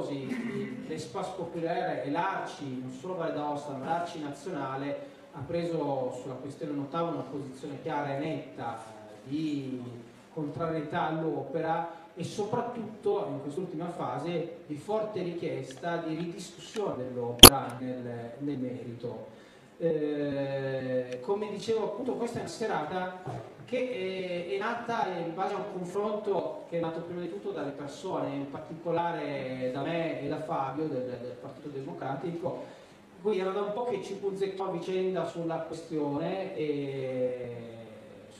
coraggiosi, l'Espace Populaire e l'Arci, non solo Valle d'Aosta, ma l'Arci nazionale ha preso sulla questione Ottava una posizione chiara e netta di contrarietà all'opera e soprattutto in quest'ultima fase di forte richiesta di ridiscussione dell'opera nel merito. Come dicevo appunto, questa è una serata che è nata in base a un confronto che è nato prima di tutto dalle persone, in particolare da me e da Fabio del Partito Democratico. Quindi era da un po' che ci punzecchiamo a vicenda sulla questione e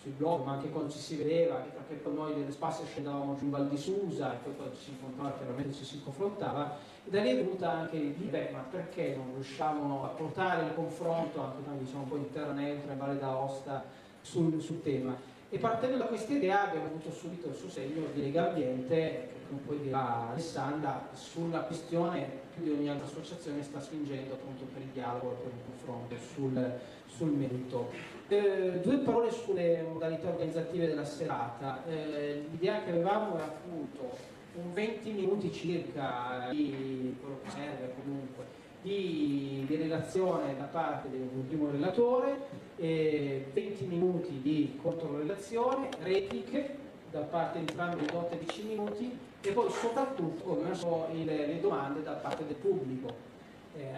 sui blog, ma anche quando ci si vedeva, anche perché poi noi dell'Espace scendavamo giù in Val di Susa e poi quando ci si incontrava chiaramente ci si confrontava, e da lì è venuta anche il beh, ma perché non riusciamo a portare il confronto anche noi, diciamo, un po' in terra neutra, in Valle d'Aosta sul tema. E partendo da questa idea abbiamo avuto subito il sostegno di Legambiente, che come poi dirà Alessandra, sulla questione più di ogni altra associazione sta spingendo appunto per il dialogo e per il confronto sul merito. Due parole sulle modalità organizzative della serata. L'idea che avevamo era appunto un 20 minuti circa di quello che serve comunque, di relazione da parte dell'ultimo relatore, 20 minuti di controrelazione, repliche da parte di entrambi dote 10 minuti e poi soprattutto come le domande da parte del pubblico,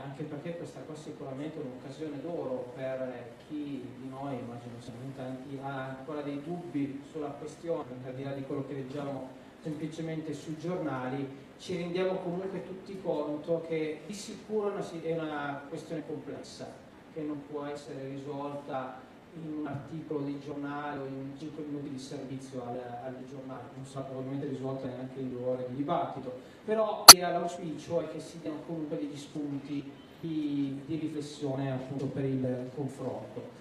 anche perché questa qua è sicuramente un'occasione d'oro per chi di noi, immagino siamo in tanti, ha ancora dei dubbi sulla questione, al di là di quello che leggiamo semplicemente sui giornali, ci rendiamo comunque tutti conto che di sicuro è una questione complessa, che non può essere risolta in un articolo di giornale o in 5 minuti di servizio al giornale, non sarà probabilmente risolta neanche in 2 ore di dibattito, però l'auspicio è che si diano comunque degli spunti di riflessione appunto per il confronto.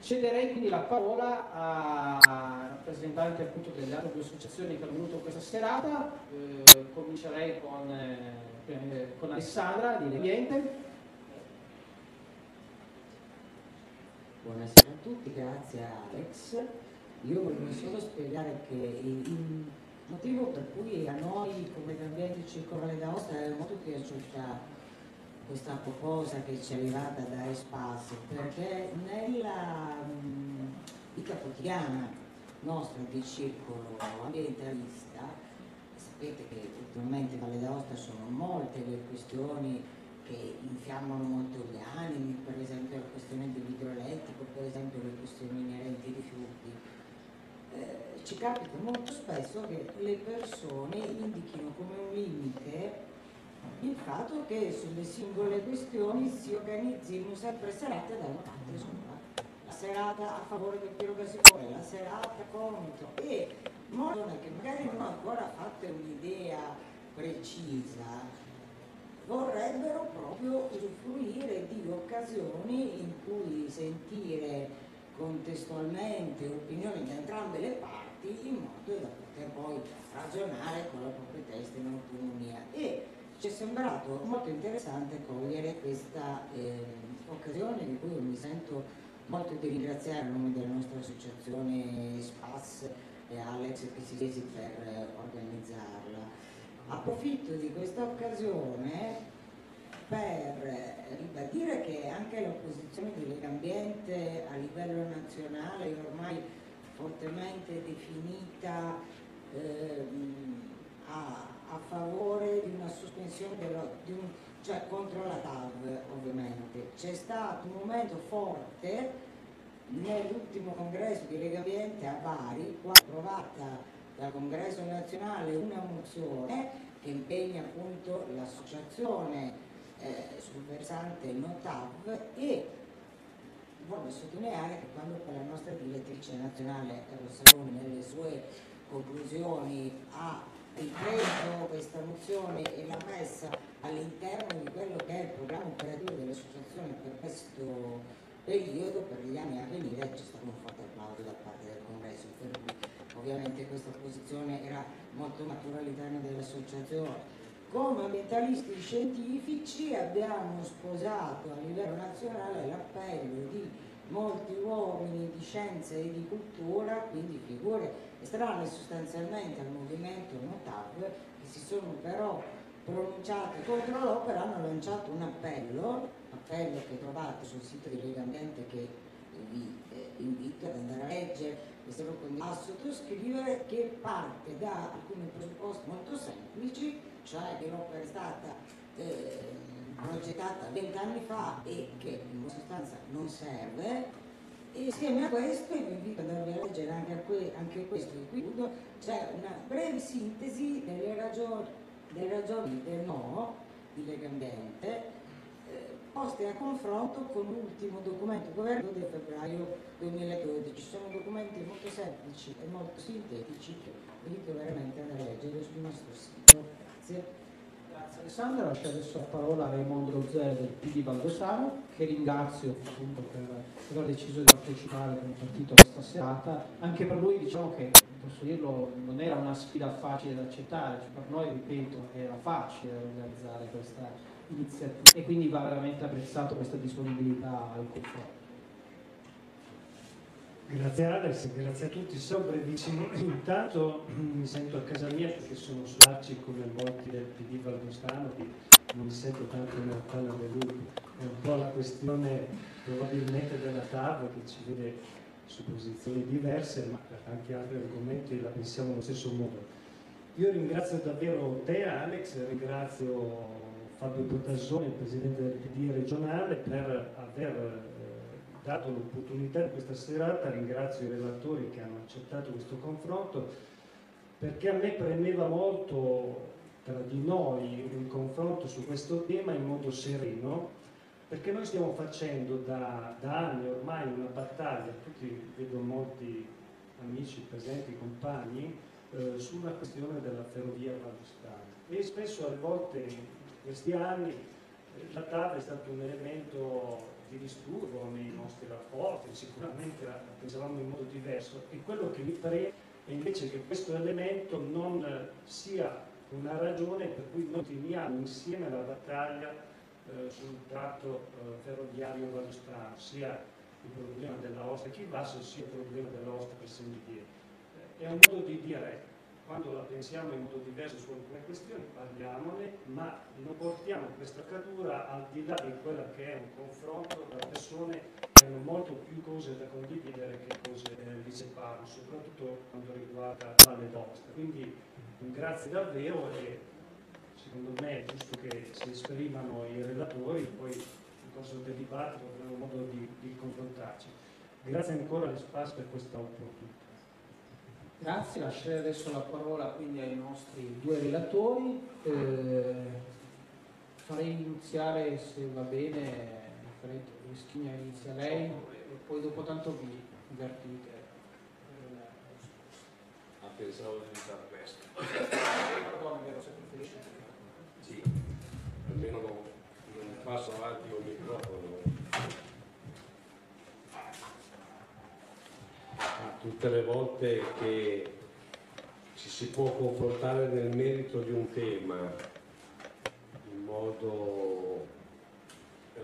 Cederei quindi la parola al rappresentante appunto delle altre due associazioni che hanno venuto questa serata. Comincerei con Alessandra di Legambiente. Buonasera a tutti, grazie Alex. Io volevo solo spiegare che il motivo per cui a noi come Legambiente Circolo Valle d'Aosta è molto piaciuta questa proposta che ci è arrivata da Espace, perché nella vita quotidiana nostra di circolo ambientalista, sapete che ultimamente in Valle d'Aosta sono molte le questioni che infiammano molto gli animi, per esempio la questione dell'idroelettrico, per esempio le questioni inerenti ai rifiuti, ci capita molto spesso che le persone indichino come un limite il fatto che sulle singole questioni si organizzino sempre serate da una parte sola, la serata a favore del tiro gasicole, la serata contro, e molte che magari non hanno ancora fatto un'idea precisa vorrebbero proprio usufruire di occasioni in cui sentire contestualmente opinioni da entrambe le parti in modo da poter poi ragionare con la propria testa in autonomia. E ci è sembrato molto interessante cogliere questa occasione, di cui mi sento molto di ringraziare a nome della nostra associazione Spas e Alex Pisiresi per organizzarla. Approfitto di questa occasione per ribadire che anche la posizione di Legambiente a livello nazionale è ormai fortemente definita a favore di una sospensione, cioè contro la TAV ovviamente. C'è stato un momento forte nell'ultimo congresso di Legambiente a Bari, qua approvata dal congresso nazionale una mozione che impegna appunto l'associazione sul versante no TAV, e voglio sottolineare che quando la nostra direttrice nazionale Rossaroni nelle sue conclusioni ha ripreso questa mozione e l'ha messa all'interno di quello che è il programma operativo dell'associazione per questo periodo, per gli anni a venire, c'è stato un forte applauso da parte del congresso, per cui ovviamente questa posizione era molto matura all'interno dell'associazione. Come ambientalisti scientifici abbiamo sposato a livello nazionale l'appello di molti uomini di scienza e di cultura, quindi figure estranee sostanzialmente al movimento NoTAV, che si sono però pronunciati contro l'opera, hanno lanciato un appello che trovate sul sito di Legambiente, che vi invito ad andare a leggere, che sarò sottoscrivere, che parte da alcuni presupposti molto semplici, cioè che l'opera è stata progettata 20 anni fa e che in sostanza non serve. E insieme a questo, e vi invito ad andare a leggere anche questo, c'è una breve sintesi delle ragioni del no di Legambiente, poste a confronto con l'ultimo documento governo del febbraio 2012. Sono documenti molto semplici e molto sintetici che vi invito veramente ad andare a leggere sul nostro sito. Grazie. Grazie Alessandra, lascio adesso la parola a Raimondo Rozzè del PD Valdosano, che ringrazio appunto per aver deciso di partecipare con il partito questa serata. Anche per lui, diciamo che, posso dirlo, non era una sfida facile da accettare, cioè, per noi, ripeto, era facile organizzare questa iniziativa e quindi va veramente apprezzato questa disponibilità al confronto. Grazie Alex, grazie a tutti, sono brevissimo. Intanto mi sento a casa mia perché sono sull'arci come molti del PD Valdostano, non mi sento tanto in realtà da lui, è un po' la questione probabilmente della tavola che ci vede su posizioni diverse, ma per tanti altri argomenti la pensiamo allo stesso modo. Io ringrazio davvero te Alex, ringrazio Fabio Protasoni, il presidente del PD regionale, per aver dato l'opportunità di questa serata, ringrazio i relatori che hanno accettato questo confronto, perché a me premeva molto tra di noi un confronto su questo tema in modo sereno, perché noi stiamo facendo da anni ormai una battaglia, tutti, vedo molti amici presenti, compagni, sulla questione della ferrovia valdostana, e spesso a volte in questi anni la TAV è stato un elemento di disturbo nei nostri rapporti, sicuramente la pensavamo in modo diverso, e quello che mi pare è invece che questo elemento non sia una ragione per cui noi teniamo insieme la battaglia sul tratto ferroviario valdostano, sia il problema dell'Aosta che basso, sia il problema dell'Aosta che si indietro. È un modo di dire, quando la pensiamo in modo diverso su alcune questioni, parliamone, ma non portiamo questa cattura al di là di quella che è un confronto tra persone che hanno molto più cose da condividere che cose di separo, soprattutto quando riguarda Valle d'Aosta. Quindi grazie davvero, e secondo me è giusto che si esprimano i relatori, poi nel corso del dibattito avremo modo di confrontarci. Grazie ancora all'Espace per questa opportunità. Grazie, lascerei adesso la parola quindi ai nostri due relatori. Farei iniziare, se va bene, Alfredo Reschini, inizia lei e poi dopo tanto vi divertite. Pensavo di iniziare questo. Pardon, vero, se preferisci. Sì, almeno non passo avanti con il microfono. Tutte le volte che ci si può confrontare nel merito di un tema in modo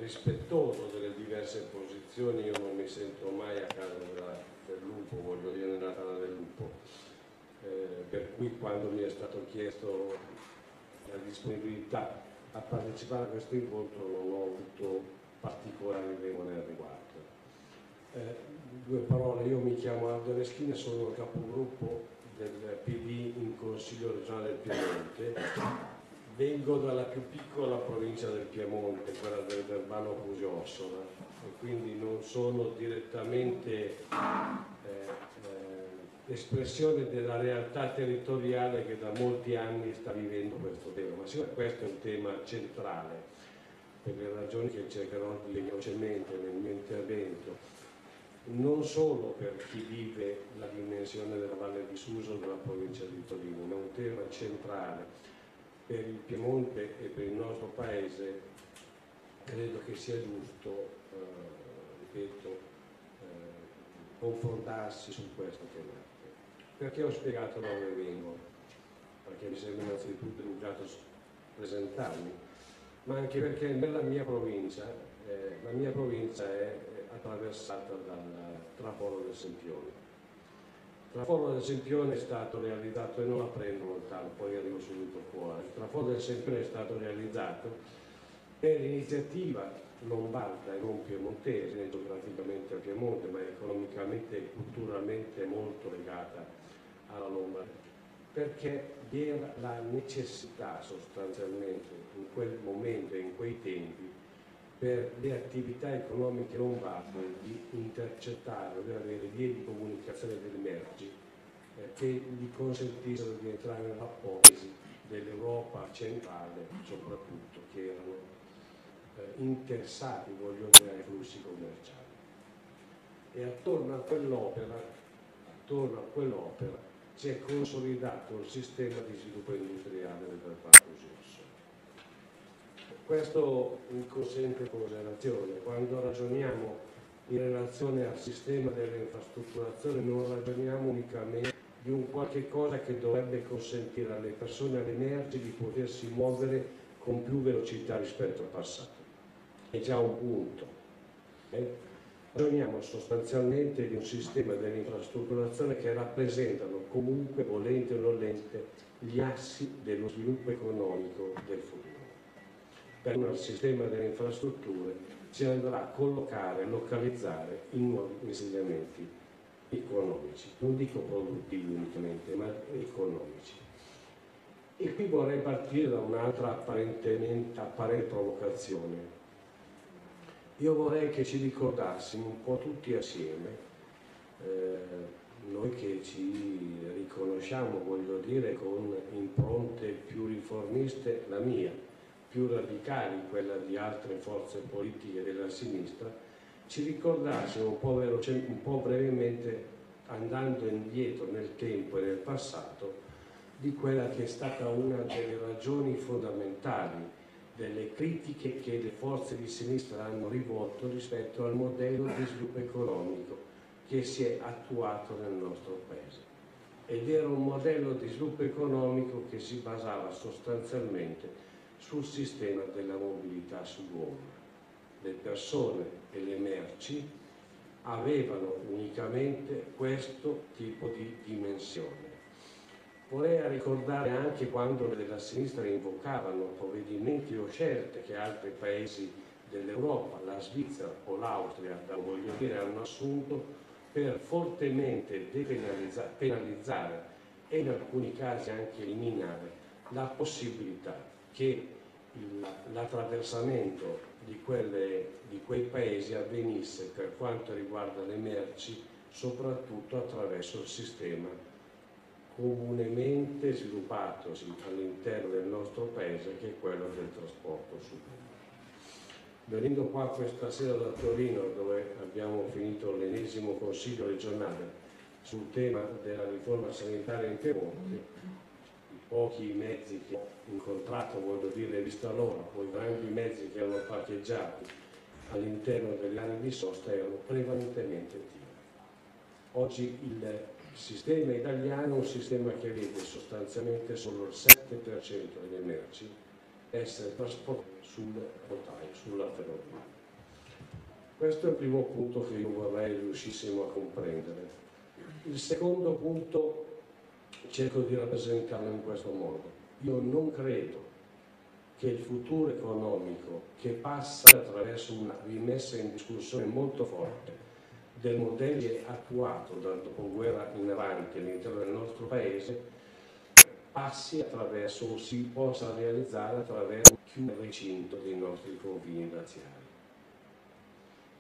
rispettoso delle diverse posizioni, io non mi sento mai a casa del lupo, voglio dire nella tana del lupo, per cui quando mi è stato chiesto la disponibilità a partecipare a questo incontro non ho avuto particolari remore al riguardo. Due parole, io mi chiamo Aldo Reschini, sono il capogruppo del PD in Consiglio regionale del Piemonte, vengo dalla più piccola provincia del Piemonte, quella del Verbano-Cusio-Ossola, e quindi non sono direttamente espressione della realtà territoriale che da molti anni sta vivendo questo tema, ma siccome questo è un tema centrale, per le ragioni che cercherò di dire velocemente nel mio intervento, non solo per chi vive la dimensione della Valle di Susa o della provincia di Torino, ma è un tema centrale per il Piemonte e per il nostro Paese. Credo che sia giusto, ripeto, confrontarsi su questo tema. Perché ho spiegato da dove vengo? Perché mi sembra innanzitutto educato presentarmi, ma anche perché nella mia provincia, la mia provincia è attraversata dal traforo del Sempione. Il traforo del Sempione è stato realizzato, e non la prendo lontano, poi arrivo subito qua. Il traforo del Sempione è stato realizzato per iniziativa lombarda e non piemontese, geograficamente a Piemonte, ma economicamente e culturalmente molto legata alla Lombardia, perché vi era la necessità sostanzialmente in quel momento e in quei tempi per le attività economiche lombarde di intercettare, ovvero avere vie di comunicazione delle merci che gli consentissero di entrare nell'apopesi dell'Europa centrale, soprattutto, che erano interessati, voglio dire, ai flussi commerciali. E attorno a quell'opera si è consolidato il sistema di sviluppo industriale del Partito Democratico. Questo mi consente considerazione: quando ragioniamo in relazione al sistema dell'infrastrutturazione non ragioniamo unicamente di un qualche cosa che dovrebbe consentire alle persone e alle merci di potersi muovere con più velocità rispetto al passato. È già un punto. Ragioniamo sostanzialmente di un sistema dell'infrastrutturazione che rappresentano, comunque volente o nolente, gli assi dello sviluppo economico del futuro. Per un sistema delle infrastrutture si andrà a collocare e localizzare i nuovi insediamenti economici, non dico produttivi unicamente, ma economici. E qui vorrei partire da un'altra apparente provocazione. Io vorrei che ci ricordassimo un po' tutti assieme, noi che ci riconosciamo, voglio dire, con impronte più riformiste, la mia, più radicali, quella di altre forze politiche della sinistra, ci ricordassimo un po' brevemente, andando indietro nel tempo e nel passato, di quella che è stata una delle ragioni fondamentali delle critiche che le forze di sinistra hanno rivolto rispetto al modello di sviluppo economico che si è attuato nel nostro paese. Ed era un modello di sviluppo economico che si basava sostanzialmente sul sistema della mobilità sull'uomo. Le persone e le merci avevano unicamente questo tipo di dimensione. Vorrei ricordare anche quando della sinistra invocavano provvedimenti o scelte che altri paesi dell'Europa, la Svizzera o l'Austria, voglio dire, hanno assunto per fortemente penalizzare e in alcuni casi anche eliminare la possibilità che l'attraversamento di quei paesi avvenisse, per quanto riguarda le merci, soprattutto attraverso il sistema comunemente sviluppatosi all'interno del nostro paese, che è quello del trasporto pubblico. Venendo qua questa sera da Torino, dove abbiamo finito l'ennesimo consiglio regionale sul tema della riforma sanitaria in Piemonte, i pochi mezzi che ho incontrato, voglio dire, vista l'ora, poi i grandi mezzi che erano parcheggiati all'interno degli anni di sosta erano prevalentemente attivi. Oggi il sistema italiano è un sistema che vede sostanzialmente solo il 7% delle merci essere trasportate sul rotaio, sulla ferrovia. Questo è il primo punto che io vorrei riuscissimo a comprendere. Il secondo punto cerco di rappresentarlo in questo modo. Io non credo che il futuro economico, che passa attraverso una rimessa in discussione molto forte del modello attuato dal dopoguerra in avanti all'interno del nostro paese, passi attraverso o si possa realizzare attraverso il recinto dei nostri confini razziali.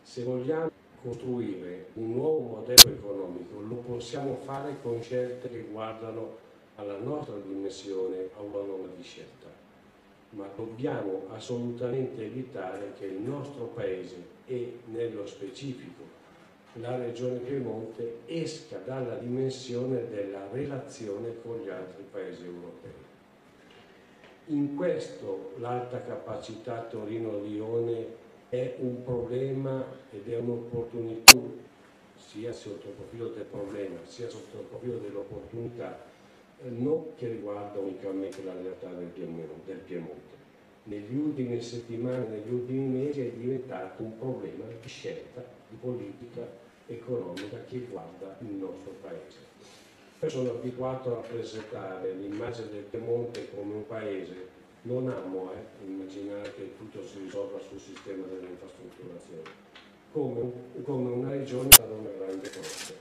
Se vogliamo costruire un nuovo modello economico, lo possiamo fare con scelte che guardano alla nostra dimensione autonoma di scelta, ma dobbiamo assolutamente evitare che il nostro paese, e nello specifico la regione Piemonte, esca dalla dimensione della relazione con gli altri paesi europei. In questo l'alta capacità Torino-Lione è un problema ed è un'opportunità, sia sotto il profilo del problema sia sotto il profilo dell'opportunità, non che riguarda unicamente la realtà del Piemonte. Negli ultimi settimane, negli ultimi mesi è diventato un problema di scelta, di politica economica che guarda il nostro paese. Io sono abituato a rappresentare l'immagine del Piemonte come un paese, non amo immaginare che tutto si risolva sul sistema dell'infrastrutturazione, come una regione da una grande forza.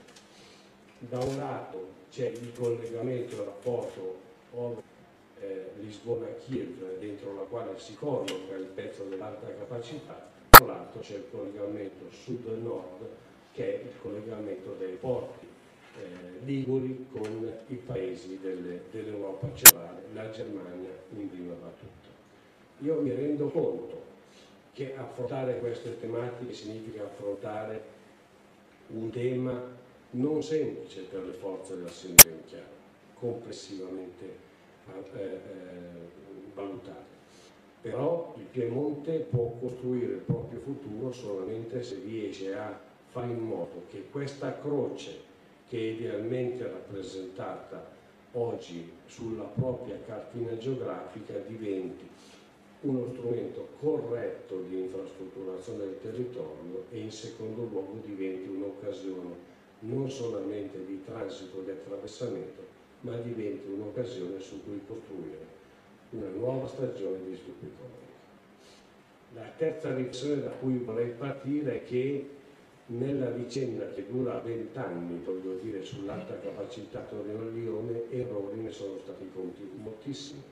Da un lato c'è il collegamento, il rapporto Lisbona-Kiev, dentro la quale si colloca il pezzo dell'alta capacità, dall'altro c'è il collegamento sud-nord, che è il collegamento dei porti liguri con i paesi dell'Europa centrale, la Germania in prima battuta. Io mi rendo conto che affrontare queste tematiche significa affrontare un tema non semplice per le forze della sinistra in chiaro, complessivamente valutare. Però il Piemonte può costruire il proprio futuro solamente se riesce a fare in modo che questa croce, che è idealmente rappresentata oggi sulla propria cartina geografica, diventi uno strumento corretto di infrastrutturazione del territorio e in secondo luogo diventi un'occasione non solamente di transito e di attraversamento, ma diventi un'occasione su cui costruire una nuova stagione di sviluppo economico. La terza riflessione da cui vorrei partire è che nella vicenda che dura 20 anni, voglio dire, sull'alta capacità Torino-Lione, errori ne sono stati compiuti moltissimi.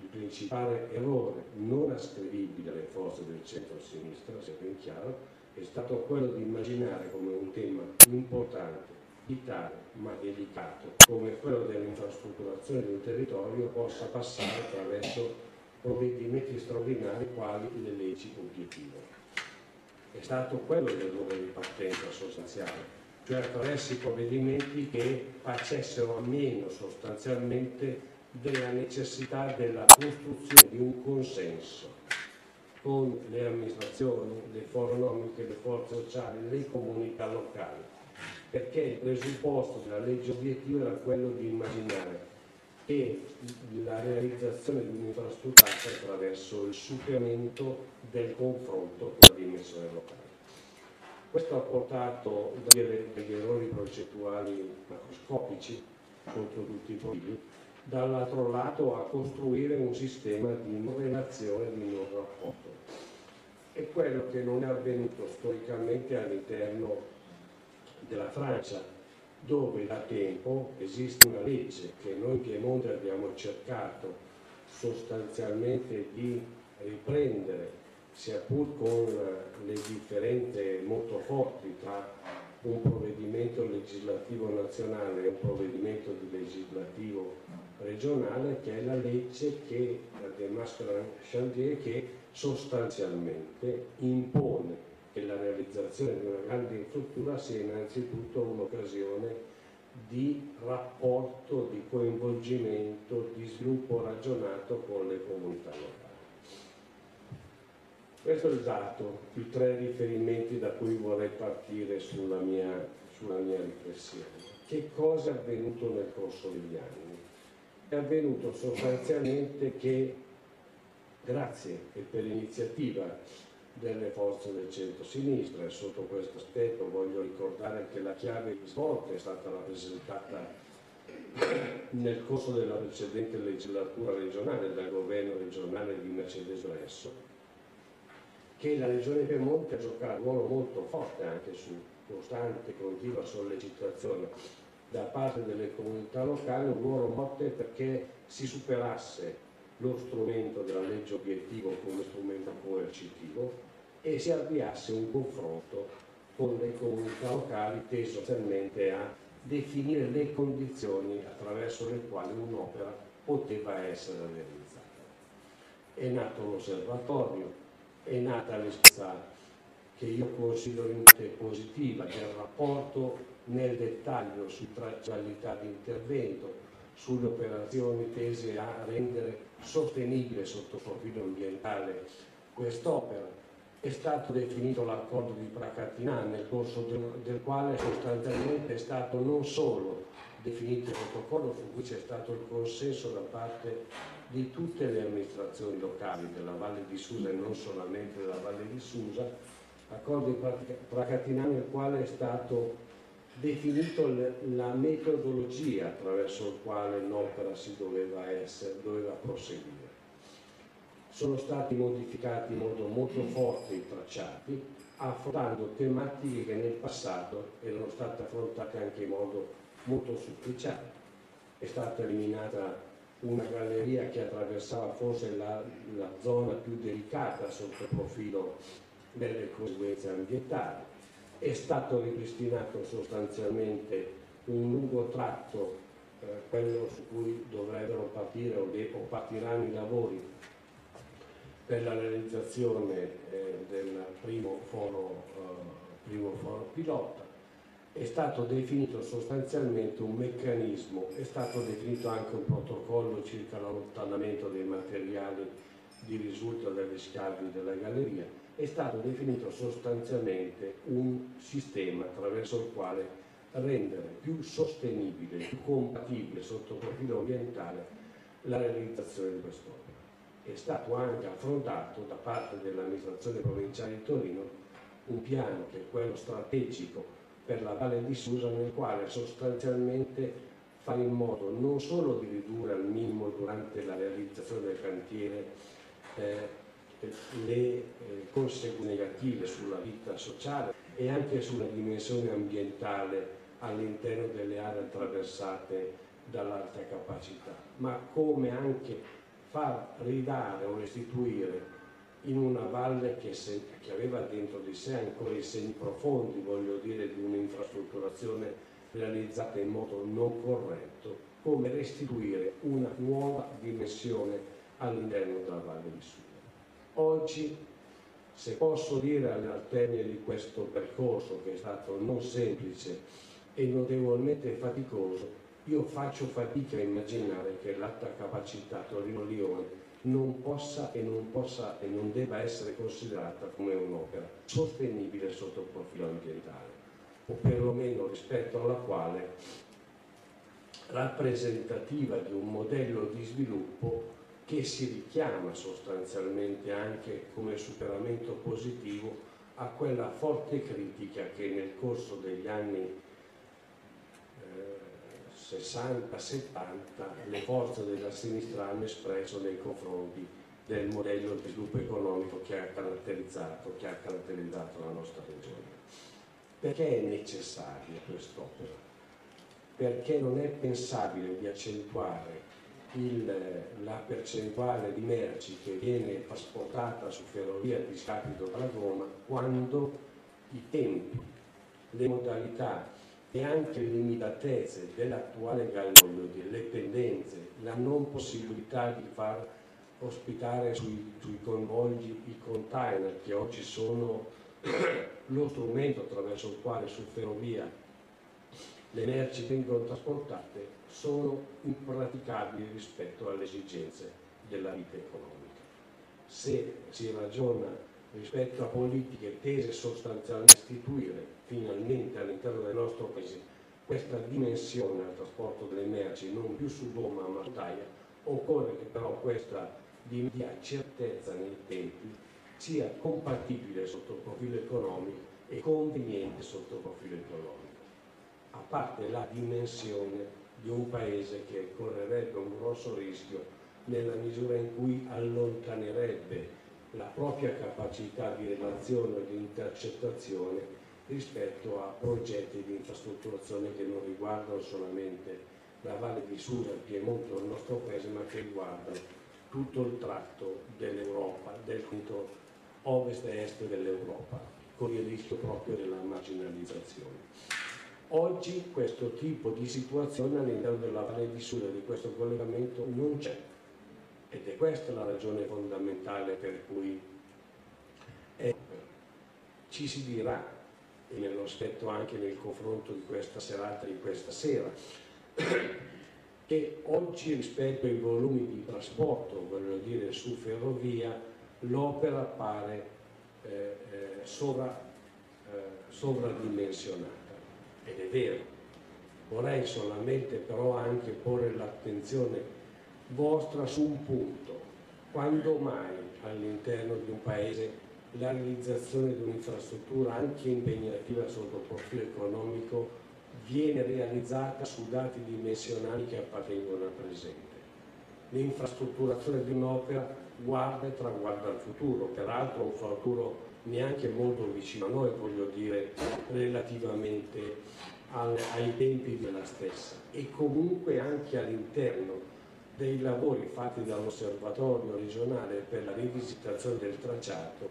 Il principale errore, non ascrivibile alle forze del centro-sinistra, se ben chiaro, è stato quello di immaginare come un tema importante, vitale, ma delicato, come quello dell'infrastrutturazione di un territorio, possa passare attraverso provvedimenti straordinari quali le leggi obiettivo. È stato quello l'errore di partenza sostanziale, cioè attraverso i provvedimenti che facessero a meno sostanzialmente della necessità della costruzione di un consenso con le amministrazioni, le forze economiche, le forze sociali, le comunità locali, perché il presupposto della legge obiettivo era quello di immaginare che la realizzazione di un'infrastruttura attraverso il superamento del confronto con la dimensione locale. Questo ha portato degli errori progettuali macroscopici contro tutti i profili, dall'altro lato a costruire un sistema di non relazione, di non rapporto. È quello che non è avvenuto storicamente all'interno della Francia, dove da tempo esiste una legge che noi in Piemonte abbiamo cercato sostanzialmente di riprendere, sia pur con le differenze molto forti tra un provvedimento legislativo nazionale e un provvedimento legislativo regionale, che è la legge che, la Démarche, che sostanzialmente impone che la realizzazione di una grande infrastruttura sia innanzitutto un'occasione di rapporto, di coinvolgimento, di sviluppo ragionato con le comunità locali. Questo è il dato, i tre riferimenti da cui vorrei partire sulla mia riflessione. Che cosa è avvenuto nel corso degli anni? È avvenuto sostanzialmente che, grazie e per iniziativa delle forze del centro-sinistra, e sotto questo aspetto voglio ricordare che la chiave di svolta è stata rappresentata nel corso della precedente legislatura regionale dal governo regionale di Mercedes Bresso, che la regione Piemonte ha giocato un ruolo molto forte anche su costante e continua sollecitazione da parte delle comunità locali, un ruolo forte perché si superasse lo strumento della legge obiettivo come strumento coercitivo e si avviasse un confronto con le comunità locali teso sostanzialmente a definire le condizioni attraverso le quali un'opera poteva essere realizzata. È nato l'osservatorio, è nata l'esperienza che io considero positiva del rapporto nel dettaglio su tracciabilità di intervento, sulle operazioni tese a rendere sostenibile sotto profilo ambientale quest'opera. È stato definito l'accordo di Pracatinà, nel corso del quale sostanzialmente è stato non solo definito il protocollo su cui c'è stato il consenso da parte di tutte le amministrazioni locali della Valle di Susa e non solamente della Valle di Susa, accordo di Pracatinà nel quale è stato definito la metodologia attraverso il quale l'opera doveva proseguire. Sono stati modificati in modo molto forte i tracciati, affrontando tematiche che nel passato erano state affrontate anche in modo molto superficiale. È stata eliminata una galleria che attraversava forse la zona più delicata sotto il profilo delle conseguenze ambientali. È stato ripristinato sostanzialmente un lungo tratto, quello su cui dovrebbero partire o partiranno i lavori per la realizzazione del primo foro pilota. È stato definito sostanzialmente un meccanismo, è stato definito anche un protocollo circa l'allontanamento dei materiali di risulta delle scavi della galleria, è stato definito sostanzialmente un sistema attraverso il quale rendere più sostenibile, più compatibile sotto profilo ambientale la realizzazione di quest'opera. È stato anche affrontato da parte dell'amministrazione provinciale di Torino un piano che è quello strategico per la Valle di Susa, nel quale sostanzialmente fa in modo non solo di ridurre al minimo durante la realizzazione del cantiere le conseguenze negative sulla vita sociale e anche sulla dimensione ambientale all'interno delle aree attraversate dall'alta capacità, ma come anche far ridare o restituire in una valle che aveva dentro di sé ancora i segni profondi, voglio dire, di un'infrastrutturazione realizzata in modo non corretto, come restituire una nuova dimensione all'interno della Valle di Susa. Oggi, se posso dire, al termine di questo percorso, che è stato non semplice e notevolmente faticoso, io faccio fatica a immaginare che l'alta capacità Torino-Lione non possa e non debba essere considerata come un'opera sostenibile sotto il profilo ambientale, o perlomeno rispetto alla quale rappresentativa di un modello di sviluppo che si richiama sostanzialmente anche come superamento positivo a quella forte critica che nel corso degli anni 60-70 le forze della sinistra hanno espresso nei confronti del modello di sviluppo economico che ha caratterizzato la nostra regione. Perché è necessaria quest'opera? Perché non è pensabile di accentuare la percentuale di merci che viene trasportata su ferrovia a discapito dalla Roma, quando i tempi, le modalità e anche le limitatezze dell'attuale gallerio, delle pendenze, la non possibilità di far ospitare sui convogli i container che oggi sono lo strumento attraverso il quale su ferrovia le merci vengono trasportate, sono impraticabili rispetto alle esigenze della vita economica. Se si ragiona rispetto a politiche tese sostanzialmente a istituire finalmente all'interno del nostro paese questa dimensione al trasporto delle merci non più su gomma ma su taglia, occorre che però questa di certezza nei tempi sia compatibile sotto il profilo economico e conveniente sotto il profilo economico, a parte la dimensione di un paese che correrebbe un grosso rischio nella misura in cui allontanerebbe la propria capacità di relazione e di intercettazione rispetto a progetti di infrastrutturazione che non riguardano solamente la Valle di Susa, il Piemonte o il nostro paese, ma che riguardano tutto il tratto dell'Europa, del punto ovest e est dell'Europa, con il rischio proprio della marginalizzazione. Oggi questo tipo di situazione all'interno della Valle di Susa, di questo collegamento, non c'è. Ed è questa la ragione fondamentale per cui ci si dirà, e me lo aspetto anche nel confronto di questa serata, di questa sera, che oggi rispetto ai volumi di trasporto, voglio dire, su ferrovia, l'opera appare sovradimensionata. Ed è vero. Vorrei solamente però anche porre l'attenzione vostra su un punto: quando mai all'interno di un paese la realizzazione di un'infrastruttura anche impegnativa sotto il profilo economico viene realizzata su dati dimensionali che appartengono al presente. L'infrastrutturazione di un'opera guarda e traguarda al futuro, peraltro un futuro neanche molto vicino a noi, voglio dire, relativamente ai tempi della stessa, e comunque anche all'interno dei lavori fatti dall'Osservatorio regionale per la rivisitazione del tracciato.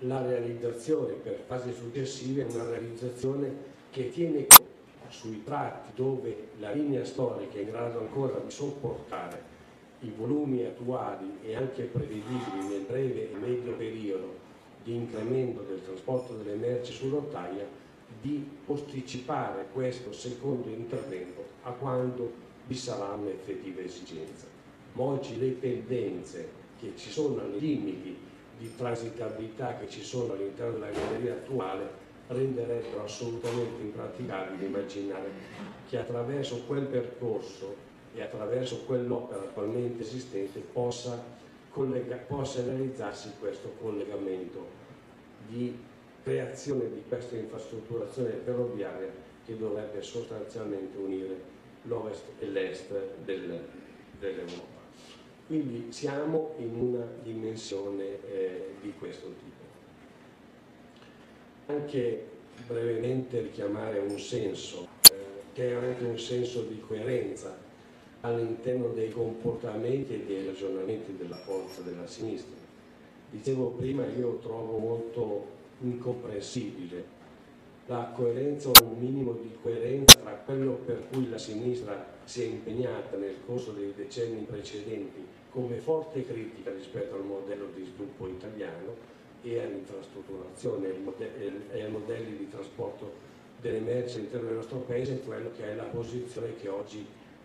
La realizzazione per fasi successive è una realizzazione che tiene conto sui tratti dove la linea storica è in grado ancora di sopportare i volumi attuali e anche prevedibili nel breve e medio periodo di incremento del trasporto delle merci su rotaia, di posticipare questo secondo intervento a quando vi sarà un'effettiva esigenza. Ma oggi le pendenze che ci sono, ai limiti di transitabilità che ci sono all'interno della galleria attuale, renderebbero assolutamente impraticabile immaginare che attraverso quel percorso e attraverso quell'opera attualmente esistente possa realizzarsi questo collegamento di creazione di questa infrastrutturazione ferroviaria che dovrebbe sostanzialmente unire l'ovest e l'est dell'Europa. Quindi siamo in una dimensione di questo tipo. Anche brevemente richiamare un senso, che è anche un senso di coerenza all'interno dei comportamenti e dei ragionamenti della forza della sinistra. Dicevo prima, io trovo molto incomprensibile la coerenza o un minimo di coerenza tra quello per cui la sinistra si è impegnata nel corso dei decenni precedenti come forte critica rispetto al modello di sviluppo italiano e all'infrastrutturazione e ai modelli di trasporto delle merci all'interno del nostro paese, e quello che è la posizione che oggi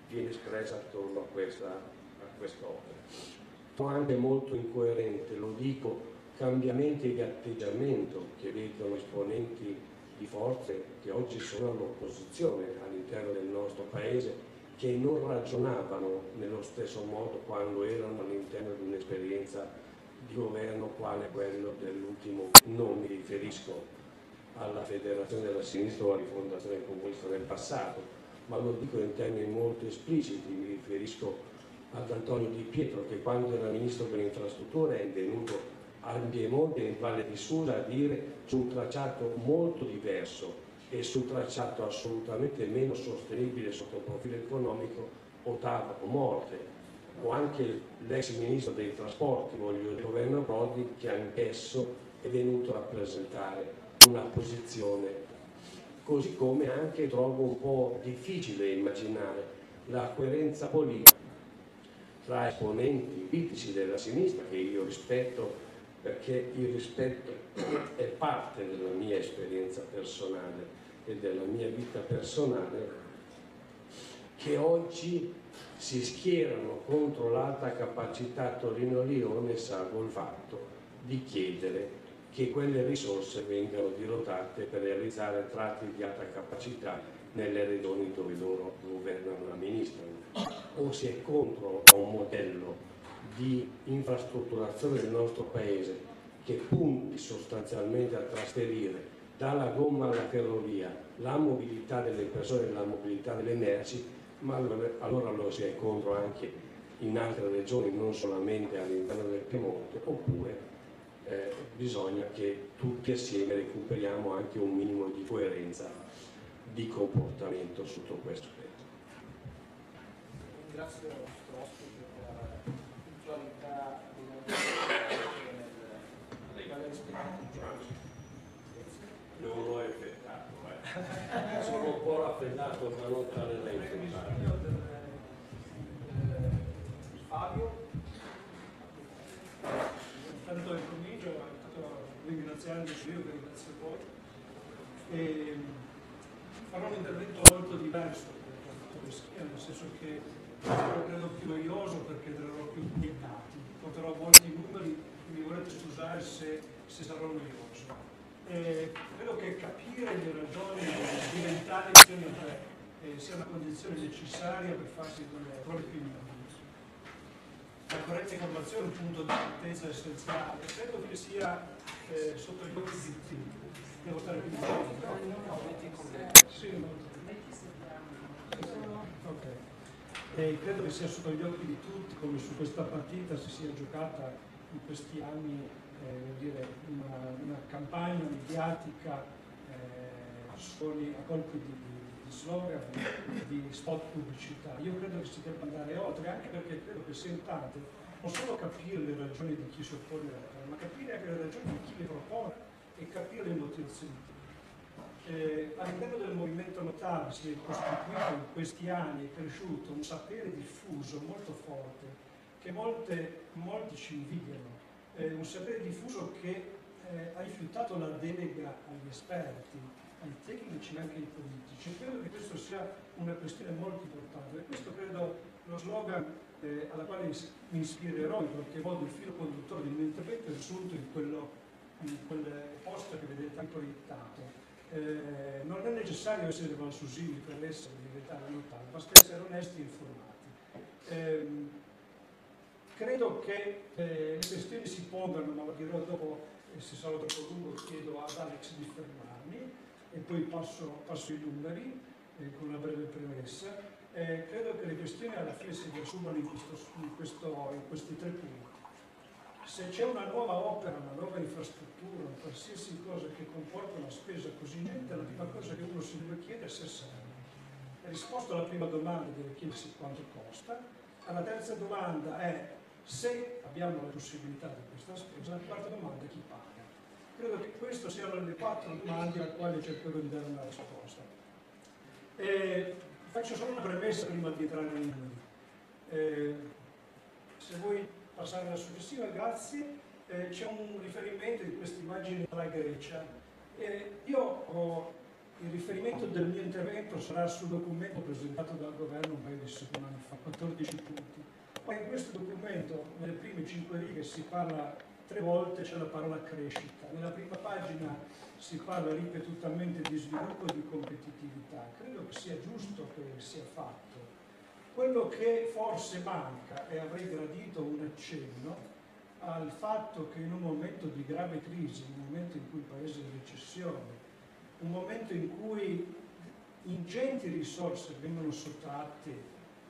viene espressa attorno a quest'opera. Sono anche molto incoerente, lo dico, cambiamenti di atteggiamento che vedono esponenti di forze che oggi sono all'opposizione all'interno del nostro paese, che non ragionavano nello stesso modo quando erano all'interno di un'esperienza di governo quale quello dell'ultimo. Non mi riferisco alla Federazione della Sinistra o alla Rifondazione Comunista del passato, ma lo dico in termini molto espliciti, mi riferisco ad Antonio Di Pietro, che quando era Ministro delle Infrastrutture è venuto al Piemonte e in Valle di Susa a dire su un tracciato molto diverso e su un tracciato assolutamente meno sostenibile sotto il profilo economico, o tavola o morte. O anche l'ex ministro dei trasporti, voglio dire, il governo Prodi, che anch'esso è venuto a rappresentare una posizione. Così come anche trovo un po' difficile immaginare la coerenza politica tra esponenti politici della sinistra, che io rispetto perché il rispetto è parte della mia esperienza personale e della mia vita personale, che oggi si schierano contro l'alta capacità Torino-Lione, salvo il fatto di chiedere che quelle risorse vengano dirotate per realizzare tratti di alta capacità nelle regioni dove loro governano e amministrano. O si è contro un modello di infrastrutturazione del nostro paese che punti sostanzialmente a trasferire dalla gomma alla ferrovia la mobilità delle persone e la mobilità delle merci, ma allora lo si è contro anche in altre regioni, non solamente all'interno del Piemonte. Oppure bisogna che tutti assieme recuperiamo anche un minimo di coerenza di comportamento sotto questo aspetto. Ringrazio il nostro ospite per la puntualità non l'ho effettato, sono un po' raffreddato, ma non tale da effettare. Fabio? Intanto comincio, ringraziando io che ringrazio voi. E farò un intervento molto diverso, nel senso che lo credo più noioso perché entrerò più dettati. Porterò molti numeri, mi volete scusare se sarò noioso. Credo che capire le ragioni di diventare insieme sia una condizione necessaria per farsi delle proprie opinioni. La corretta informazione è un punto di partenza essenziale, credo che sia sotto gli occhi di tutti. Okay. Credo che sia sotto gli occhi di tutti come su questa partita si sia giocata in questi anni una campagna mediatica solo a colpi di slogan, di spot pubblicità. Io credo che si debba andare oltre, anche perché credo che sentate non solo capire le ragioni di chi si oppone alla terra, ma capire anche le ragioni di chi le propone e capire le motivazioni. All'interno del movimento notabile si è costituito in questi anni, è cresciuto un sapere diffuso molto forte che molti ci invidiano. Un sapere diffuso che ha rifiutato la delega agli esperti, ai tecnici e anche ai politici. Credo che questo sia una questione molto importante e questo credo lo slogan alla quale mi ispirerò in qualche modo. Il filo conduttore del mio intervento è assunto in quel posto che vedete proiettato. Non è necessario essere valsusini per essere diventati notari, basta essere onesti e informati. Credo che le questioni si pongano, ma lo dirò dopo, se sarò troppo lungo chiedo ad Alex di fermarmi e poi passo i numeri con una breve premessa. Credo che le questioni alla fine si riassumano in questi tre punti. Se c'è una nuova opera, una nuova infrastruttura, una qualsiasi cosa che comporta una spesa così niente, la prima cosa che uno si deve chiedere è se serve. La risposta alla prima domanda deve chiedersi quanto costa, alla terza domanda è se abbiamo la possibilità di questa spesa, la quarta domanda è chi paga. Credo che queste siano le quattro domande alle quali cercherò di dare una risposta. Faccio solo una premessa prima di entrare nei numeri. Se voi passare alla successiva, grazie. C'è un riferimento di questa immagine della Grecia. Il riferimento del mio intervento sarà sul documento presentato dal governo un paio di settimane fa, 14 punti. Poi in questo documento, nelle prime 5 righe, si parla 3 volte, c'è la parola crescita. Nella prima pagina si parla ripetutamente di sviluppo e di competitività. Credo che sia giusto che sia fatto. Quello che forse manca, e avrei gradito un accenno, al fatto che in un momento di grave crisi, in un momento in cui il Paese è in recessione, un momento in cui ingenti risorse vengono sottratte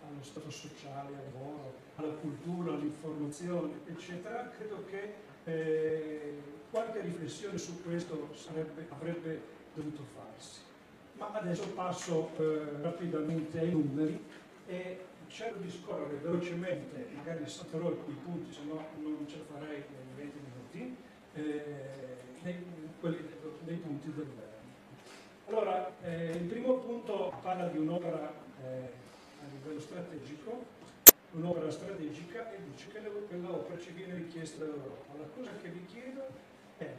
allo Stato sociale, al lavoro, alla cultura, all'informazione, eccetera, credo che qualche riflessione su questo avrebbe dovuto farsi. Ma adesso passo rapidamente ai numeri. E cerco di scorrere velocemente, magari salterò alcuni punti, se no non ce la farei in 20 minuti, dei punti del governo. Allora, il primo punto parla di un'opera a livello strategico, un'opera strategica, e dice che quell'opera ci viene richiesta dall'Europa. La cosa che vi chiedo è,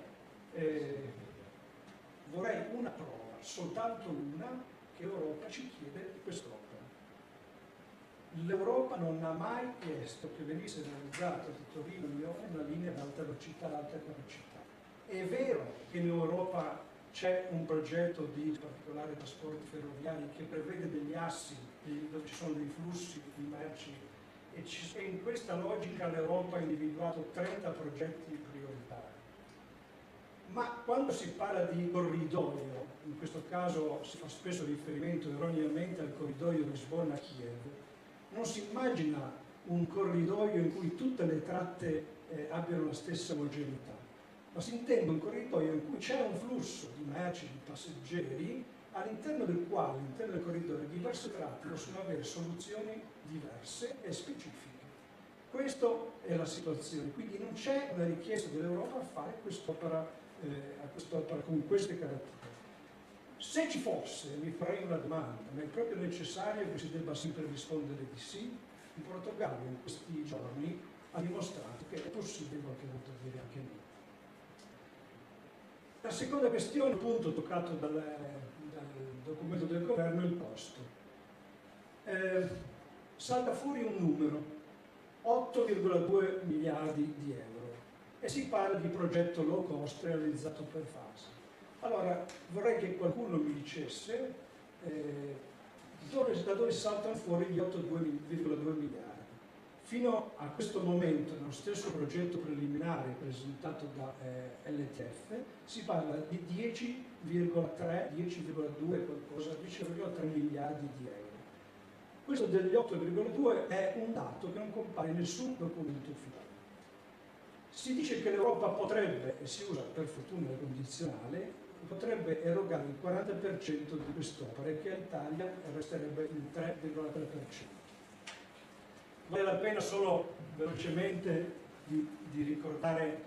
vorrei una prova, soltanto una, che l'Europa ci chiede di quest'opera. L'Europa non ha mai chiesto che venisse realizzata da Torino-Lione una linea ad alta velocità, È vero che in Europa c'è un progetto di particolari trasporti ferroviari che prevede degli assi dove ci sono dei flussi di merci e in questa logica l'Europa ha individuato 30 progetti prioritari. Ma quando si parla di corridoio, in questo caso si fa spesso riferimento erroneamente al corridoio Lisbona-Kiev, non si immagina un corridoio in cui tutte le tratte abbiano la stessa omogeneità, ma si intende un corridoio in cui c'è un flusso di merci, di passeggeri, all'interno del quale, all'interno del corridoio, diverse tratte possono avere soluzioni diverse e specifiche. Questa è la situazione, quindi non c'è una richiesta dell'Europa a fare quest'opera con queste caratteristiche. Se ci fosse, mi farei una domanda, ma è proprio necessario che si debba sempre rispondere di sì? Il Portogallo in questi giorni ha dimostrato che è possibile qualche volta dire anche no. La seconda questione, appunto, toccato dal documento del governo, è il costo. Salta fuori un numero, 8,2 miliardi di euro, e si parla di progetto low cost realizzato per fasi. Allora, vorrei che qualcuno mi dicesse da dove saltano fuori gli 8,2 miliardi. Fino a questo momento, nello stesso progetto preliminare presentato da LTF, si parla di 10,3, 10,2, qualcosa, 10,3 miliardi di euro. Questo degli 8,2 è un dato che non compare in nessun documento ufficiale. Si dice che l'Europa potrebbe, e si usa per fortuna il condizionale, potrebbe erogare il 40% di quest'opera e che all'Italia resterebbe il 3,3%. Vale la pena solo velocemente di ricordare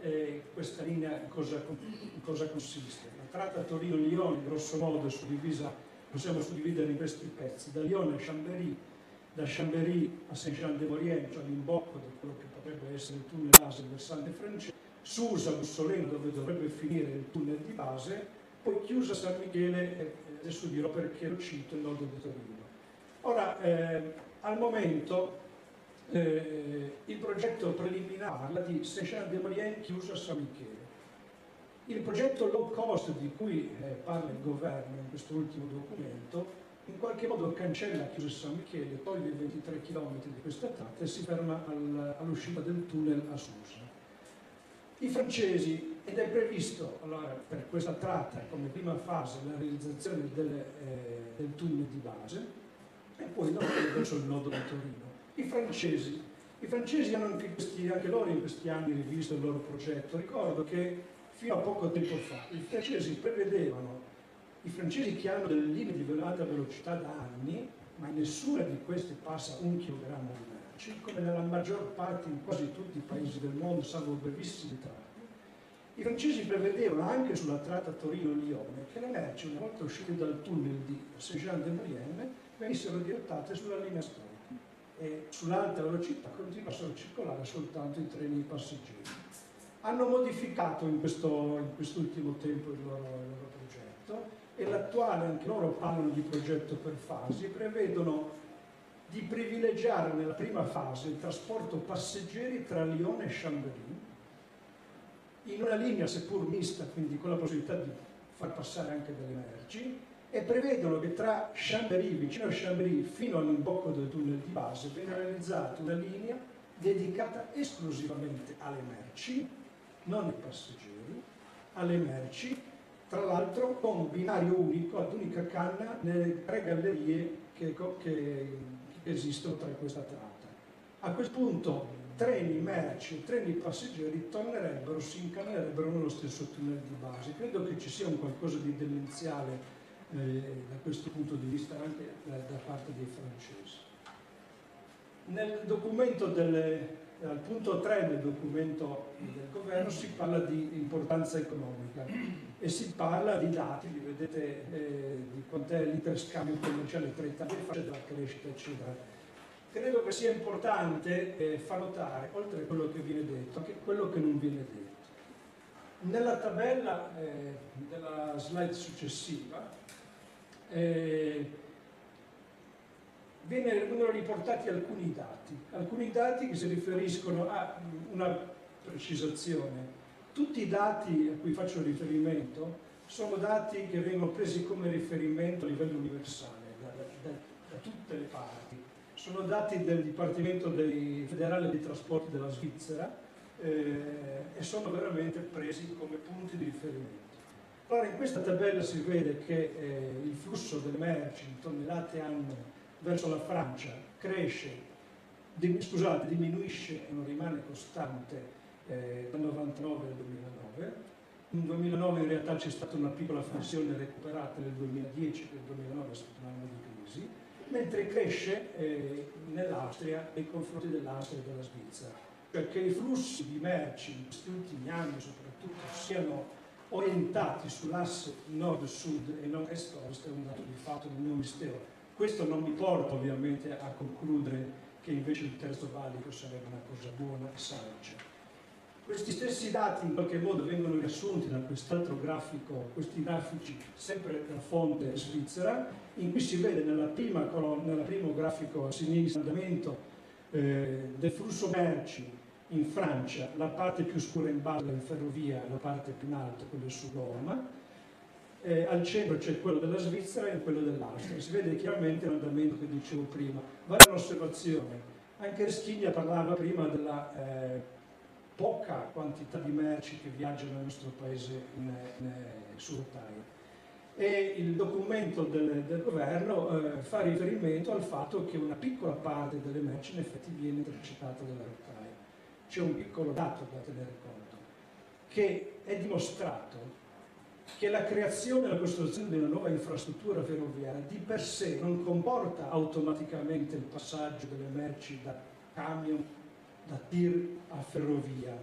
questa linea cosa consiste. La tratta Torino-Lione, grosso modo, è suddivisa, possiamo suddividere in questi pezzi, da Lione a Chambéry, da Chambéry a Saint-Jean-de-Maurienne, cioè all'imbocco di quello che potrebbe essere il tunnel base del versante francese, Susa, Bussoleno, dove dovrebbe finire il tunnel di base, poi chiusa San Michele, adesso dirò perché lo cito, il nodo di Torino. Ora, al momento... il progetto preliminare parla di Saint-Jean-de-Maurienne chiuso a San Michele. Il progetto low cost di cui parla il governo in questo ultimo documento in qualche modo cancella chiuso a San Michele, toglie i 23 km di questa tratta e si ferma all'uscita del tunnel a Susa. I francesi, ed è previsto allora, per questa tratta come prima fase la realizzazione del tunnel di base e poi verso il nodo di Torino. I francesi hanno anche loro in questi anni rivisto il loro progetto. Ricordo che fino a poco tempo fa i francesi prevedevano, i francesi che hanno delle linee di alta velocità da anni, ma nessuna di queste passa 1 chilogrammo di merci, come nella maggior parte in quasi tutti i paesi del mondo, salvo brevissimi tratti. I francesi prevedevano anche sulla tratta Torino-Lione che le merci, una volta uscite dal tunnel di Saint-Jean-de-Maurienne, venissero dirottate sulla linea storica e sull'alta velocità continuassero a circolare soltanto i treni passeggeri. Hanno modificato in quest'ultimo tempo il loro progetto e l'attuale, anche loro parlano di progetto per fasi, prevedono di privilegiare nella prima fase il trasporto passeggeri tra Lione e Chambéry in una linea seppur mista, quindi con la possibilità di far passare anche delle merci, e prevedono che tra Chambéry, vicino a Chambéry, fino all'imbocco del tunnel di base venga realizzata una linea dedicata esclusivamente alle merci, non ai passeggeri, alle merci, tra l'altro con un binario unico ad unica canna nelle 3 gallerie che esistono tra questa tratta. A quel punto treni merci e treni passeggeri tornerebbero, si incanalerebbero nello stesso tunnel di base. Credo che ci sia un qualcosa di demenziale da questo punto di vista anche da parte dei francesi. Nel documento al punto 3 del documento del governo si parla di importanza economica e si parla di dati, li vedete, di quant'è l'interscambio commerciale tra Italia e Francia, della crescita eccetera. Credo che sia importante far notare, oltre a quello che viene detto, anche quello che non viene detto. Nella tabella della slide successiva vengono riportati alcuni dati che si riferiscono a una precisazione. Tutti i dati a cui faccio riferimento sono dati che vengono presi come riferimento a livello universale da tutte le parti, sono dati del Dipartimento Federale dei Trasporti della Svizzera e sono veramente presi come punti di riferimento. Allora in questa tabella si vede che il flusso delle merci in tonnellate annue verso la Francia diminuisce e non rimane costante dal 99 al 2009. Nel 2009 in realtà c'è stata una piccola flessione recuperata nel 2010, nel 2009 è stato un anno di crisi, mentre cresce nell'Austria, nei confronti dell'Austria e della Svizzera. Cioè che i flussi di merci in questi ultimi anni soprattutto siano orientati sull'asse nord-sud e non est-ovest è un dato di fatto del mio mistero. Questo non mi porta ovviamente a concludere che invece il terzo valico sarebbe una cosa buona e saggia. Questi stessi dati in qualche modo vengono riassunti da quest'altro grafico, questi grafici sempre da fonte svizzera, in cui si vede nella prima colonna, nel primo grafico a sinistra, l'andamento del flusso merci in Francia, la parte più scura in basso è la ferrovia, la parte più in alto, quella su Roma, al centro c'è quello della Svizzera e quello dell'Austria. Si vede chiaramente l'andamento che dicevo prima. Vale un'osservazione, Anche Reschiglia parlava prima della poca quantità di merci che viaggiano nel nostro paese in Sud-Italia. E il documento del governo fa riferimento al fatto che una piccola parte delle merci in effetti viene intercettata dalla rotaia. C'è un piccolo dato da tenere conto, che è dimostrato che la creazione e la costruzione di una nuova infrastruttura ferroviaria di per sé non comporta automaticamente il passaggio delle merci da camion, da tir a ferrovia.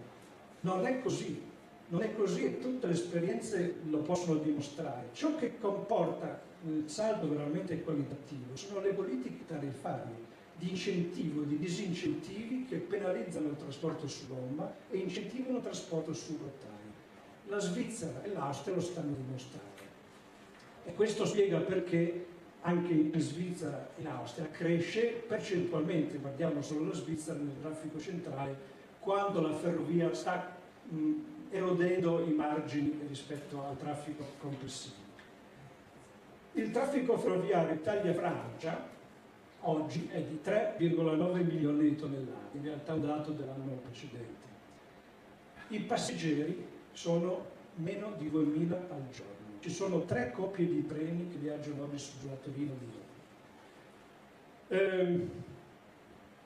Non è così. Non è così e tutte le esperienze lo possono dimostrare. Ciò che comporta il saldo veramente qualitativo sono le politiche tariffarie di incentivo e di disincentivi che penalizzano il trasporto su gomma e incentivano il trasporto su rotaia. La Svizzera e l'Austria lo stanno dimostrando. E questo spiega perché anche in Svizzera e in Austria cresce percentualmente, guardiamo solo la Svizzera nel grafico centrale, quando la ferrovia sta erodendo i margini rispetto al traffico complessivo. Il traffico ferroviario Italia-Francia oggi è di 3,9 milioni di tonnellate, in realtà un dato dell'anno precedente. I passeggeri sono meno di 2.000 al giorno. Ci sono 3 coppie di treni che viaggiano oggi su giù a Torino-Lione.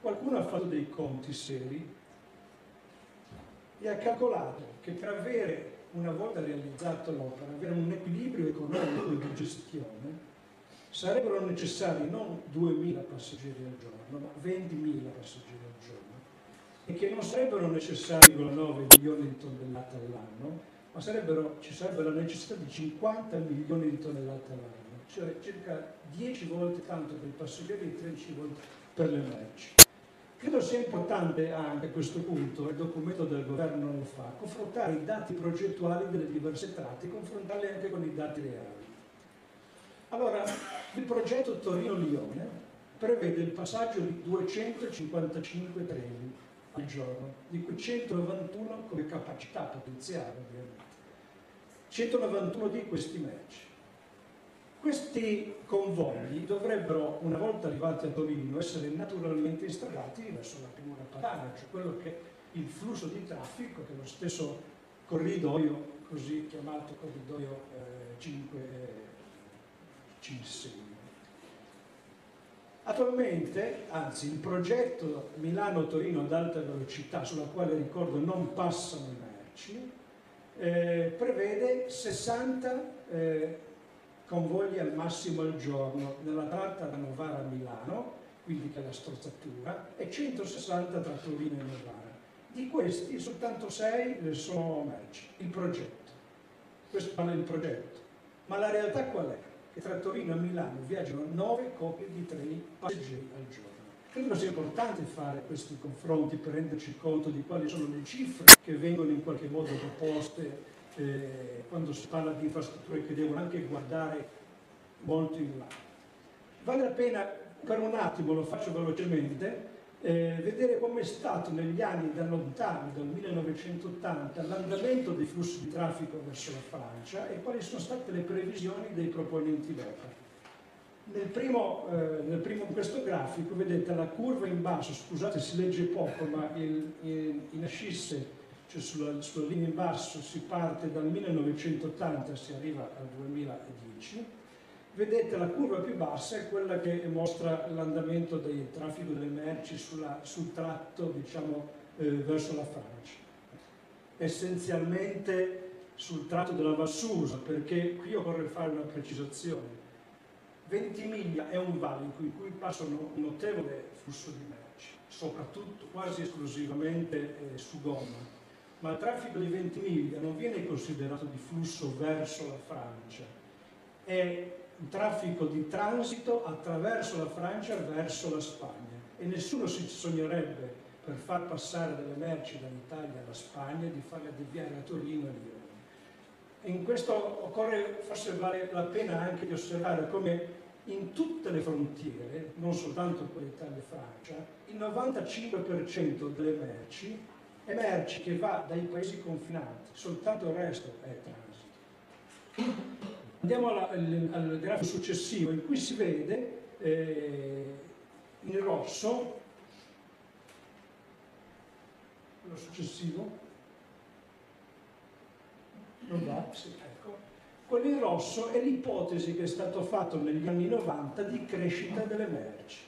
Qualcuno ha fatto dei conti seri e ha calcolato che per avere, una volta realizzato l'opera, avere un equilibrio economico di gestione sarebbero necessari non 2.000 passeggeri al giorno, ma 20.000 passeggeri al giorno, e che non sarebbero necessari 9 milioni di tonnellate all'anno, ma ci sarebbe la necessità di 50 milioni di tonnellate all'anno, cioè circa 10 volte tanto per i passeggeri e 13 volte per le merci. Credo sia importante anche a questo punto, il documento del governo non lo fa, confrontare i dati progettuali delle diverse tratte e confrontarli anche con i dati reali. Allora, il progetto Torino-Lione prevede il passaggio di 255 treni al giorno, di cui 191 come capacità potenziale ovviamente, 191 di questi merci. Questi convogli dovrebbero, una volta arrivati a Torino, essere naturalmente instradati verso la pianura padana, cioè quello che il flusso di traffico, che è lo stesso corridoio, così chiamato corridoio 5C. Attualmente, anzi, il progetto Milano-Torino ad alta velocità, sulla quale ricordo non passano i merci, prevede 60 convogli al massimo al giorno nella tratta da Novara a Milano, quindi che è la strozzatura, e 160 tra Torino e Novara. Di questi soltanto 6 sono merci, il progetto. Questo parla del progetto. Ma la realtà qual è? Che tra Torino e Milano viaggiano 9 coppie di treni passeggeri al giorno. Credo sia importante fare questi confronti per renderci conto di quali sono le cifre che vengono in qualche modo proposte quando si parla di infrastrutture che devono anche guardare molto in là. Vale la pena, per un attimo lo faccio velocemente, vedere come è stato negli anni da lontani, dal 1980, l'andamento dei flussi di traffico verso la Francia e quali sono state le previsioni dei proponenti d'opera. In questo grafico vedete la curva in basso, scusate si legge poco, ma in ascisse, cioè sulla linea in basso si parte dal 1980 e si arriva al 2010. Vedete la curva più bassa è quella che mostra l'andamento del traffico delle merci sul tratto diciamo, verso la Francia. Essenzialmente sul tratto della Val di Susa, perché qui occorre fare una precisazione. Ventimiglia è un valle in cui passano un notevole flusso di merci, soprattutto quasi esclusivamente su gomma. Ma il traffico di Ventimiglia non viene considerato di flusso verso la Francia, è un traffico di transito attraverso la Francia verso la Spagna e nessuno si sognerebbe per far passare delle merci dall'Italia alla Spagna di farle deviare a Torino e Lione. In questo occorre, forse vale la pena anche di osservare come in tutte le frontiere, non soltanto quelle Italia e Francia, il 95% delle merci è merci che va dai paesi confinanti, soltanto il resto è transito. Andiamo al grafico successivo in cui si vede in rosso quello successivo, non va, sì, ecco. Quello in rosso è l'ipotesi che è stato fatto negli anni 90 di crescita delle merci.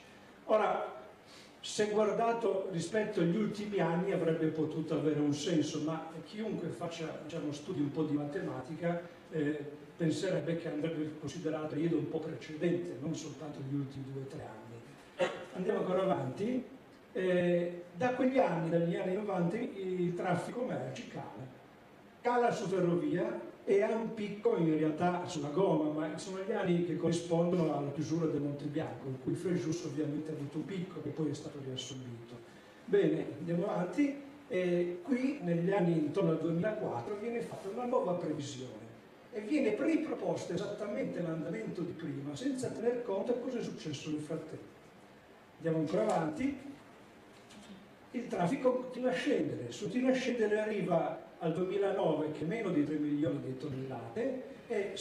Ora, se guardato rispetto agli ultimi anni avrebbe potuto avere un senso, ma chiunque faccia, diciamo, studi un po' di matematica penserebbe che andrebbe considerato il periodo un po' precedente, non soltanto gli ultimi 2 o 3 anni. Andiamo ancora avanti. Da quegli anni, dagli anni 90, il traffico merci cala su ferrovia e ha un picco in realtà sulla gomma, ma sono gli anni che corrispondono alla chiusura del Monte Bianco, in cui Frejus ovviamente ha avuto un picco che poi è stato riassorbito. Bene, andiamo avanti, e qui negli anni intorno al 2004 viene fatta una nuova previsione e viene riproposto esattamente l'andamento di prima, senza tener conto di cosa è successo nel frattempo. Andiamo ancora avanti. Il traffico continua a scendere, arriva al 2009 che è meno di 3 milioni di tonnellate e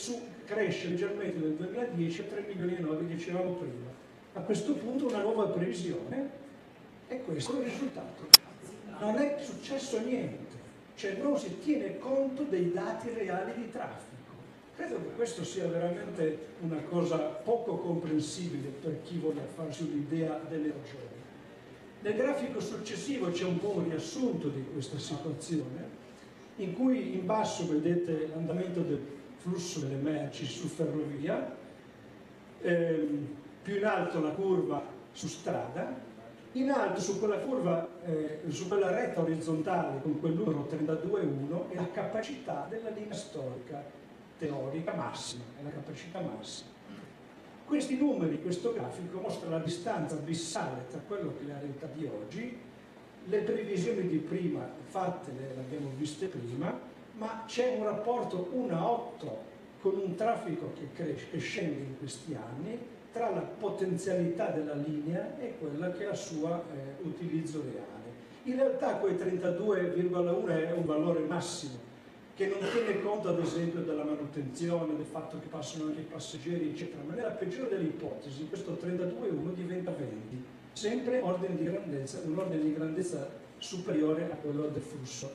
cresce leggermente nel 2010 a 3,9 milioni, dicevamo prima. A questo punto una nuova previsione e questo è il risultato. Non è successo niente, cioè non si tiene conto dei dati reali di traffico. Credo che questo sia veramente una cosa poco comprensibile per chi voglia farsi un'idea delle ragioni. Nel grafico successivo c'è un po' un riassunto di questa situazione, in cui in basso vedete l'andamento del flusso delle merci su ferrovia, più in alto la curva su strada, in alto su quella curva, su quella retta orizzontale con quel numero 32,1 è la capacità della linea storica teorica massima, è la capacità massima. Questi numeri, questo grafico, mostra la distanza abissale tra quello che è la realtà di oggi, le previsioni di prima fatte, le abbiamo viste prima, ma c'è un rapporto 1:8 con un traffico che scende in questi anni tra la potenzialità della linea e quella che è il suo utilizzo reale. In realtà quel 32,1 è un valore massimo, che non tiene conto ad esempio della manutenzione, del fatto che passano anche i passeggeri eccetera, ma nella peggiore delle ipotesi questo 32,1 diventa 20, sempre ordine di grandezza, un ordine di grandezza superiore a quello del flusso.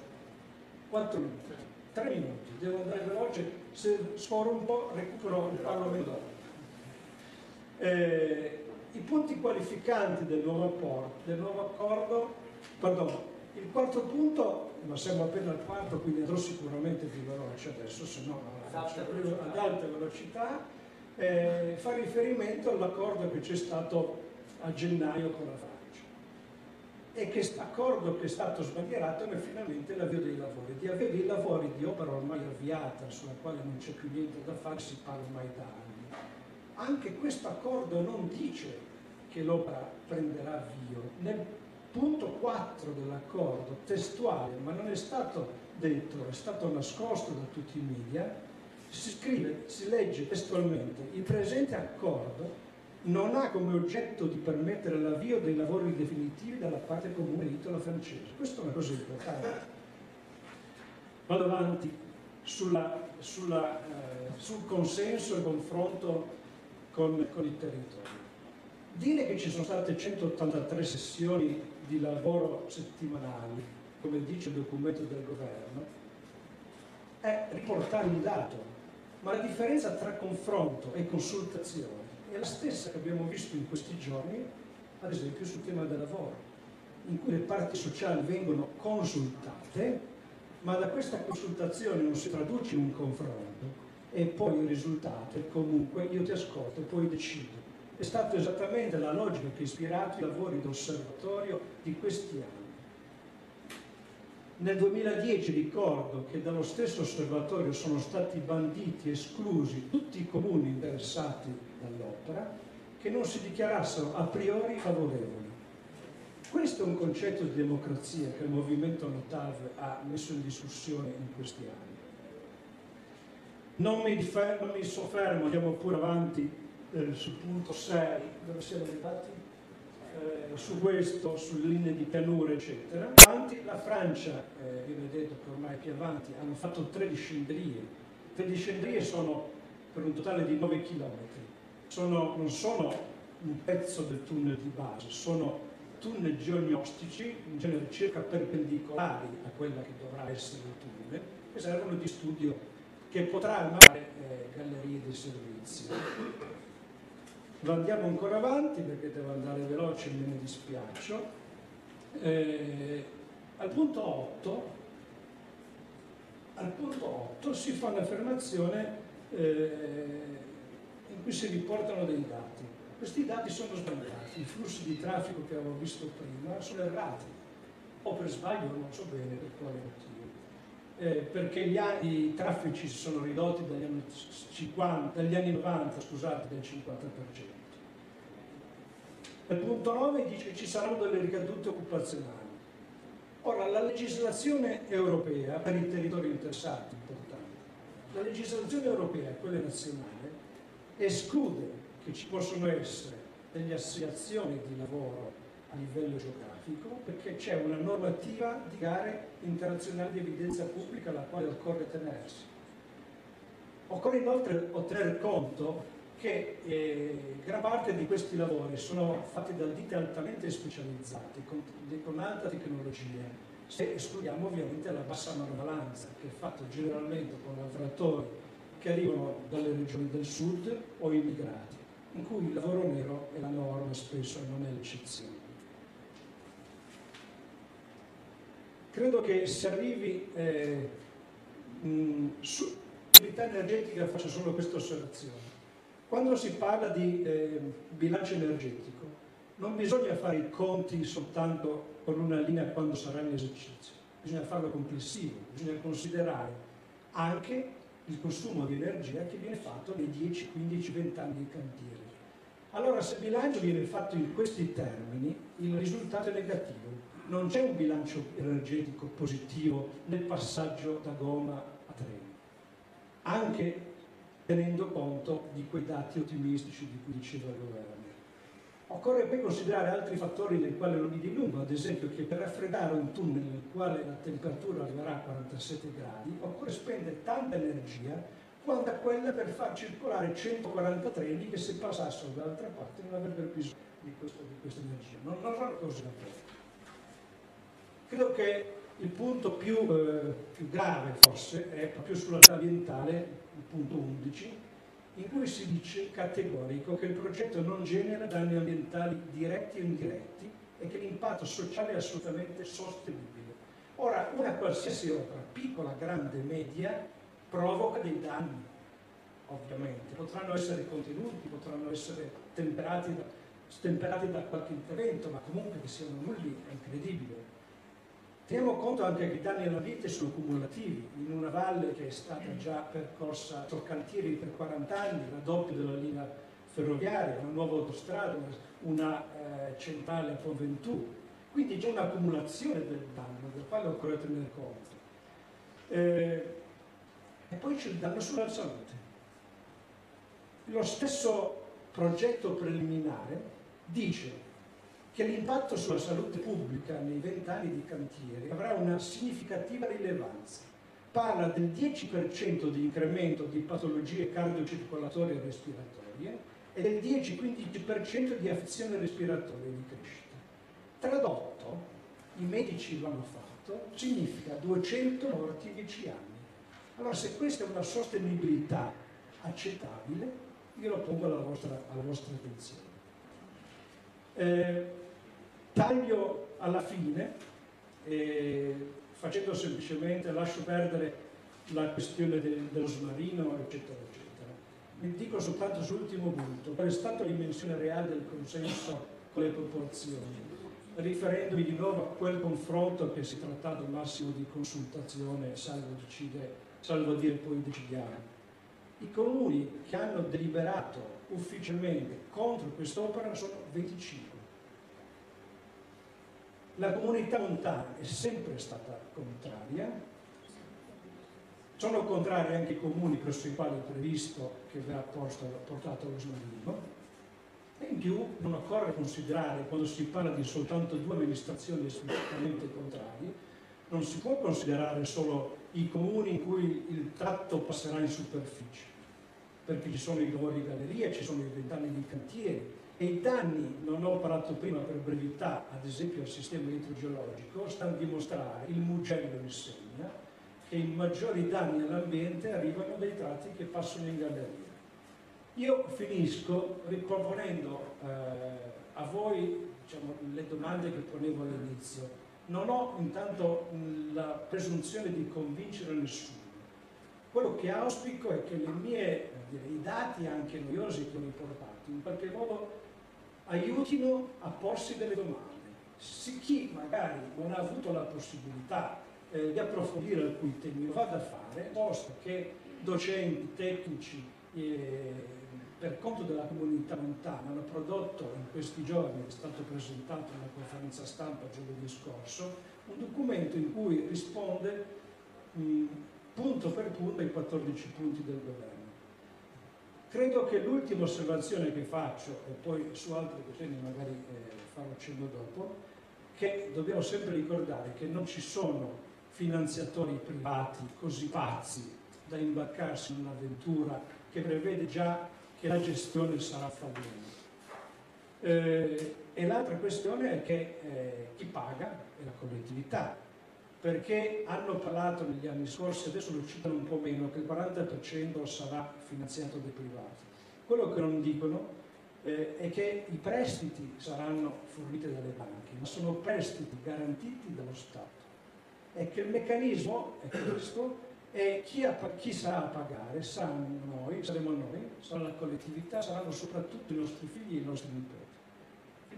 4 minuti, 3 minuti, devo andare veloce, se scorro un po' recupero il parlamento dopo. I punti qualificanti del nuovo accordo. Il quarto punto, ma siamo appena al quarto, quindi andrò sicuramente più veloce adesso, se no ad alta velocità, fa riferimento all'accordo che c'è stato a gennaio con la Francia e che questo accordo che è stato sbandierato è finalmente l'avvio dei lavori. Di avere i lavori di opera ormai avviata, sulla quale non c'è più niente da fare, si parla ormai da anni. Anche questo accordo non dice che l'opera prenderà avvio. Punto 4 dell'accordo, testuale, ma non è stato detto, è stato nascosto da tutti i media, si legge testualmente: il presente accordo non ha come oggetto di permettere l'avvio dei lavori definitivi dalla parte comune italo-francese. Questa è una cosa importante. Vado avanti sul consenso e confronto con il territorio. Dire che ci sono state 183 sessioni di lavoro settimanali, come dice il documento del governo, è riportare un dato, ma la differenza tra confronto e consultazione è la stessa che abbiamo visto in questi giorni, ad esempio sul tema del lavoro, in cui le parti sociali vengono consultate, ma da questa consultazione non si traduce in un confronto e poi il risultato è comunque io ti ascolto e poi decido. È stata esattamente la logica che ha ispirato i lavori d'osservatorio di questi anni. Nel 2010 ricordo che dallo stesso osservatorio sono stati banditi, esclusi tutti i comuni interessati dall'opera che non si dichiarassero a priori favorevoli. Questo è un concetto di democrazia che il movimento Notav ha messo in discussione in questi anni. Non mi soffermo, andiamo pure avanti. Sul punto 6, dove siamo arrivati? Su questo, sulle linee di pianura eccetera. Avanti la Francia, viene detto che ormai è più avanti, hanno fatto 3 discenderie. 3 discenderie sono per un totale di 9 chilometri. Non sono un pezzo del tunnel di base, sono tonneggioni ostici, in genere circa perpendicolari a quella che dovrà essere il tunnel, che servono di studio, che potrà armare gallerie di servizio. Ma andiamo ancora avanti perché devo andare veloce e me ne dispiaccio. Al punto 8 si fa un'affermazione in cui si riportano dei dati. Questi dati sono sbagliati, i flussi di traffico che avevo visto prima sono errati, o per sbaglio non so bene per quale motivo. Perché i traffici si sono ridotti dagli anni 90 del 50%. Al punto 9 dice che ci saranno delle ricadute occupazionali. Ora, la legislazione europea, per i territori interessati, importante, la legislazione europea, quella nazionale, esclude che ci possono essere delle associazioni di lavoro a livello geografico, perché c'è una normativa di gare internazionali di evidenza pubblica alla quale occorre tenersi. Occorre inoltre tener conto che gran parte di questi lavori sono fatti da ditte altamente specializzate, con alta tecnologia, se escludiamo ovviamente la bassa manovalanza, che è fatta generalmente con lavoratori che arrivano dalle regioni del sud o immigrati, in cui il lavoro nero è la norma spesso e non è l'eccezione. Credo che si arrivi su l'attività energetica, faccio solo questa osservazione. Quando si parla di bilancio energetico, non bisogna fare i conti soltanto con una linea quando sarà in esercizio, bisogna farlo complessivo, bisogna considerare anche il consumo di energia che viene fatto nei 10, 15, 20 anni di cantiere. Allora, se il bilancio viene fatto in questi termini, il risultato è negativo. Non c'è un bilancio energetico positivo nel passaggio da gomma a treno, anche tenendo conto di quei dati ottimistici di cui diceva il governo. Occorre poi considerare altri fattori nei quali non mi dilungo, ad esempio che per raffreddare un tunnel nel quale la temperatura arriverà a 47 gradi occorre spendere tanta energia quanto a quella per far circolare 140 treni che se passassero dall'altra parte non avrebbero bisogno di questa energia. Non sono cose da poco. Credo che il punto più grave forse è proprio sulla realtà ambientale, il punto 11, in cui si dice categorico che il progetto non genera danni ambientali diretti o indiretti e che l'impatto sociale è assolutamente sostenibile. Ora, una qualsiasi opera, piccola, grande, media, provoca dei danni, ovviamente. Potranno essere contenuti, potranno essere stemperati da qualche intervento, ma comunque che siano nulli è incredibile. Teniamo conto anche che i danni all'ambiente sono cumulativi, in una valle che è stata già percorsa cantieri per 40 anni, la doppia della linea ferroviaria, una nuova autostrada, una centrale a Ponventù, quindi c'è un'accumulazione del danno, del quale occorre tenere conto. E poi c'è il danno sulla salute. Lo stesso progetto preliminare dice che l'impatto sulla salute pubblica nei 20 anni di cantiere avrà una significativa rilevanza. Parla del 10% di incremento di patologie cardiocircolatorie e respiratorie e del 10-15% di affezioni respiratorie di crescita. Tradotto, i medici l'hanno fatto, significa 200 morti in 10 anni. Allora, se questa è una sostenibilità accettabile, io lo pongo alla vostra attenzione. Taglio alla fine, facendo semplicemente, lascio perdere la questione dello smarino, eccetera, eccetera. Mi dico soltanto sull'ultimo punto, qual è stata la dimensione reale del consenso con le proporzioni, riferendomi di nuovo a quel confronto che si tratta del massimo di consultazione, salvo dire poi decidiamo. I comuni che hanno deliberato ufficialmente contro quest'opera sono 25. La comunità montana è sempre stata contraria, sono contrari anche i comuni presso i quali è previsto che verrà portato lo smarrino, e in più non occorre considerare, quando si parla di soltanto 2 amministrazioni esplicitamente contrarie, non si può considerare solo i comuni in cui il tratto passerà in superficie, perché ci sono i lavori di galleria, ci sono i 20 anni di cantiere, e i danni, non ho parlato prima per brevità, ad esempio al sistema idrogeologico, stanno a dimostrare, il Mugello insegna, che i maggiori danni all'ambiente arrivano dai tratti che passano in galleria. Io finisco riproponendo a voi, diciamo, le domande che ponevo all'inizio. Non ho intanto la presunzione di convincere nessuno. Quello che auspico è che le mie, i dati anche noiosi che ho riportato in qualche modo aiutino a porsi delle domande. Se chi magari non ha avuto la possibilità di approfondire alcuni temi lo vada a fare, posto che docenti, tecnici per conto della comunità montana hanno prodotto in questi giorni, è stato presentato in una conferenza stampa giovedì scorso, un documento in cui risponde punto per punto ai 14 punti del governo. Credo che l'ultima osservazione che faccio, e poi su altre questioni magari farò cenno dopo, che dobbiamo sempre ricordare che non ci sono finanziatori privati così pazzi da imbarcarsi in un'avventura che prevede già che la gestione sarà fallita. E l'altra questione è che chi paga è la collettività, perché hanno parlato negli anni scorsi, adesso lo citano un po' meno, che il 40% sarà finanziato dai privati. Quello che non dicono è che i prestiti saranno forniti dalle banche, ma sono prestiti garantiti dallo Stato, e che il meccanismo è questo, e chi sarà a pagare saremo noi, sarà la collettività, saranno soprattutto i nostri figli e i nostri nipoti.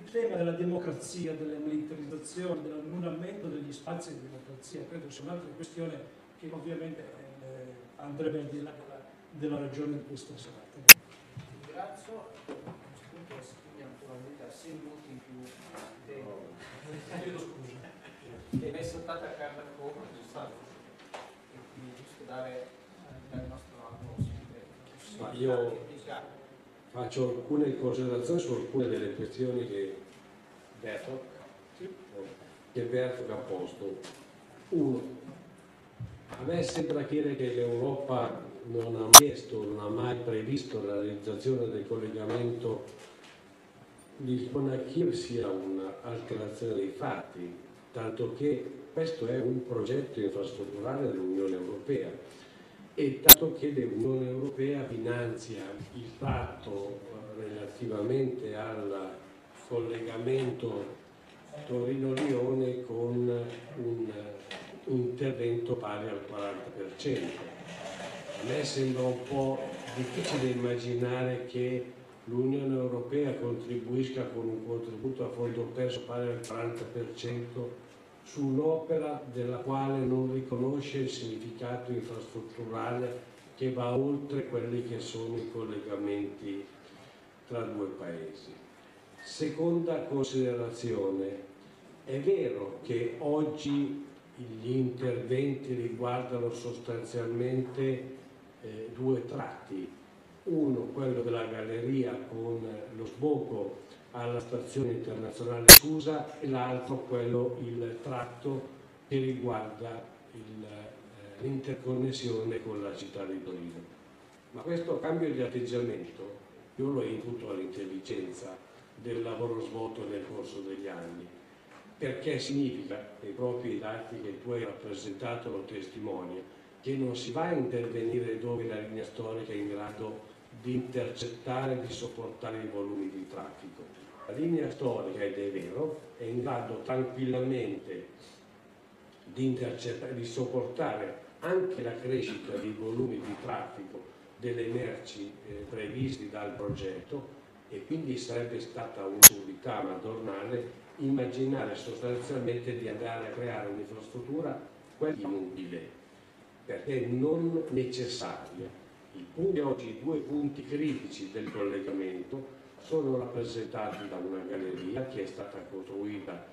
Il tema della democrazia, della militarizzazione, dell'annullamento degli spazi di democrazia, credo sia un'altra questione che ovviamente andrebbe al di là della ragione di questa serata. Ringrazio, naturalmente a sei minuti in più chiedo scusa, è saltata a carta come giusto, e quindi giusto dare il nostro lavoro. Io faccio alcune considerazioni su alcune delle questioni che Berto ha posto. Uno, a me sembra chiaro che l'Europa non ha chiesto, non ha mai previsto la realizzazione del collegamento di Lione-Kiev sia un'alterazione dei fatti, tanto che questo è un progetto infrastrutturale dell'Unione Europea. E tanto che l'Unione Europea finanzia il tratto relativamente al collegamento Torino-Lione con un intervento pari al 40%. A me sembra un po' difficile immaginare che l'Unione Europea contribuisca con un contributo a fondo perso pari al 40% su un'opera della quale non riconosce il significato infrastrutturale che va oltre quelli che sono i collegamenti tra due paesi. Seconda considerazione, è vero che oggi gli interventi riguardano sostanzialmente due tratti, uno quello della galleria con lo sbocco alla stazione internazionale Susa e l'altro quello, il tratto che riguarda l'interconnessione con la città di Torino. Ma questo cambio di atteggiamento io lo imputo all'intelligenza del lavoro svolto nel corso degli anni, perché significa, e proprio i dati che tu hai rappresentato lo testimoniano, che non si va a intervenire dove la linea storica è in grado di intercettare e di sopportare i volumi di traffico. La linea storica, ed è vero, è in grado tranquillamente di intercettare, di sopportare anche la crescita dei volumi di traffico delle merci previsti dal progetto, e quindi sarebbe stata un'utilità madornale immaginare sostanzialmente di andare a creare un'infrastruttura quasi inutile, perché non necessaria. Oggi due punti critici del collegamento sono rappresentati da una galleria che è stata costruita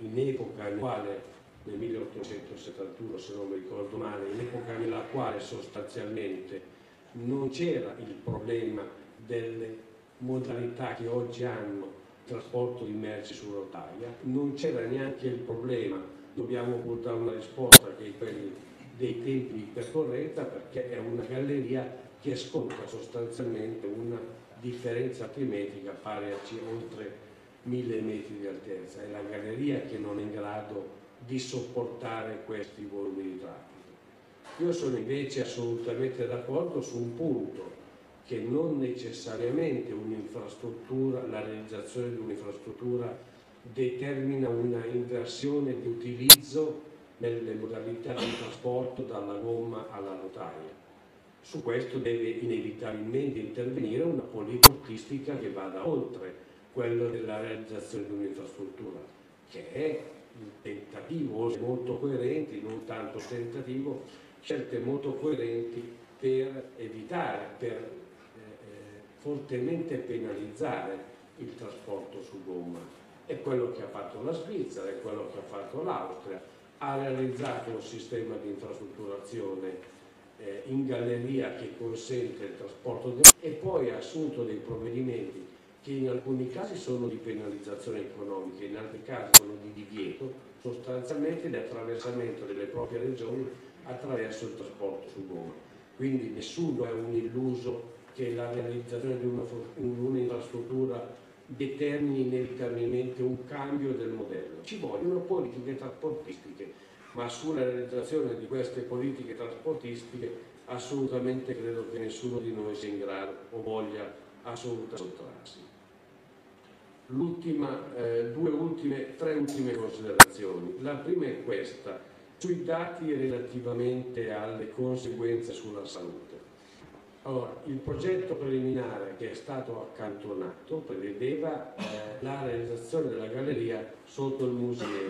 in epoca in quale, nel 1871 se non mi ricordo male, in epoca nella quale sostanzialmente non c'era il problema delle modalità che oggi hanno trasporto di merci su rotaia, non c'era neanche il problema, dobbiamo portare una risposta che quelli dei tempi di percorrenza, perché è una galleria che ascolta sostanzialmente una differenza pimetrica pari a oltre 1000 metri di altezza, è la galleria che non è in grado di sopportare questi volumi di traffico. Io sono invece assolutamente d'accordo su un punto, che non necessariamente la realizzazione di un'infrastruttura determina una inversione di utilizzo nelle modalità di trasporto dalla gomma alla rotaia. Su questo deve inevitabilmente intervenire una politica urbanistica che vada oltre quello della realizzazione di un'infrastruttura, che è un tentativo molto coerente, non tanto tentativo, scelte molto coerenti per evitare, per fortemente penalizzare il trasporto su gomma. È quello che ha fatto la Svizzera, è quello che ha fatto l'Austria, ha realizzato un sistema di infrastrutturazione in galleria che consente il trasporto e poi ha assunto dei provvedimenti che in alcuni casi sono di penalizzazione economica, in altri casi sono di divieto, sostanzialmente di attraversamento delle proprie regioni attraverso il trasporto su gomma. Quindi nessuno è un illuso che la realizzazione di un'infrastruttura determini inevitabilmente un cambio del modello. Ci vogliono politiche trasportistiche, ma sulla realizzazione di queste politiche trasportistiche assolutamente credo che nessuno di noi sia in grado o voglia assolutamente sottrarsi. Tre ultime considerazioni. La prima è questa, sui dati relativamente alle conseguenze sulla salute. Allora, il progetto preliminare che è stato accantonato prevedeva la realizzazione della galleria sotto il Musinè.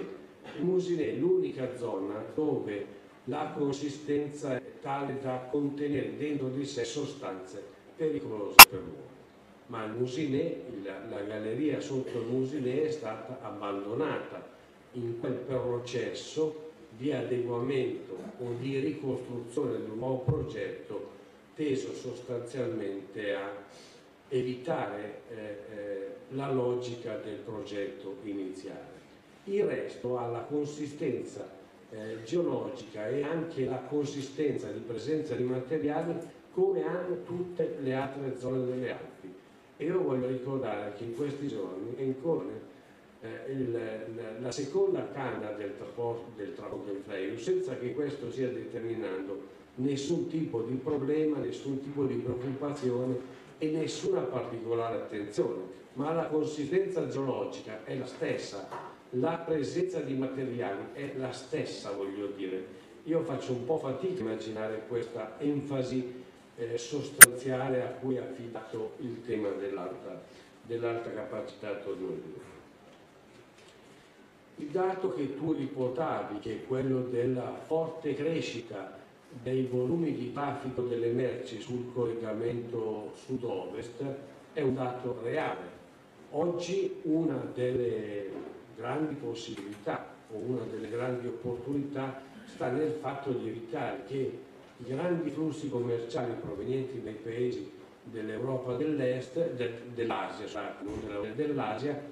Il Musinè è l'unica zona dove la consistenza è tale da contenere dentro di sé sostanze pericolose per l'uomo. Ma il Musinè, la galleria sotto il Musinè è stata abbandonata in quel processo di adeguamento o di ricostruzione del nuovo progetto teso sostanzialmente a evitare la logica del progetto iniziale. Il resto ha la consistenza geologica e anche la consistenza di presenza di materiali come hanno tutte le altre zone delle Alpi. E io voglio ricordare che in questi giorni è in corso la seconda canna del trasporto del Flaio, senza che questo sia determinando nessun tipo di problema, nessun tipo di preoccupazione e nessuna particolare attenzione, ma la consistenza geologica è la stessa, la presenza di materiali è la stessa, voglio dire. Io faccio un po' fatica a immaginare questa enfasi sostanziale a cui è affidato il tema dell'alta capacità torino-lione. Il dato che tu riportavi, che è quello della forte crescita dei volumi di traffico delle merci sul collegamento sud-ovest, è un dato reale. Oggi una delle grandi possibilità o una delle grandi opportunità sta nel fatto di evitare che i grandi flussi commerciali provenienti dai paesi dell'Europa dell'Est, dell'Asia,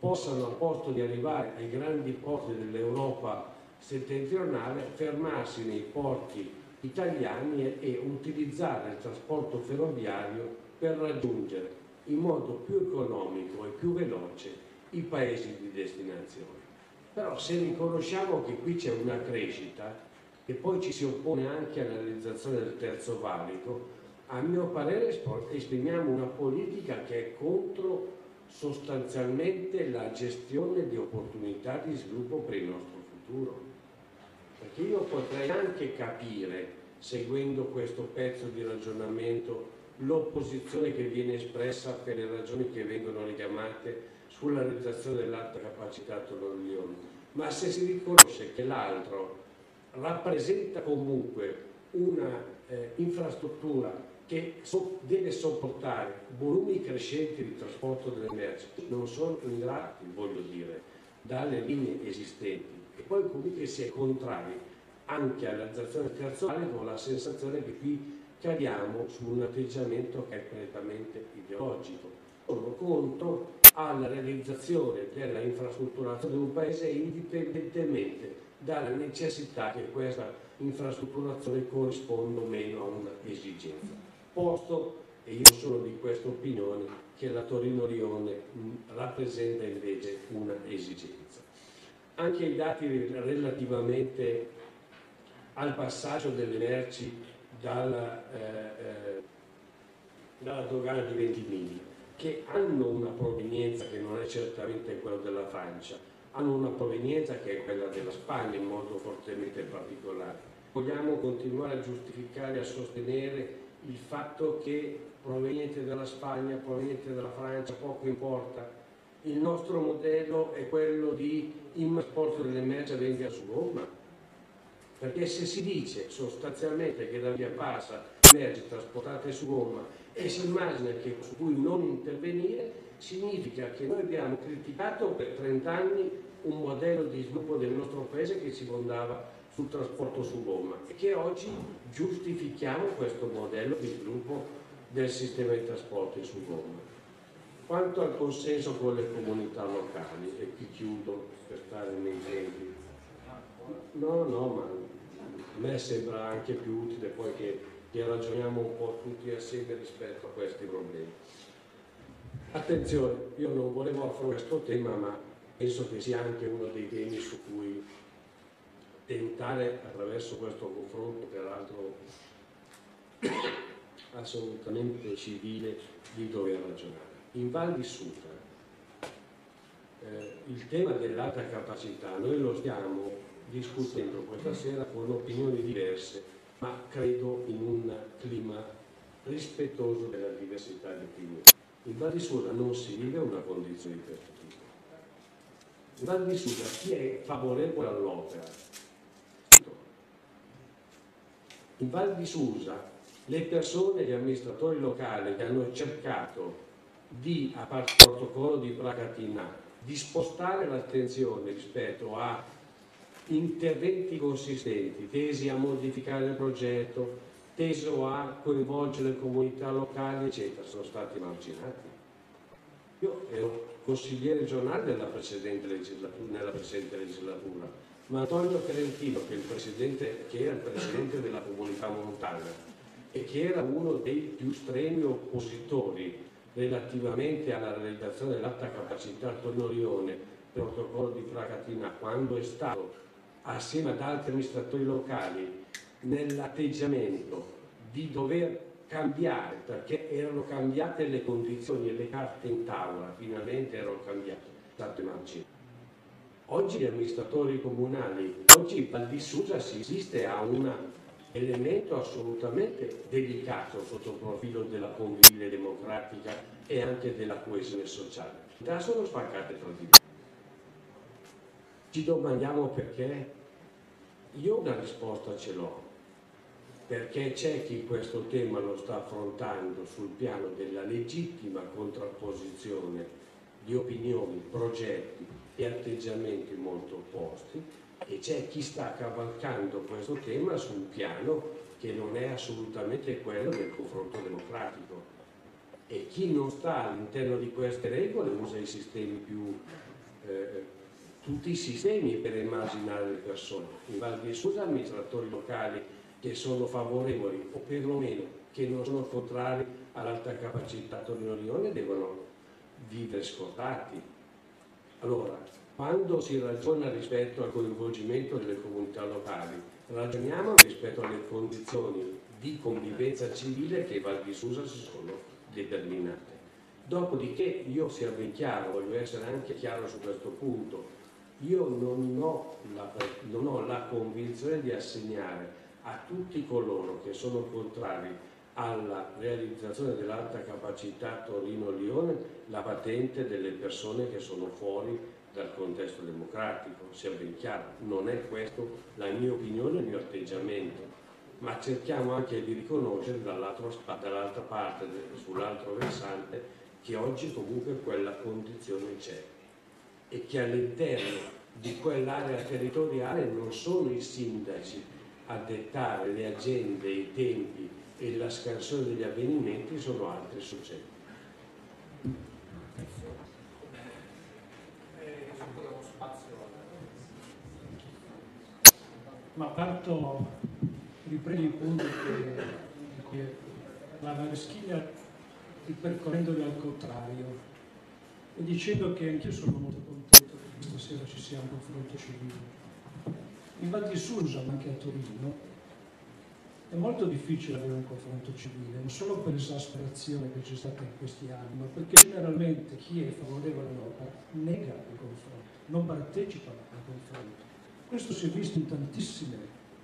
possano, al posto di arrivare ai grandi porti dell'Europa settentrionale, fermarsi nei porti italiani e utilizzare il trasporto ferroviario per raggiungere in modo più economico e più veloce i paesi di destinazione. Però se riconosciamo che qui c'è una crescita e poi ci si oppone anche alla realizzazione del terzo valico, a mio parere esprimiamo una politica che è contro sostanzialmente la gestione di opportunità di sviluppo per il nostro futuro. Perché io potrei anche capire, seguendo questo pezzo di ragionamento, l'opposizione che viene espressa per le ragioni che vengono richiamate sulla realizzazione dell'alta capacità Torino-Lione, ma se si riconosce che l'altro rappresenta comunque una infrastruttura che deve sopportare volumi crescenti di trasporto delle merci, non sono in grado, voglio dire, dalle linee esistenti. E poi comunque si è contrari anche alla realizzazione del terzo valico, con la sensazione che qui cadiamo su un atteggiamento che è prettamente ideologico. Sono contro alla realizzazione della infrastrutturazione di un paese indipendentemente dalla necessità che questa infrastrutturazione corrisponda o meno a una esigenza, posto e io sono di questa opinione che la Torino-Lione rappresenta invece una esigenza. Anche i dati relativamente al passaggio delle merci dalla dogana di Ventimiglia, che hanno una provenienza che non è certamente quella della Francia, hanno una provenienza che è quella della Spagna in modo fortemente particolare. Vogliamo continuare a giustificare e a sostenere il fatto che proveniente dalla Spagna, proveniente dalla Francia, poco importa. Il nostro modello è quello di il trasporto delle merci venga su Roma, perché se si dice sostanzialmente che da via passa merci trasportate su Roma e si immagina che su cui non intervenire, significa che noi abbiamo criticato per 30 anni un modello di sviluppo del nostro paese che si fondava sul trasporto su Roma e che oggi giustifichiamo questo modello di sviluppo del sistema di trasporto su Roma. Quanto al consenso con le comunità locali, e qui chiudo per stare nei tempi, no, ma a me sembra anche più utile poi che ragioniamo un po' tutti assieme rispetto a questi problemi. Attenzione, io non volevo affrontare questo tema, ma penso che sia anche uno dei temi su cui tentare attraverso questo confronto, peraltro assolutamente civile, di dover ragionare. In Val di Susa il tema dell'alta capacità noi lo stiamo discutendo questa sera con opinioni diverse, ma credo in un clima rispettoso della diversità di opinioni. In Val di Susa non si vive una condizione di questo tipo. In Val di Susa chi è favorevole all'opera? In Val di Susa le persone, gli amministratori locali che hanno cercato di, a parte il protocollo di Pracatinà, di spostare l'attenzione rispetto a interventi consistenti tesi a modificare il progetto, teso a coinvolgere le comunità locali, eccetera, sono stati marginati. Io ero consigliere regionale nella precedente legislatura, ma Antonio Ferentino, che era il presidente della comunità montana e che era uno dei più stremi oppositori relativamente alla realizzazione dell'alta capacità Torino-Lione, protocollo di Pracatinà, quando è stato assieme ad altri amministratori locali nell'atteggiamento di dover cambiare, perché erano cambiate le condizioni e le carte in tavola, finalmente erano cambiate, state marginali. Oggi gli amministratori comunali, oggi in Val di Susa si esiste a una elemento assolutamente delicato sotto il profilo della convivenza democratica e anche della coesione sociale. Le città sono spaccate tra di loro. Ci domandiamo perché? Io una risposta ce l'ho, perché c'è chi questo tema lo sta affrontando sul piano della legittima contrapposizione di opinioni, progetti e atteggiamenti molto opposti, e c'è chi sta cavalcando questo tema su un piano che non è assolutamente quello del confronto democratico, e chi non sta all'interno di queste regole usa i sistemi più tutti i sistemi per immaginare le persone. In Val di Susa amministratori locali che sono favorevoli o perlomeno che non sono contrari all'alta capacità Torino-Lione devono vivere scordati. Allora, quando si ragiona rispetto al coinvolgimento delle comunità locali, ragioniamo rispetto alle condizioni di convivenza civile che in Val di Susa si sono determinate. Dopodiché io, sia ben chiaro, voglio essere anche chiaro su questo punto, io non ho la convinzione di assegnare a tutti coloro che sono contrari alla realizzazione dell'alta capacità Torino-Lione la patente delle persone che sono fuori dal contesto democratico, sia ben chiaro, non è questa la mia opinione, il mio atteggiamento, ma cerchiamo anche di riconoscere dall'altra parte, sull'altro versante, che oggi comunque quella condizione c'è e che all'interno di quell'area territoriale non sono i sindaci a dettare le agende, i tempi e la scansione degli avvenimenti, sono altri soggetti. Ma riprendo il punto che la Reschini ripercorrendoli al contrario e dicendo che anch'io sono molto contento che questa sera ci sia un confronto civile. In Val di Susa, ma anche a Torino, è molto difficile avere un confronto civile, non solo per l'esasperazione che c'è stata in questi anni, ma perché generalmente chi è favorevole all'opera nega il confronto, non partecipa al confronto. Questo si è visto in tantissime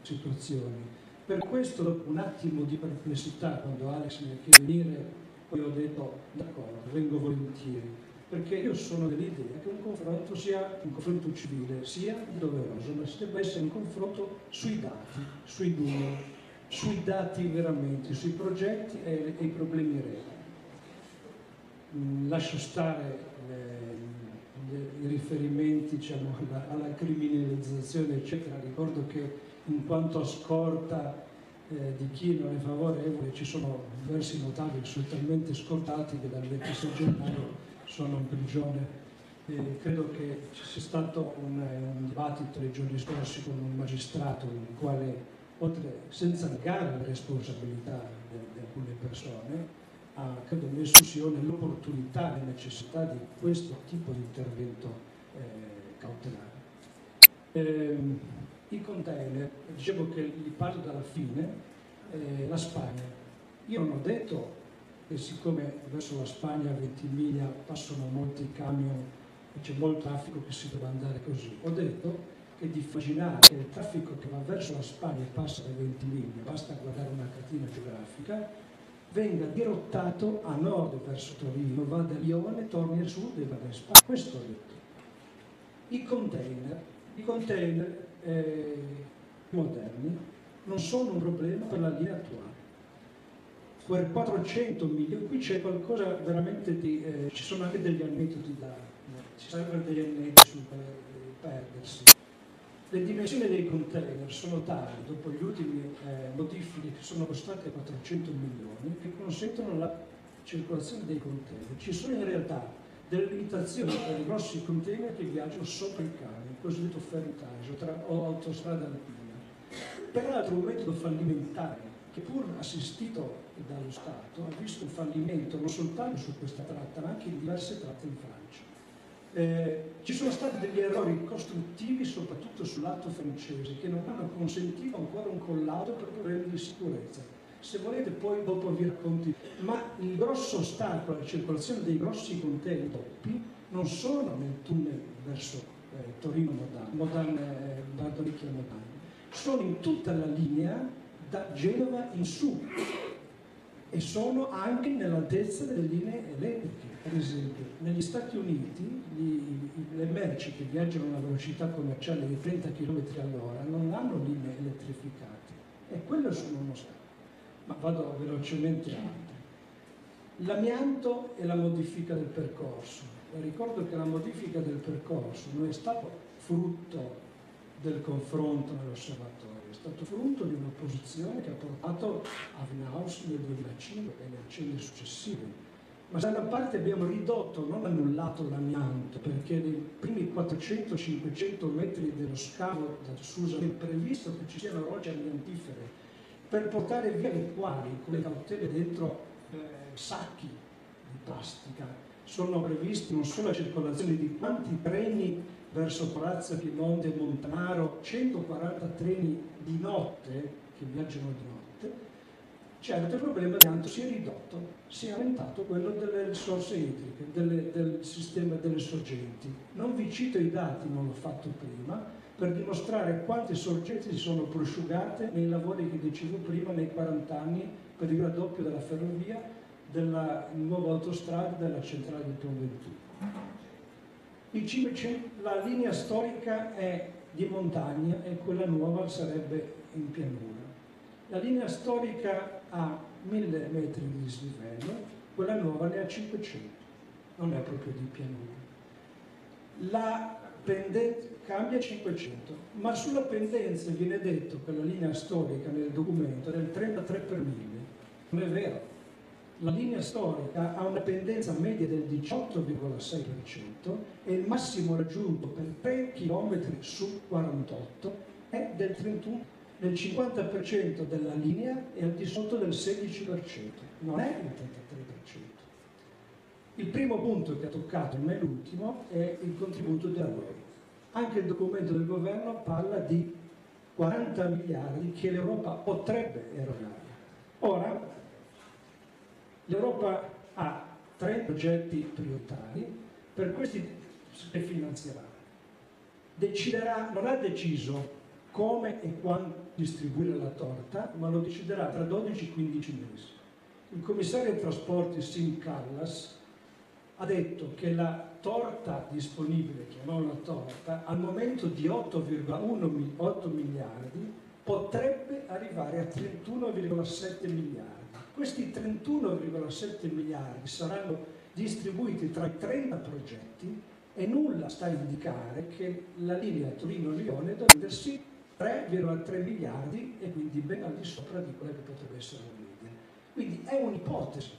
situazioni. Per questo, dopo un attimo di perplessità, quando Alex mi ha chiesto di venire, io ho detto d'accordo, vengo volentieri, perché io sono dell'idea che un confronto sia un confronto civile, sia doveroso, ma si debba essere un confronto sui dati, sui numeri, sui dati veramente, sui progetti e i problemi reali. Lascio stare i riferimenti, diciamo, alla criminalizzazione, eccetera. Ricordo che in quanto a scorta di chi non è favorevole ci sono diversi notabili assolutamente scortati che dal 26 gennaio sono in prigione. Credo che ci sia stato un dibattito nei giorni scorsi con un magistrato in quale, senza negare la responsabilità di alcune persone, ha credo un'esclusione, l'opportunità, la necessità di questo tipo di intervento cautelare. I container, dicevo che li parto dalla fine, la Spagna. Io non ho detto che siccome verso la Spagna, a Ventimiglia, passano molti camion e c'è molto traffico che si deve andare così, ho detto che di immaginare che il traffico che va verso la Spagna e passa da Ventimiglia, basta guardare una cartina geografica, venga dirottato a nord verso Torino, va da Lione, torni a sud e va da Spagna. Questo ho detto. I container moderni non sono un problema per la linea attuale. Per 400 milioni, qui c'è qualcosa veramente di... ci sono anche degli aneddoti da... ci servono degli aneddoti su perdersi. Le dimensioni dei container sono tali, dopo gli ultimi modifiche che sono costate 400 milioni, che consentono la circolazione dei container. Ci sono in realtà delle limitazioni per i grossi container che viaggiano sopra i camion, il cosiddetto ferritaggio o autostrada alpina. Peraltro un metodo fallimentare che pur assistito dallo Stato ha visto un fallimento non soltanto su questa tratta ma anche in diverse tratte in Francia. Ci sono stati degli errori costruttivi soprattutto sul lato francese che non hanno consentito ancora un collaudo per problemi di sicurezza. Se volete poi dopo vi racconti, ma il grosso ostacolo alla circolazione dei grossi container doppi non sono nel tunnel verso Torino Modane, sono in tutta la linea da Genova in su e sono anche nell'altezza delle linee elettriche. Ad esempio, negli Stati Uniti le merci che viaggiano a una velocità commerciale di 30 km all'ora non hanno linee elettrificate e quello sono uno stato. Ma vado velocemente avanti. L'amianto e la modifica del percorso. Ricordo che la modifica del percorso non è stato frutto del confronto nell'osservatorio, è stato frutto di una posizione che ha portato a Vinaus nel 2005 e le accende successive. Ma da una parte abbiamo ridotto, non annullato l'amianto, perché nei primi 400-500 metri dello scavo da Susa è previsto che ci siano rocce amiantifere per portare via le quali, con le cautele dentro sacchi di plastica, sono previsti non solo la circolazione di quanti treni verso Palazzo, Piemonte e Montanaro, 140 treni di notte, che viaggiano di notte. Certo il problema di tanto si è ridotto, si è aumentato quello delle risorse idriche, del sistema delle sorgenti. Non vi cito i dati, non l'ho fatto prima, per dimostrare quante sorgenti si sono prosciugate nei lavori che dicevo prima, nei 40 anni, per il raddoppio della ferrovia, della nuova autostrada, della centrale di Piemonte. La linea storica è di montagna e quella nuova sarebbe in pianura. La linea storica ha 1000 metri di dislivello, quella nuova ne ha 500, non è proprio di pianura. La pendenza cambia 500, ma sulla pendenza viene detto che la linea storica nel documento è del 33/1000, non è vero. La linea storica ha una pendenza media del 18,6% e il massimo raggiunto per 3 km su 48 è del 31%. Nel 50% della linea è al di sotto del 16%, non è il 33%. Il primo punto che ha toccato, ma è l'ultimo, è il contributo della guerra. Anche il documento del governo parla di 40 miliardi che l'Europa potrebbe erogare. Ora, l'Europa ha 3 progetti prioritari, per questi si finanzierà. Deciderà, non ha deciso come e quando distribuire la torta, ma lo deciderà tra 12 e 15 mesi. Il commissario dei trasporti Sim Kallas ha detto che la torta disponibile, chiamiamola torta, al momento di 8,1 miliardi potrebbe arrivare a 31,7 miliardi. Questi 31,7 miliardi saranno distribuiti tra i 30 progetti e nulla sta a indicare che la linea Torino-Lione deve vendersi 3,3 miliardi e quindi ben al di sopra di quella che potrebbe essere la media. Quindi è un'ipotesi,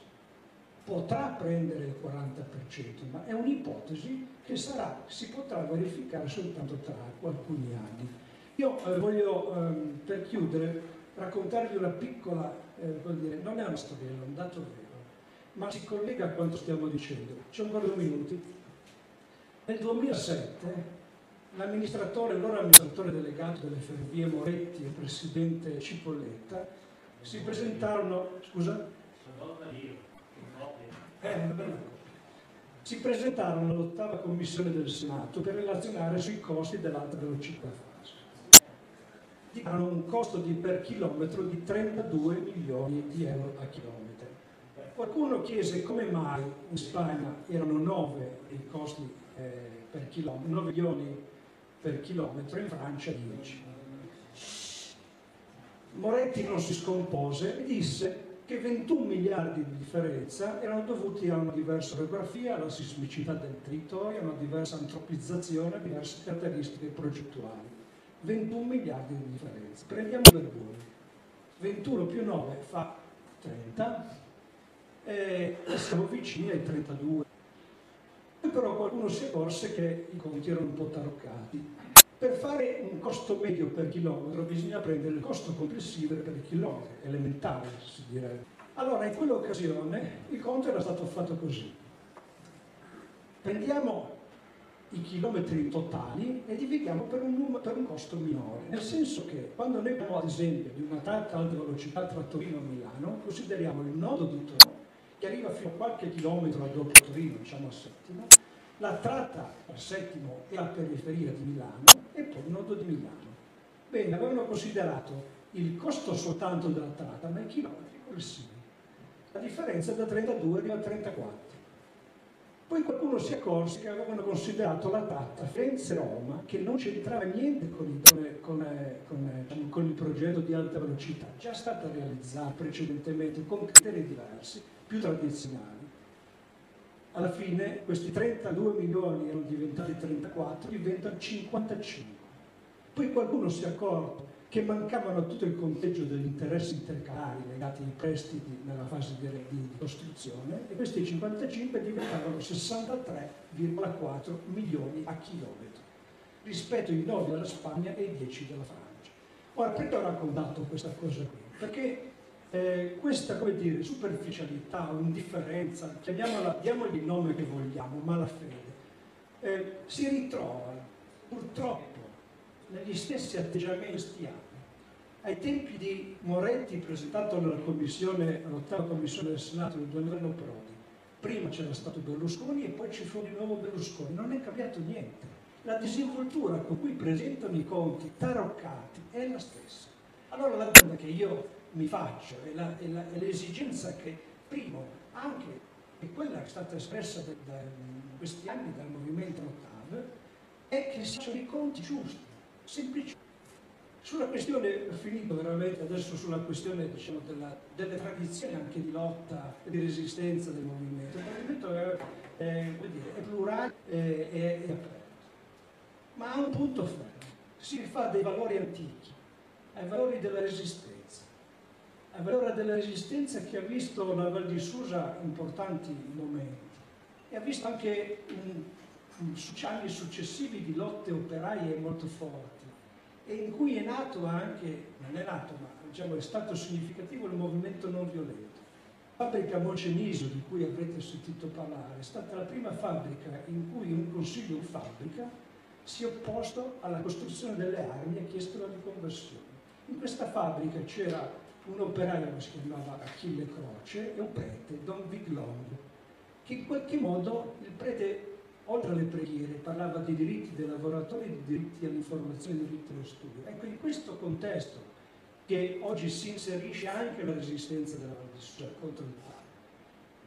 potrà prendere il 40%, ma è un'ipotesi che sarà, si potrà verificare soltanto tra alcuni anni. Io voglio, per chiudere, raccontarvi una piccola, vuol dire, non è una storiella, è un dato vero, ma si collega a quanto stiamo dicendo. C'è ancora 2 minuti. Nel 2007 l'amministratore, l'ora amministratore delegato delle ferrovie Moretti e il presidente Cipolletta si presentarono, scusa? Si presentarono all'ottava commissione del Senato per relazionare sui costi dell'alta velocità fase. Hanno un costo per chilometro di 32 milioni di euro a chilometro. Qualcuno chiese come mai in Spagna erano 9 i costi per chilometro, 9 milioni per chilometro, in Francia 10. Moretti non si scompose e disse che 21 miliardi di differenza erano dovuti a una diversa orografia, alla sismicità del territorio, a una diversa antropizzazione, a diverse caratteristiche progettuali. 21 miliardi di differenza. Prendiamo per buoni. 21 più 9 fa 30. E siamo vicini ai 32. Però qualcuno si accorse che i conti erano un po' taroccati. Per fare un costo medio per chilometro bisogna prendere il costo complessivo per chilometro, elementare si direbbe. Allora in quell'occasione il conto era stato fatto così: prendiamo i chilometri totali e dividiamo per un costo minore, nel senso che quando noi parliamo ad esempio di una tratta alta velocità tra Torino e Milano, consideriamo il nodo di Torino che arriva fino a qualche chilometro al dopo Torino, diciamo a Settimo, la tratta a Settimo e la periferia di Milano e poi il nodo di Milano. Bene, avevano considerato il costo soltanto della tratta, ma i chilometri complessivi. La differenza è da 32 a 34. Poi qualcuno si accorse che avevano considerato la tratta Firenze-Roma, che non c'entrava niente con il progetto di alta velocità, già stata realizzata precedentemente con criteri diversi, più tradizionali. Alla fine questi 32 milioni erano diventati 34, diventano 55. Poi qualcuno si è accorto che mancavano tutto il conteggio degli interessi intercalari legati ai prestiti nella fase di costruzione e questi 55 diventavano 63,4 milioni a chilometro rispetto ai 9 della Spagna e ai 10 della Francia. Ora, perché ho raccontato questa cosa qui? Perché questa, come dire, superficialità, indifferenza, chiamiamola, diamogli il nome che vogliamo, malafede, si ritrova purtroppo negli stessi atteggiamenti stiamo. Ai tempi di Moretti, presentato all'ottava commissione del Senato nel 2009 Prodi, prima c'era stato Berlusconi e poi ci fu di nuovo Berlusconi, non è cambiato niente. La disinvoltura con cui presentano i conti taroccati è la stessa. Allora la domanda che io mi faccio è l'esigenza che, primo, anche è quella che è stata espressa in questi anni dal Movimento 8, è che si facciano i conti giusti. Semplice. Sulla questione, finito veramente adesso sulla questione, diciamo, delle tradizioni anche di lotta e di resistenza del movimento. Il movimento è plurale e aperto, ma ha un punto fermo. Si rifà dei valori antichi, ai valori della resistenza. Ai valori della resistenza che ha visto la Val di Susa importanti momenti e ha visto anche anni successivi di lotte operaie molto forti e in cui è nato anche, non è nato ma diciamo, è stato significativo il movimento non violento. La fabbrica Moceniso, di cui avrete sentito parlare, è stata la prima fabbrica in cui un consiglio di fabbrica si è opposto alla costruzione delle armi e ha chiesto la riconversione. In questa fabbrica c'era un operaio che si chiamava Achille Croce e un prete, Don Viglong, che in qualche modo, il prete, oltre alle preghiere, parlava dei diritti dei lavoratori, dei diritti all'informazione, dei diritti allo studio. Ecco, in questo contesto che oggi si inserisce anche la resistenza della Val di Susa contro il padre.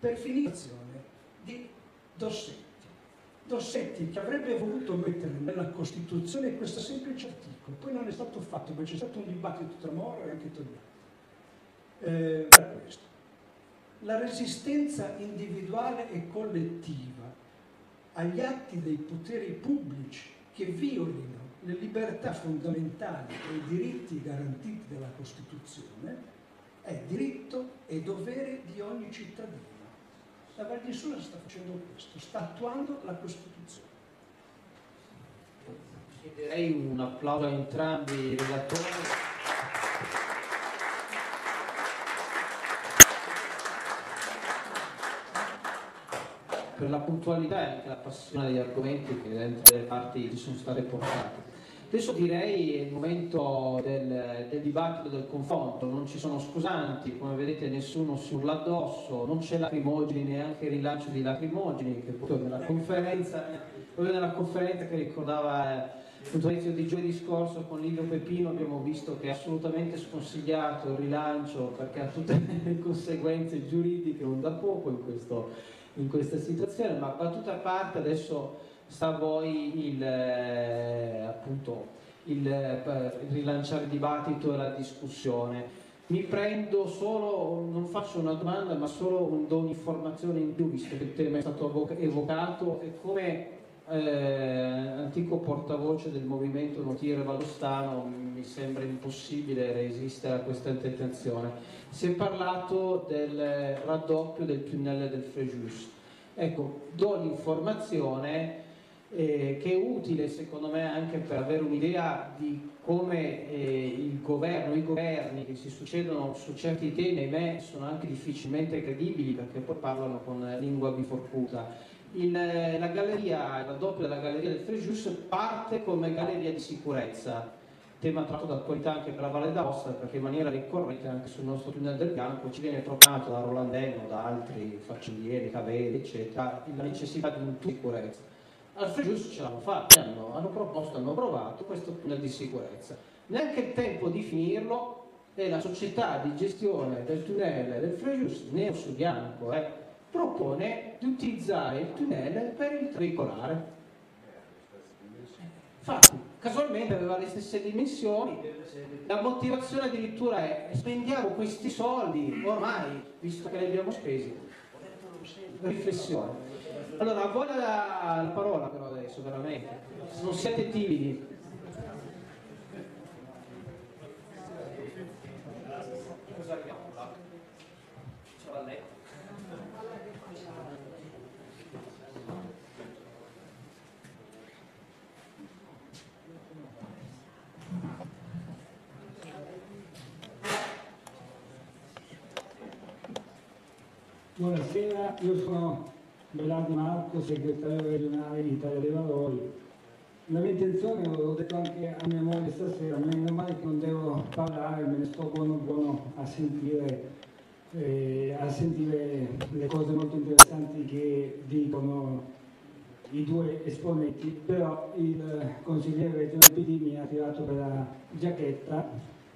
Per finire di Dossetti. Dossetti che avrebbe voluto mettere nella Costituzione questo semplice articolo, poi non è stato fatto, ma c'è stato un dibattito tra Moro e anche Togliatti. Per questo. La resistenza individuale e collettiva agli atti dei poteri pubblici che violino le libertà fondamentali e i diritti garantiti dalla Costituzione è diritto e dovere di ogni cittadino. La Val di Susa sta facendo questo, sta attuando la Costituzione. Chiederei un applauso a entrambi i relatori. Per la puntualità e anche la passione degli argomenti che dentro le parti ci sono state portate. Adesso direi è il momento del dibattito, del confronto, non ci sono scusanti, come vedete nessuno sull'addosso, non c'è lacrimogeni, neanche rilancio di lacrimogeni, che poi nella conferenza che ricordava Futorizio di giovedì scorso con Livio Pepino abbiamo visto che è assolutamente sconsigliato il rilancio perché ha tutte le conseguenze giuridiche non da poco in questa situazione, ma battuta a parte adesso sta a voi il rilanciare il dibattito e la discussione. Mi prendo solo, non faccio una domanda, ma solo un do un'informazione in più, visto che il tema è stato evocato e come antico portavoce del movimento notiere vallostano mi sembra impossibile resistere a questa tentazione. Si è parlato del raddoppio del tunnel del Frejus. Ecco, do l'informazione che è utile secondo me anche per avere un'idea di come il governo, i governi che si succedono su certi temi, ahimè, sono anche difficilmente credibili perché poi parlano con lingua biforcuta. La doppia della galleria del Frejus parte come galleria di sicurezza, tema tratto d'attualità anche per la Valle d'Aosta perché in maniera ricorrente anche sul nostro tunnel del Bianco ci viene proclamato da Rolandenno, da altri faccendieri, Caveri, eccetera, la necessità di un tunnel di sicurezza. Al Frejus ce l'hanno fatta, hanno proposto, hanno provato questo tunnel di sicurezza. Neanche il tempo di finirlo e la società di gestione del tunnel del Frejus, nero su bianco, propone di utilizzare il tunnel per il veicolare. Infatti, casualmente aveva le stesse dimensioni, la motivazione addirittura è spendiamo questi soldi ormai, visto che li abbiamo spesi. Riflessione. Allora, a voi la parola però adesso, veramente. Non siete timidi. Buonasera, io sono Belardi Marco, segretario regionale di Italia dei Valori. La mia intenzione, l'ho detto anche a mia moglie stasera, meno male che non devo parlare, me ne sto buono a sentire le cose molto interessanti che dicono i due esponenti, però il consigliere regionale PD mi ha tirato per la giacchetta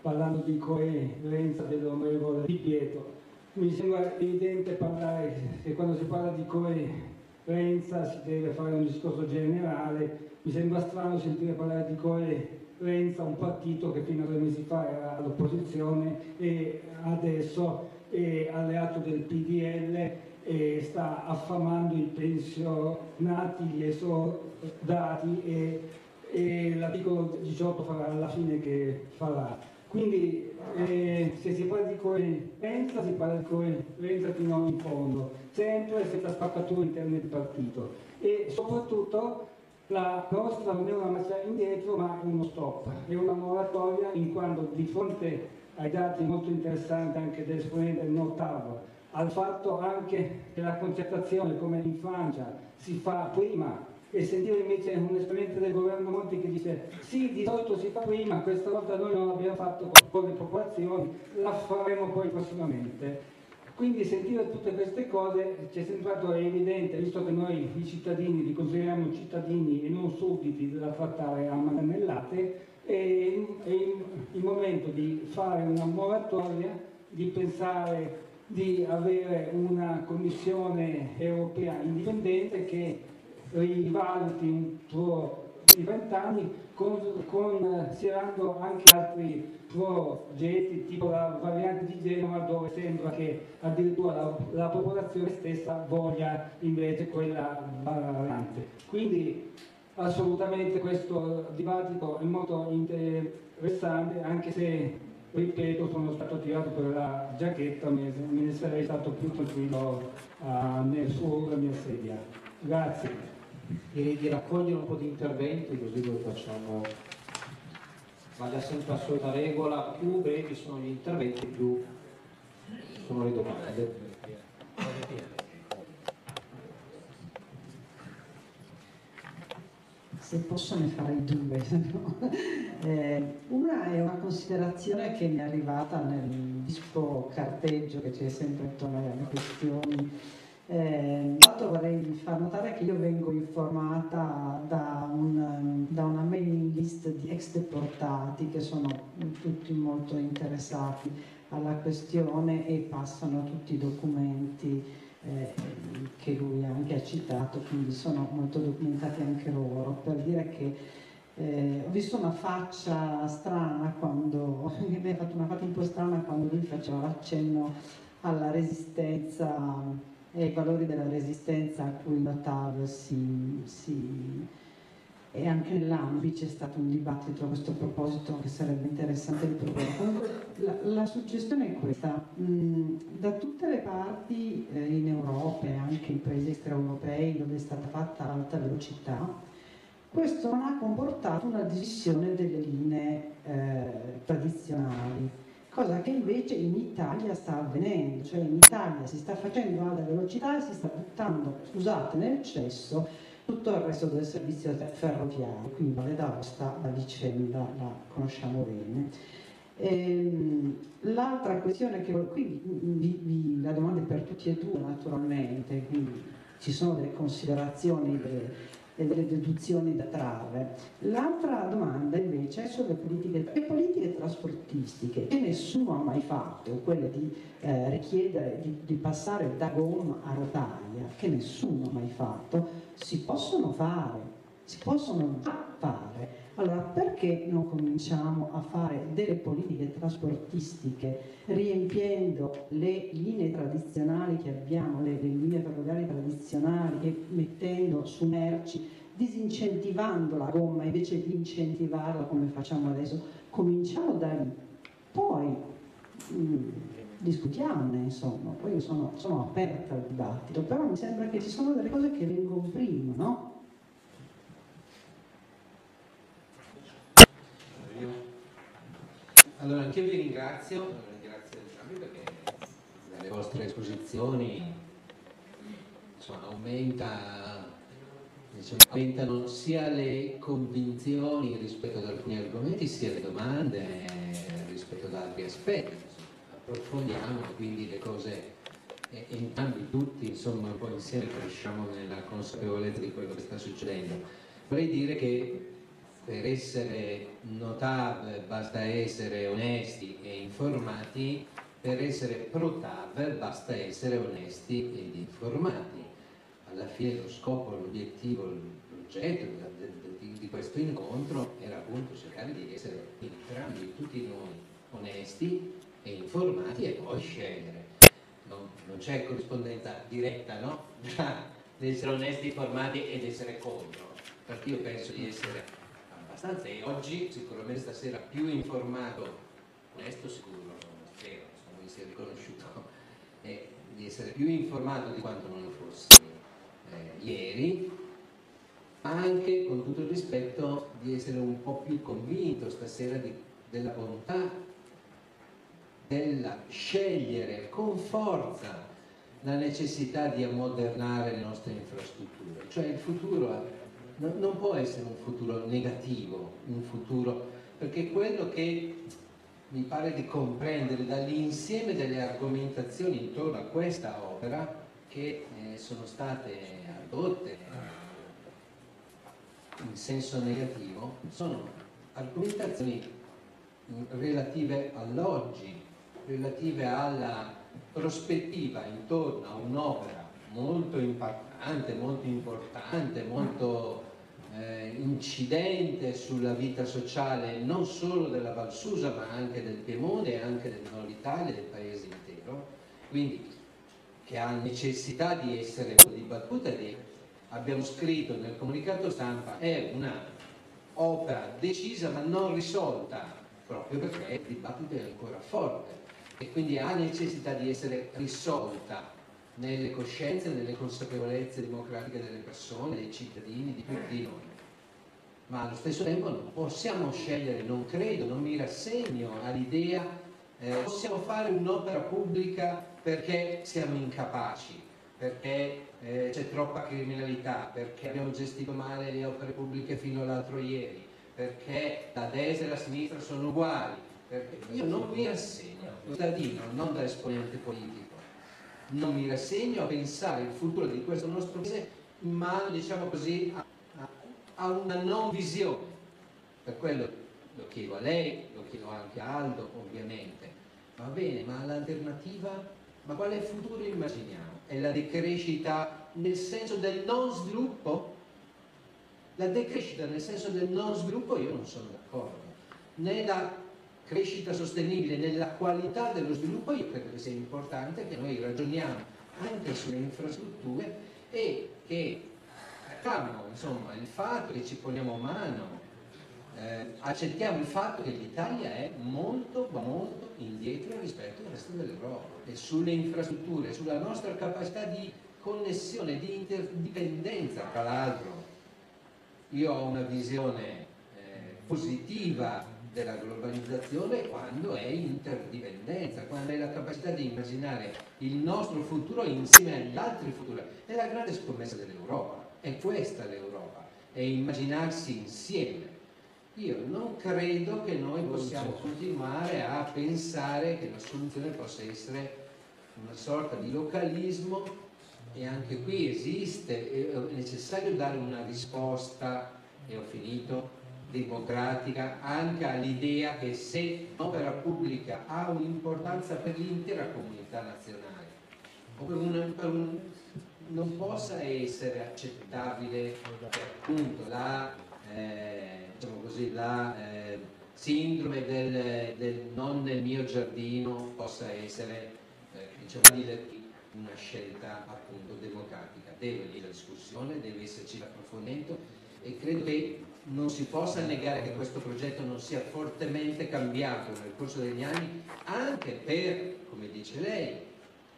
parlando di coerenza dell'onorevole Di Pietro. Mi sembra evidente parlare che quando si parla di coerenza si deve fare un discorso generale. Mi sembra strano sentire parlare di coerenza un partito che fino a 2 mesi fa era all'opposizione e adesso è alleato del PDL e sta affamando i pensionati, gli esodati e l'articolo 18 farà alla fine che farà. Quindi, se si parla di coerenza, si parla di coerenza fino in fondo, sempre senza spaccature interne del partito e soprattutto la nostra non è una marcia indietro ma uno stop, è una moratoria in quanto di fronte ai dati molto interessanti anche dell'esponente Notavo al fatto anche che la concertazione, come in Francia, si fa prima, e sentire invece un'esperienza del governo Monti che dice sì, di solito si fa prima, questa volta noi non l'abbiamo fatto con le popolazioni, la faremo poi prossimamente. Quindi sentire tutte queste cose ci è sembrato evidente, visto che noi i cittadini li consideriamo cittadini e non sudditi da trattare a manganellate, è il momento di fare una moratoria, di pensare di avere una commissione europea indipendente che rivaluti un suo di 20 anni, considerando anche altri progetti, tipo la variante di Genova, dove sembra che addirittura la popolazione stessa voglia invece quella variante. Quindi assolutamente questo dibattito è molto interessante, anche se, ripeto, sono stato tirato per la giacchetta, me ne sarei stato più tranquillo sulla mia sedia. Grazie. Direi di raccogliere un po' di interventi, così lo facciamo, vale sempre la solita regola: più brevi sono gli interventi, più sono le domande. Se posso ne farei due, no? Una è una considerazione che mi è arrivata nel disco carteggio che c'è sempre intorno alle questioni. Intanto vorrei far notare che io vengo informata da una mailing list di ex deportati che sono tutti molto interessati alla questione e passano tutti i documenti che lui anche ha citato, quindi sono molto documentati anche loro, per dire che ho visto una faccia strana quando mi aveva fatto una faccia un po' strana quando lui faceva l'accenno alla resistenza e i valori della resistenza a cui la TAV e anche nell'ANPI c'è stato un dibattito a questo proposito che sarebbe interessante riproporre. La suggestione è questa: da tutte le parti in Europa e anche in paesi extraeuropei dove è stata fatta l'alta velocità, questo non ha comportato una divisione delle linee tradizionali. Cosa che invece in Italia sta avvenendo, cioè in Italia si sta facendo alta velocità e si sta buttando, scusate, nel cesso tutto il resto del servizio ferroviario, quindi Valle d'Aosta la vicenda la conosciamo bene. L'altra questione che qui la domanda è per tutti e due naturalmente, quindi ci sono delle considerazioni e delle deduzioni da trarre. L'altra domanda invece è sulle politiche trasportistiche, che nessuno ha mai fatto, quelle di richiedere di passare da gomma a rotaia, che nessuno ha mai fatto, si possono fare. Allora perché non cominciamo a fare delle politiche trasportistiche riempiendo le linee tradizionali che abbiamo, le linee ferroviarie tradizionali, e mettendo su merci, disincentivando la gomma invece di incentivarla come facciamo adesso? Cominciamo da lì, poi discutiamone, insomma, poi io sono aperta al dibattito, però mi sembra che ci sono delle cose che vengono prima, no? Allora, anche io vi ringrazio, ringrazio entrambi perché dalle vostre esposizioni, insomma, aumentano sia le convinzioni rispetto ad alcuni argomenti, sia le domande rispetto ad altri aspetti. Approfondiamo quindi le cose entrambi, tutti, insomma, poi insieme cresciamo nella consapevolezza di quello che sta succedendo. Vorrei dire che per essere no-TAV basta essere onesti e informati, per essere pro-TAV basta essere onesti ed informati. Alla fine lo scopo, l'obiettivo, l'oggetto di questo incontro era appunto cercare di essere entrambi, tutti noi, onesti e informati e poi scegliere. Non c'è corrispondenza diretta, no? Tra essere onesti, informati ed essere contro. Perché io penso di essere e oggi sicuramente stasera più informato, onesto sicuro, spero, insomma, mi sia riconosciuto di essere più informato di quanto non lo fossi ieri, ma anche, con tutto il rispetto, di essere un po' più convinto stasera della bontà della scegliere con forza la necessità di ammodernare le nostre infrastrutture, cioè il futuro non può essere un futuro negativo, un futuro, perché quello che mi pare di comprendere dall'insieme delle argomentazioni intorno a questa opera che sono state adotte in senso negativo, sono argomentazioni relative all'oggi, relative alla prospettiva intorno a un'opera molto impattante, molto importante, molto incidente sulla vita sociale non solo della Val Susa ma anche del Piemonte e anche del Nord Italia, del paese intero, quindi che ha necessità di essere dibattuta. Abbiamo scritto nel comunicato stampa è un'opera decisa ma non risolta, proprio perché il dibattito è ancora forte e quindi ha necessità di essere risolta nelle coscienze, nelle consapevolezze democratiche delle persone, dei cittadini, di tutti noi. Ma allo stesso tempo non possiamo scegliere, non credo, non mi rassegno all'idea, possiamo fare un'opera pubblica perché siamo incapaci, perché c'è troppa criminalità, perché abbiamo gestito male le opere pubbliche fino all'altro ieri, perché la destra e la sinistra sono uguali, perché io non mi rassegno, cittadino, non da esponente politico. Non mi rassegno a pensare il futuro di questo nostro paese, ma diciamo così a una non visione. Per quello lo chiedo a lei, lo chiedo anche a Aldo ovviamente. Va bene, ma l'alternativa, ma quale futuro immaginiamo? È la decrescita nel senso del non sviluppo? La decrescita nel senso del non sviluppo io non sono d'accordo. Né la crescita sostenibile nella qualità dello sviluppo, io credo che sia importante che noi ragioniamo anche sulle infrastrutture e che accettiamo il fatto che ci poniamo mano, accettiamo il fatto che l'Italia è molto molto indietro rispetto al resto dell'Europa e sulle infrastrutture, sulla nostra capacità di connessione, di interdipendenza. Tra l'altro io ho una visione positiva della globalizzazione quando è interdipendenza, quando è la capacità di immaginare il nostro futuro insieme agli altri futuri. È la grande scommessa dell'Europa, è questa l'Europa, è immaginarsi insieme. Io non credo che noi possiamo continuare a pensare che la soluzione possa essere una sorta di localismo, e anche qui esiste, è necessario dare una risposta, e ho finito, democratica anche all'idea che se l'opera pubblica ha un'importanza per l'intera comunità nazionale o non possa essere accettabile appunto la sindrome del non nel mio giardino possa essere una scelta appunto democratica. Deve esserci la discussione, deve esserci l'approfondimento, e credo che non si possa negare che questo progetto non sia fortemente cambiato nel corso degli anni, anche per, come dice lei,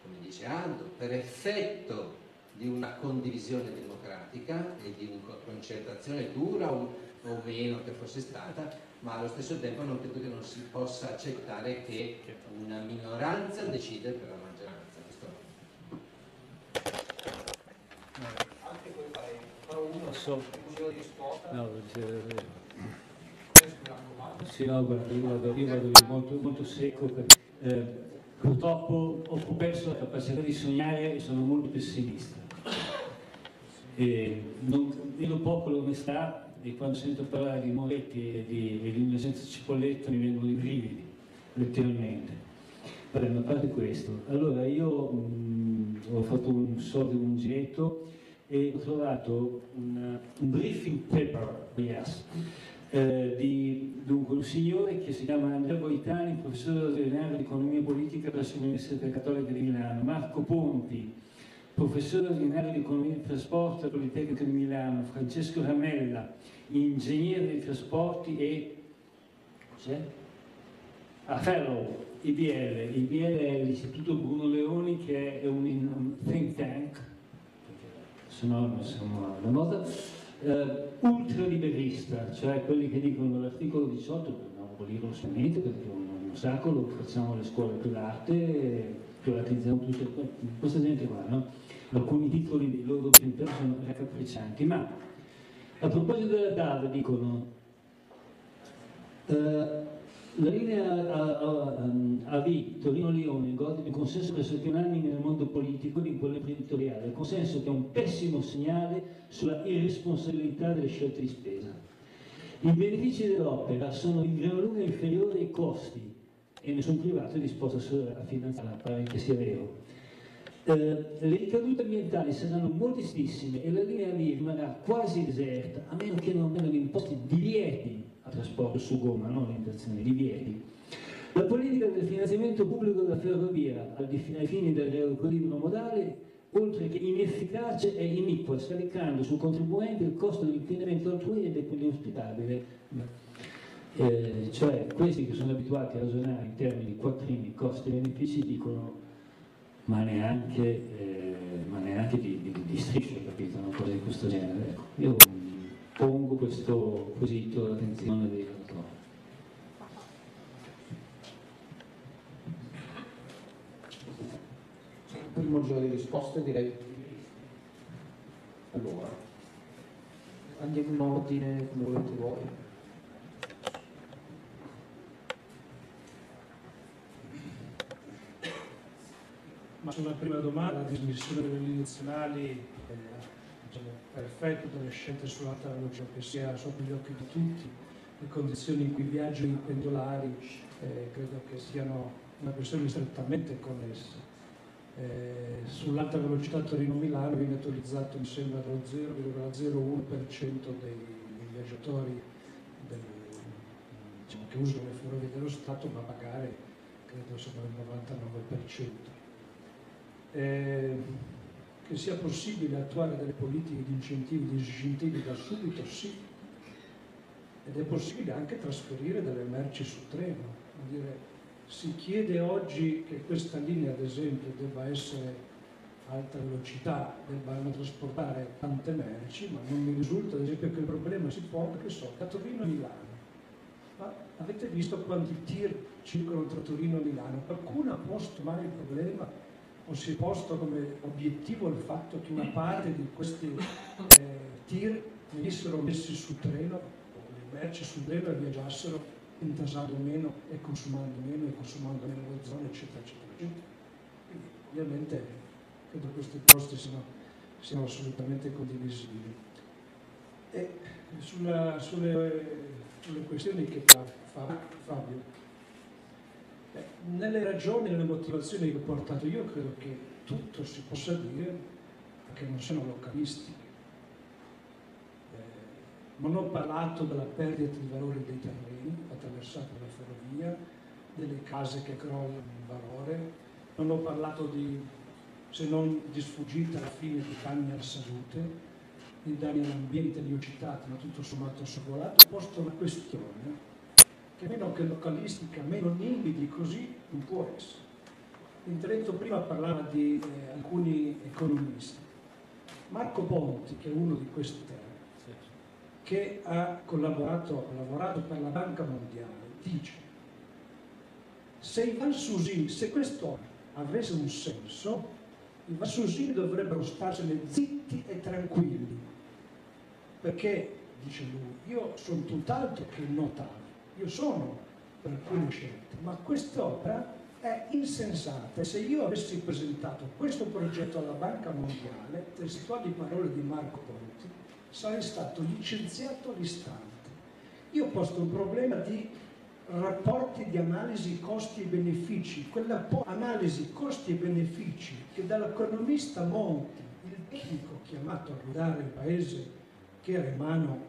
come dice Aldo, per effetto di una condivisione democratica e di una concertazione dura o meno che fosse stata, ma allo stesso tempo non credo che non si possa accettare che una minoranza decida per la maggioranza. Io vado molto secco perché, purtroppo ho perso la capacità di sognare e sono molto pessimista. Io poco l'onestà, e quando sento parlare di Moretti e di senza Cipolletta mi vengono i brividi, letteralmente. Vabbè, ma a parte questo, allora io ho fatto un giretto e ho trovato un briefing paper, yes, di un signore che si chiama Andrea Boitani, professore ordinario di economia politica presso l'Università Cattolica di Milano, Marco Ponti, professore ordinario di economia del trasporto al Politecnico di Milano, Francesco Ramella, ingegnere dei trasporti e Fellow IBL è l'Istituto Bruno Leoni, che è un think tank, se no non siamo alla moda, ultraliberista, cioè quelli che dicono l'articolo 18 dobbiamo abolirlo solamente perché è un ostacolo, facciamo le scuole private, privatizziamo tutte, questa gente qua, no? Alcuni titoli dei loro pentori sono raccapriccianti, ma a proposito della DAV dicono la linea AV Torino-Lione gode di consenso per 7 anni nel mondo politico e in quello imprenditoriale, il consenso che è un pessimo segnale sulla irresponsabilità delle scelte di spesa. I benefici dell'opera sono di gran lunga inferiori ai costi e nessun privato è disposto a finanziarla, pare che sia vero. Le ricadute ambientali saranno moltissime e la linea AV rimarrà quasi deserta, a meno che non vengano imposti divieti a trasporto su gomma, non orientazione, divieti. La politica del finanziamento pubblico della ferrovia ai fini del riequilibrio modale, oltre che inefficace e iniqua, scaricando sul contribuente il costo dell'inquinamento altrui ed è quindi ospitabile. Cioè, questi che sono abituati a ragionare in termini quattrini, costi e benefici, dicono ma neanche di strisce, capito? Una cosa di questo genere. Ecco, io pongo questo quesito all'attenzione dei relatori. Primo giro di risposte, direi. Allora, andiamo in ordine come volete voi. Ma sulla prima domanda, la dismissione delle linee nazionali è perfetto, delle scelte sulla tecnologia che sia sotto gli occhi di tutti, le condizioni in cui viaggiano i pendolari credo che siano una questione strettamente connessa. Sull'alta velocità Torino-Milano viene autorizzato mi sembra lo 0,01% dei viaggiatori diciamo, che usano le ferrovie dello Stato, ma pagare credo sono il 99%. Che sia possibile attuare delle politiche di incentivi e disincentivi da subito, sì, ed è possibile anche trasferire delle merci su treno. Vuol dire, si chiede oggi che questa linea, ad esempio, debba essere alta velocità, debbano trasportare tante merci, ma non mi risulta, ad esempio, che il problema si ponga, che so, da Torino a Milano. Ma avete visto quanti tir circolano tra Torino e Milano? Qualcuno ha posto mai il problema o si è posto come obiettivo il fatto che una parte di questi tir venissero messi sul treno, o le merci sul treno e viaggiassero intasando meno e consumando meno l'ozono, eccetera, eccetera, eccetera. Quindi, ovviamente, credo che questi posti siano assolutamente condivisibili. E sulle questioni che fa Fabio, nelle ragioni e nelle motivazioni che ho portato io, credo che tutto si possa dire, che non siano localistiche. Non ho parlato della perdita di valore dei terreni attraversati dalla ferrovia, delle case che crollano in valore, non ho parlato di, se non di sfuggita alla fine, di danni alla salute, di danni all'ambiente li ho citati, ma tutto sommato sorvolato. Ho posto una questione che meno che localistica, meno nibidi così non può essere. L'intervento prima parlava di alcuni economisti. Marco Ponti, che è uno di questi che ha lavorato per la Banca Mondiale, dice: se i Valsusini, se questo avesse un senso, i Valsusini dovrebbero starsene zitti e tranquilli, perché, dice lui, io sono tutt'altro che notavo, io sono per alcune scelte, ma quest'opera è insensata. Se io avessi presentato questo progetto alla Banca Mondiale, testuali parole di Marco Ponti, sarei stato licenziato all'istante. Io ho posto un problema di rapporti di analisi costi e benefici, quella analisi costi e benefici che dall'economista Monti, il tecnico chiamato a guidare il paese che era in mano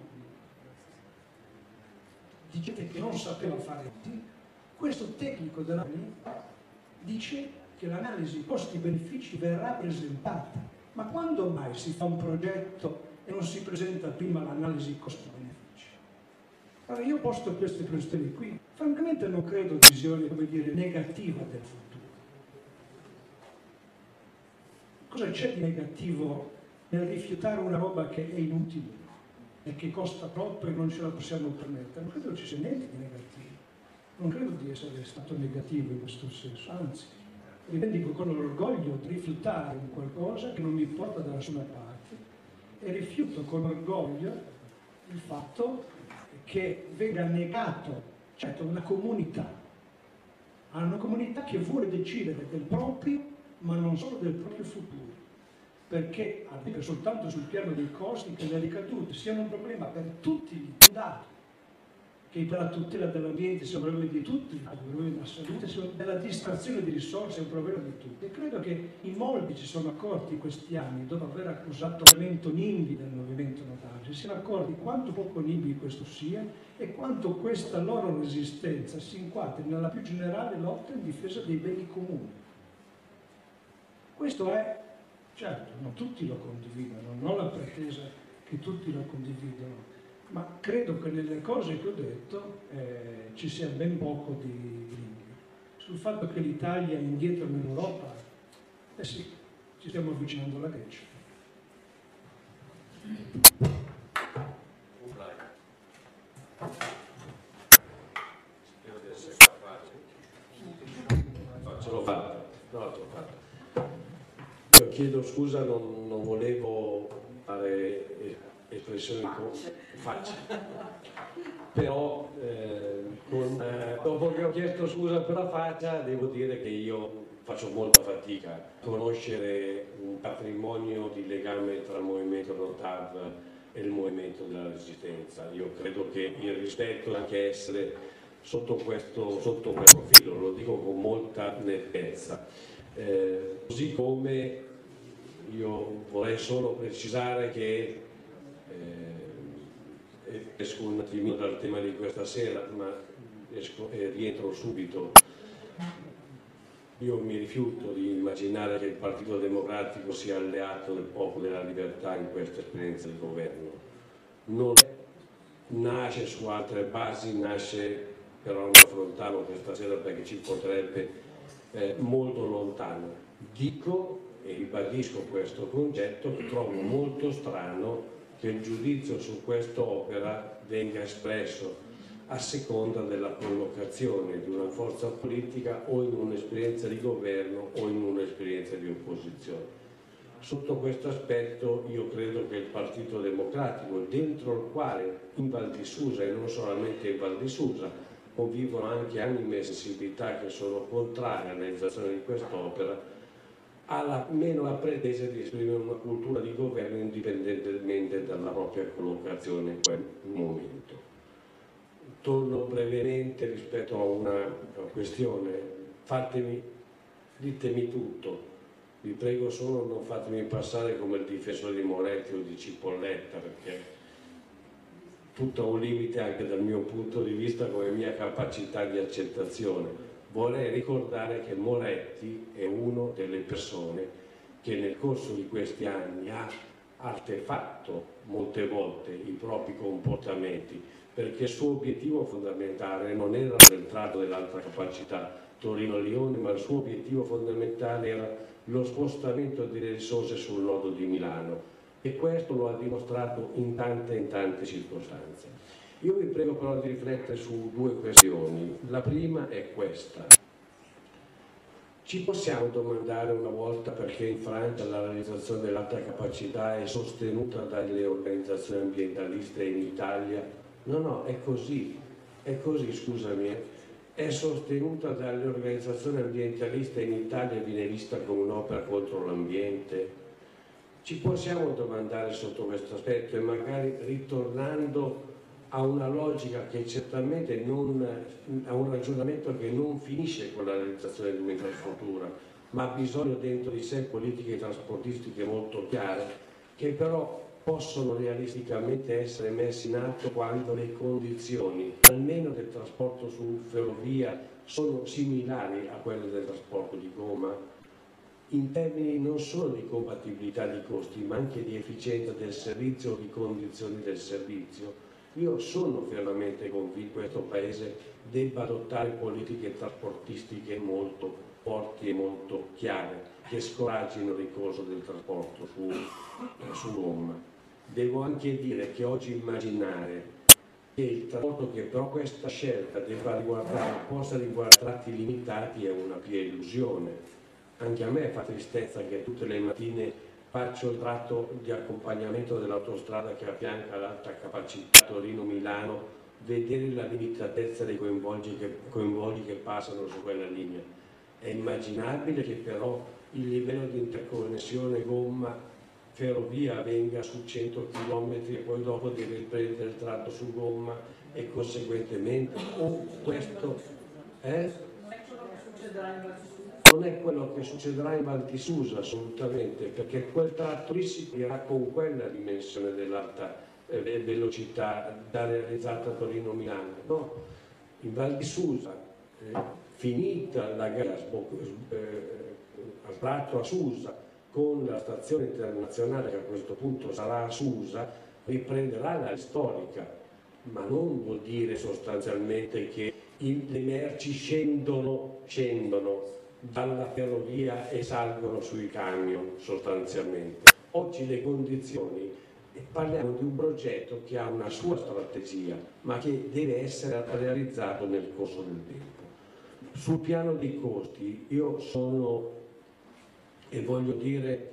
di gente che non sapeva fare, questo tecnico della dice che l'analisi costi e benefici verrà presentata. Ma quando mai si fa un progetto e non si presenta prima l'analisi costi-benefici? Allora io posto queste questioni qui, francamente non credo visione, come dire, negativa del futuro. Cosa c'è di negativo nel rifiutare una roba che è inutile e che costa troppo e non ce la possiamo permettere? Non credo ci sia niente di negativo, non credo di essere stato negativo in questo senso, anzi, rivendico con orgoglio di rifiutare di qualcosa che non mi porta da nessuna parte e rifiuto con orgoglio il fatto che venga negato, certo, una comunità, a una comunità che vuole decidere del proprio, ma non solo del proprio futuro, perché a vivere soltanto sul piano dei costi, che le ricadute siano un problema per tutti gli dati, che per la tutela dell'ambiente sia un problema di tutti, il problema della salute, della distrazione di risorse è un problema di tutti. E credo che in molti si sono accorti in questi anni, dopo aver accusato l'elemento NIMBY del movimento notario, si sono accorti quanto poco NIMBY questo sia e quanto questa loro resistenza si inquadri nella più generale lotta in difesa dei beni comuni. Questo è, certo, non tutti lo condividono, non ho la pretesa che tutti lo condividano, ma credo che nelle cose che ho detto ci sia ben poco di linea. Sul fatto che l'Italia è indietro in Europa, eh sì, ci stiamo avvicinando alla Grecia. Spero di essere capace. No, ce l'ho fatta. No, ce l'ho fatta. Io chiedo scusa, non volevo fare espressioni facce, però dopo che ho chiesto scusa per la faccia devo dire che io faccio molta fatica a conoscere un patrimonio di legame tra il movimento NOTAV e il movimento della resistenza. Io credo che il rispetto anche essere sotto questo profilo, lo dico con molta nettezza, così come io vorrei solo precisare che esco un attimino dal tema di questa sera, ma esco e rientro subito. Io mi rifiuto di immaginare che il Partito Democratico sia alleato del Popolo della Libertà in questa esperienza di governo. Non nasce su altre basi, nasce, però non affrontarlo questa sera perché ci porterebbe molto lontano. Dico e ribadisco questo concetto, che trovo molto strano che il giudizio su quest'opera venga espresso a seconda della collocazione di una forza politica o in un'esperienza di governo o in un'esperienza di opposizione. Sotto questo aspetto io credo che il Partito Democratico, dentro il quale in Val di Susa e non solamente in Val di Susa convivono anche anime e sensibilità che sono contrarie all'realizzazione di quest'opera, ha meno la pretesa di esprimere una cultura di governo indipendentemente dalla propria collocazione in quel momento. Torno brevemente rispetto a una questione, ditemi tutto, vi prego solo non fatemi passare come il difensore di Moretti o di Cipolletta, perché tutto ha un limite anche dal mio punto di vista come mia capacità di accettazione. Vorrei ricordare che Moretti è una delle persone che nel corso di questi anni ha artefatto molte volte i propri comportamenti, perché il suo obiettivo fondamentale non era l'entrata dell'altra capacità Torino-Lione, ma il suo obiettivo fondamentale era lo spostamento delle risorse sul nodo di Milano, e questo lo ha dimostrato in tante circostanze. Io vi prego però di riflettere su due questioni. La prima è questa. Ci possiamo domandare una volta perché in Francia la realizzazione dell'alta capacità è sostenuta dalle organizzazioni ambientaliste in Italia? No, no, è così, scusami. È sostenuta dalle organizzazioni ambientaliste in Italia e viene vista come un'opera contro l'ambiente? Ci possiamo domandare sotto questo aspetto e magari ritornando a una logica che certamente ha un ragionamento che non finisce con la realizzazione di un'infrastruttura, ma ha bisogno dentro di sé politiche trasportistiche molto chiare, che però possono realisticamente essere messe in atto quando le condizioni, almeno del trasporto su ferrovia, sono similari a quelle del trasporto di gomma, in termini non solo di compatibilità di costi, ma anche di efficienza del servizio o di condizioni del servizio. Io sono fermamente convinto che questo Paese debba adottare politiche trasportistiche molto forti e molto chiare, che scoraggino il ricorso del trasporto su gomma. Devo anche dire che oggi immaginare che il trasporto, che però questa scelta possa riguardare atti limitati, è una pia illusione. Anche a me fa tristezza che tutte le mattine faccio il tratto di accompagnamento dell'autostrada che affianca l'alta capacità Torino-Milano, vedere la limitatezza dei coinvolti che passano su quella linea. È immaginabile che però il livello di interconnessione gomma-ferrovia venga su 100 km e poi dopo deve prendere il tratto su gomma e conseguentemente o questo... Non è quello che succederà in Val di Susa assolutamente, perché quel tratto lì si dirà con quella dimensione dell'alta velocità da realizzata a Torino-Milano. No? In Val di Susa, finita la gara a tratto a Susa, con la stazione internazionale che a questo punto sarà a Susa, riprenderà la storica, ma non vuol dire sostanzialmente che le merci scendono dalla ferrovia e salgono sui camion sostanzialmente. Oggi le condizioni, e parliamo di un progetto che ha una sua strategia ma che deve essere realizzato nel corso del tempo. Sul piano dei costi io sono e voglio dire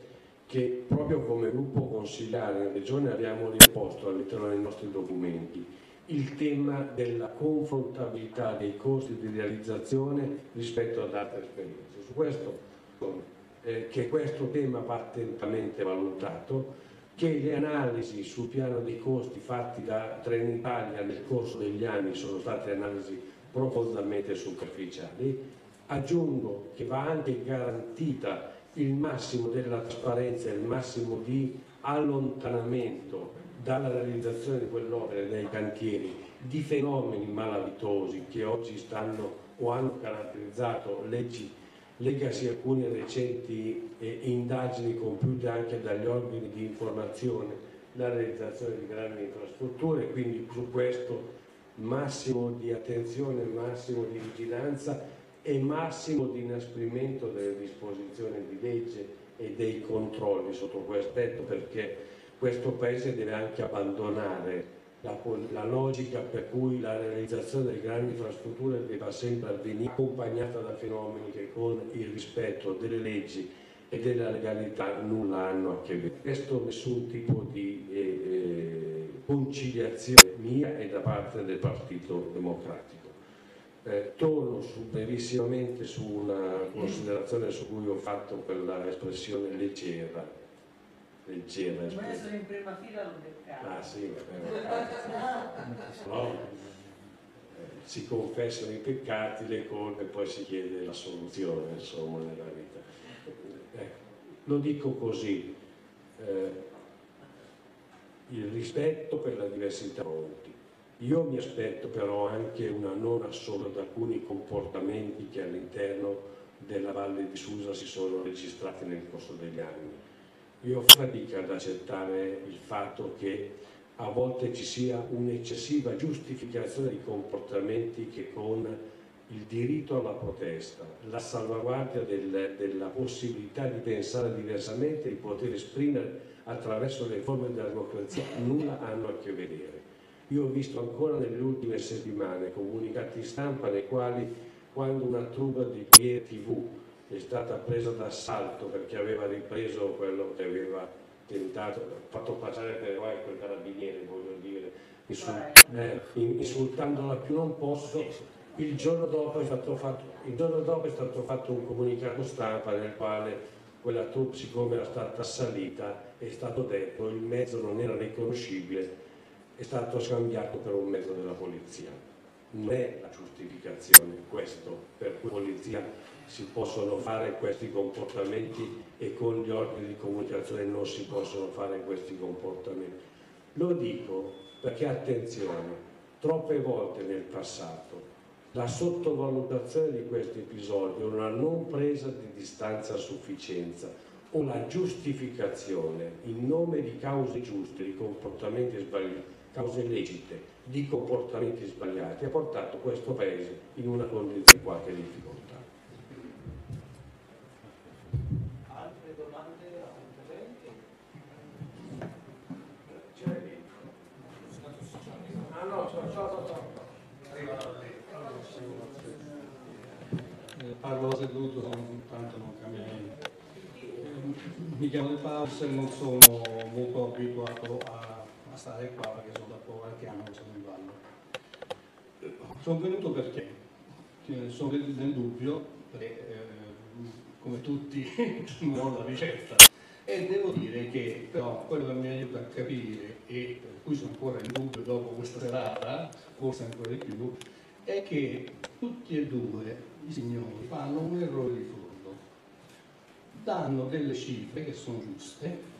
che proprio come gruppo consiliare in Regione abbiamo riposto all'interno dei nostri documenti il tema della confrontabilità dei costi di realizzazione rispetto ad altre esperienze. Su questo, che questo tema va attentamente valutato, che le analisi sul piano dei costi fatti da Trenitalia nel corso degli anni sono state analisi profondamente superficiali. Aggiungo che va anche garantita il massimo della trasparenza, il massimo di allontanamento dalla realizzazione di quell'opera e dai cantieri di fenomeni malavitosi che oggi stanno o hanno caratterizzato legasi alcune recenti indagini compiute anche dagli organi di informazione la realizzazione di grandi infrastrutture. Quindi su questo massimo di attenzione, massimo di vigilanza e massimo di inasprimento delle disposizioni di legge e dei controlli sotto questo aspetto, perché questo Paese deve anche abbandonare la logica per cui la realizzazione delle grandi infrastrutture debba sempre avvenire accompagnata da fenomeni che con il rispetto delle leggi e della legalità nulla hanno a che vedere. Questo nessun tipo di conciliazione mia e da parte del Partito Democratico. Torno brevissimamente su una considerazione su cui ho fatto quella espressione leggera. Ma sono in prima fila, l'ho beccato. Ah sì, no. Si confessano i peccati, le colpe e poi si chiede la soluzione, insomma, nella vita. Ecco, lo dico così, il rispetto per la diversità di molti. Io mi aspetto però anche una non assoluta da alcuni comportamenti che all'interno della Valle di Susa si sono registrati nel corso degli anni. Io fatico ad accettare il fatto che a volte ci sia un'eccessiva giustificazione di comportamenti che con il diritto alla protesta, la salvaguardia della possibilità di pensare diversamente, di poter esprimere attraverso le forme della democrazia, nulla hanno a che vedere. Io ho visto ancora nelle ultime settimane comunicati stampa nei quali, quando una truppa di TV è stata presa d'assalto perché aveva ripreso quello che aveva tentato, fatto passare per eroe quel carabiniere, voglio dire, insultandola più non posso. Il giorno dopo è stato fatto un comunicato stampa nel quale quella troupe, siccome era stata assalita, è stato detto il mezzo non era riconoscibile, è stato scambiato per un mezzo della polizia. Non è la giustificazione questo per cui la polizia si possono fare questi comportamenti e con gli organi di comunicazione non si possono fare questi comportamenti. Lo dico perché, attenzione, troppe volte nel passato la sottovalutazione di questi episodi, una non presa di distanza a sufficienza o la giustificazione in nome di cause giuste, di comportamenti sbagliati, cause lecite, di comportamenti sbagliati, ha portato questo Paese in una condizione di qualche difficoltà. Parlo seduto, tanto non cambia niente. mi chiamo in pausa e non sono molto abituato a stare qua perché sono da qualche anno che sono in Valle. Sono venuto perché sono nel dubbio, come tutti, non ho la ricetta. E devo dire che però quello che mi aiuta a capire, e per cui sono ancora in dubbio dopo questa serata, forse ancora di più, è che tutti e due i signori fanno un errore di fondo, danno delle cifre che sono giuste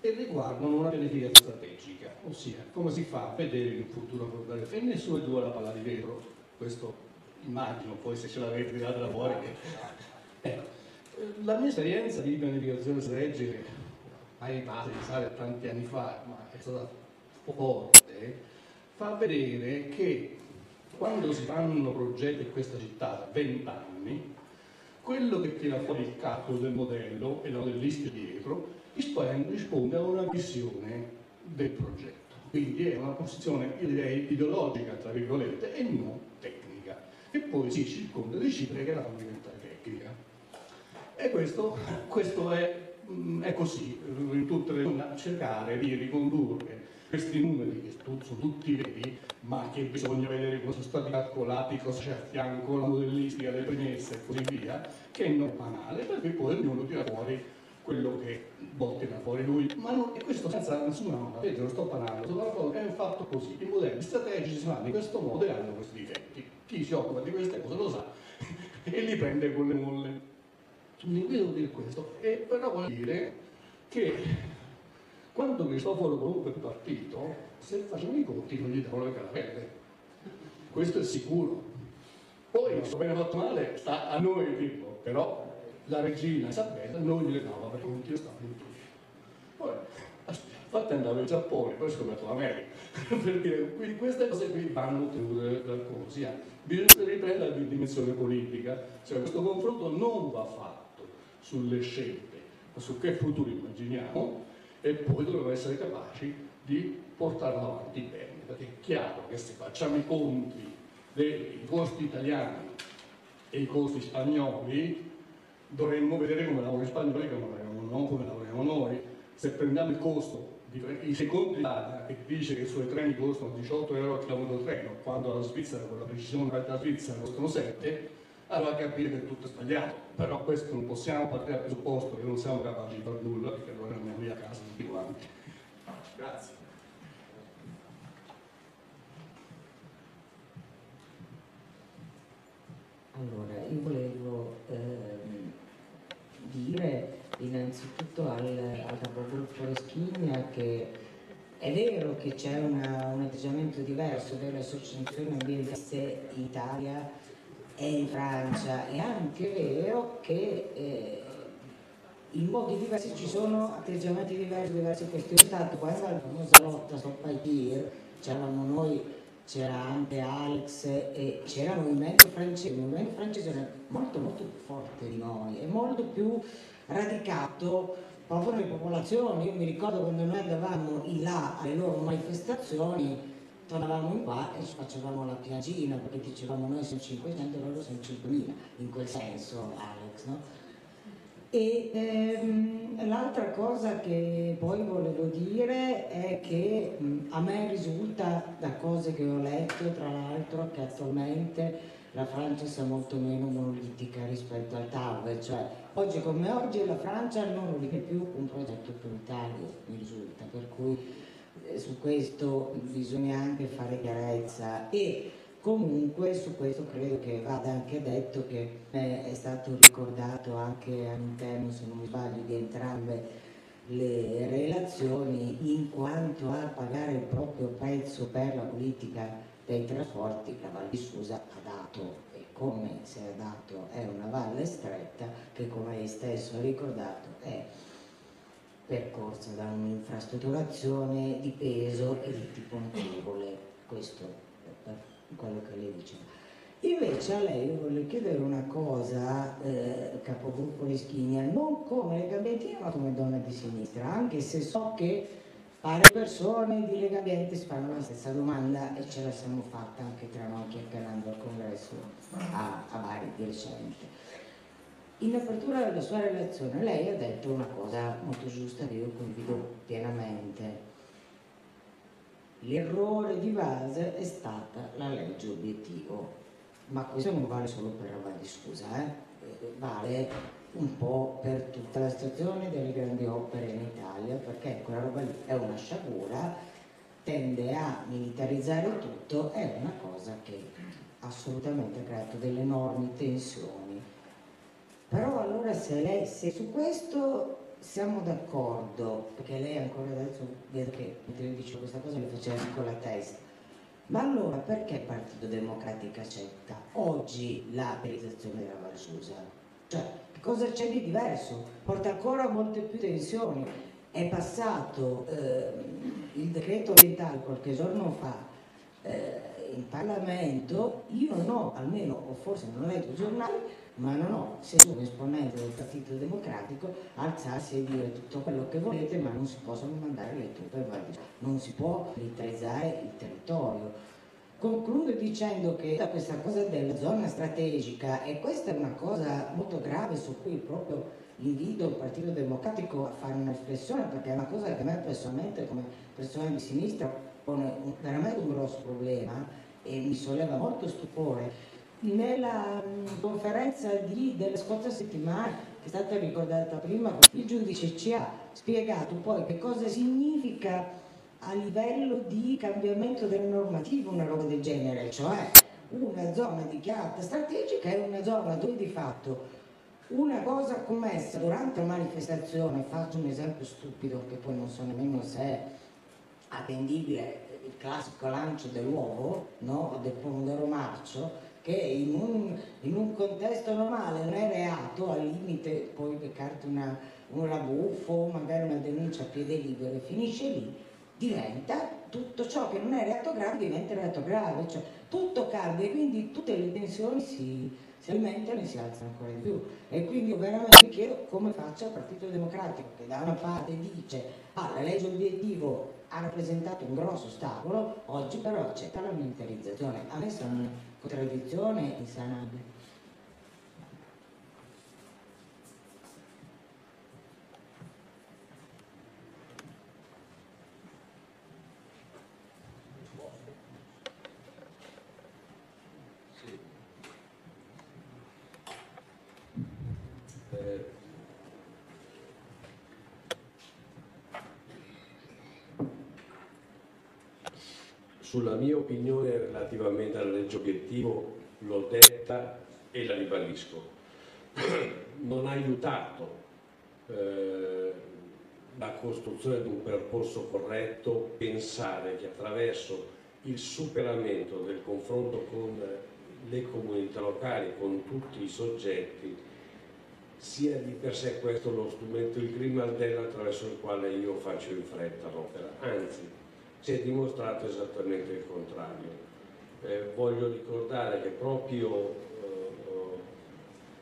e riguardano una pianificazione strategica, ossia come si fa a vedere il futuro a portare, e nessuno due ha la palla di vetro, questo immagino, poi se ce l'avete tirata da fuori. La mia esperienza di pianificazione strategica, ahimè, risale a tanti anni fa, ma è stata forte, fa vedere che quando si fanno progetti in questa città da 20 anni, quello che tira fuori il calcolo del modello e la modellistica dietro risponde a una visione del progetto. Quindi è una posizione, io direi, ideologica, tra virgolette, e non tecnica. E poi si circonda di cifre che la fanno diventare tecnica. E questo è così, in tutte le zone, cercare di ricondurre questi numeri che sono tutti veri, ma che bisogna vedere come sono stati calcolati, cosa c'è a fianco, la modellistica, le premesse e così via, che non è banale, perché poi ognuno tira fuori quello che tira fuori lui. Ma non è questo senza nessuna nota, vedete, non sto parlando, è un fatto così, i modelli strategici si fanno in questo modo e hanno questi difetti. Chi si occupa di queste cose lo sa e li prende con le molle. Mi devo dire questo, e però voglio dire che quando Cristoforo comunque è partito, se facevano i conti non gli davano le caramelle, questo è sicuro. Poi, se bene fatto male, sta a noi, tipo, però la regina Isabella non gliele dava perché non ti stavano in piedi. Poi, fatta andare in Giappone, poi scoperto l'America, per dire, quindi queste cose qui vanno tenute dal conto, sia bisogna riprendere la dimensione politica, cioè questo confronto non va fatto sulle scelte, ma su che futuro immaginiamo, e poi dovremmo essere capaci di portarlo avanti bene, perché è chiaro che se facciamo i conti dei costi italiani e i costi spagnoli, dovremmo vedere come lavorano gli spagnoli, non come lavoriamo noi. Se prendiamo il costo, i secondi data che dice che i suoi treni costano 18 euro al chilometro treno, quando la Svizzera, con la precisione della Svizzera, costano 7, allora capire che tutto è sbagliato, però questo non possiamo partire dal presupposto che non siamo capaci di fare nulla, perché allora andiamo via a casa tutti quanti. Grazie. Allora, io volevo dire innanzitutto al capogruppo Reschini che è vero che c'è un atteggiamento diverso delle associazioni ambientaliste in Italia e in Francia, è anche vero che in luoghi diversi ci sono atteggiamenti diversi, diverse questioni, tanto quando la famosa lotta sul Paipir c'eravamo noi, c'era anche Alex e c'era il movimento francese era molto molto più forte di noi e molto più radicato proprio nelle popolazioni. Io mi ricordo quando noi andavamo in là alle loro manifestazioni, tornavamo in qua e facevamo la piangina perché dicevamo noi siamo 500 e loro siamo 5.000, in quel senso Alex, no? E l'altra cosa che poi volevo dire è che a me risulta da cose che ho letto tra l'altro che attualmente la Francia sia molto meno monolitica rispetto al TAV, cioè oggi come oggi la Francia non è più un progetto prioritario, mi risulta, per cui su questo bisogna anche fare chiarezza e comunque su questo credo che vada anche detto che è stato ricordato anche all'interno, se non mi sbaglio, di entrambe le relazioni in quanto a pagare il proprio prezzo per la politica dei trasporti la Val di Susa ha dato, e come si è dato, è una valle stretta che come lei stesso ha ricordato è percorsa da un'infrastrutturazione di peso e di tipo notevole, questo per quello che lei diceva. Invece a lei io voglio chiedere una cosa, capogruppo Reschini, non come Legambiente ma come donna di sinistra, anche se so che varie persone di Legambiente si fanno la stessa domanda e ce la siamo fatta anche tra noi chiacchierando al congresso a Bari di recente. In apertura della sua relazione lei ha detto una cosa molto giusta che io condivido pienamente. L'errore di base è stata la legge obiettivo. Ma questo non vale solo per la Val di Susa, vale un po' per tutta la situazione delle grandi opere in Italia, perché quella roba lì è una sciagura, tende a militarizzare tutto, è una cosa che assolutamente ha creato delle enormi tensioni. Però allora se su questo siamo d'accordo, perché lei ancora adesso vedo che mentre io dicevo questa cosa le faceva con la testa, ma allora perché Partito Democratico accetta oggi la perizzazione della Val di Susa? Cioè, cosa c'è di diverso? Porta ancora molte più tensioni. È passato il decreto ambientale qualche giorno fa in Parlamento, io non ho, almeno, o forse non ho letto i giornali, ma non ho sentito un esponente del Partito Democratico alzarsi e dire tutto quello che volete, ma non si possono mandare le truppe in Val di Susa, non si può militarizzare il territorio. Concludo dicendo che da questa cosa della zona strategica, e questa è una cosa molto grave su cui proprio invito il Partito Democratico a fare una riflessione, perché è una cosa che a me personalmente, come persona di sinistra, pone veramente un grosso problema e mi solleva molto stupore. Nella conferenza della scorsa settimana, che è stata ricordata prima, il giudice ci ha spiegato poi che cosa significa a livello di cambiamento della normativa una roba del genere, cioè una zona dichiarata strategica è una zona dove di fatto una cosa commessa durante una manifestazione, faccio un esempio stupido che poi non so nemmeno se è attendibile, il classico lancio dell'uovo, no? O del pomodoro marcio, che in un contesto normale non è reato, al limite puoi beccarti un rabuffo, magari una denuncia a piede libero e finisce lì, diventa tutto ciò che non è reato grave diventa reato grave, cioè tutto cambia e quindi tutte le tensioni si alimentano e si alzano ancora di più. E quindi io veramente mi chiedo come faccia il Partito Democratico, che da una parte dice la legge obiettivo ha rappresentato un grosso ostacolo, oggi però accetta la militarizzazione. A me sono una contraddizione insanabile. Sì. Sulla mia opinione relativamente alla legge obiettivo l'ho detta e la ribadisco. Non ha aiutato la costruzione di un percorso corretto pensare che attraverso il superamento del confronto con le comunità locali, con tutti i soggetti, sia di per sé questo lo strumento, il grimaldello attraverso il quale io faccio in fretta l'opera, anzi si è dimostrato esattamente il contrario. Voglio ricordare che proprio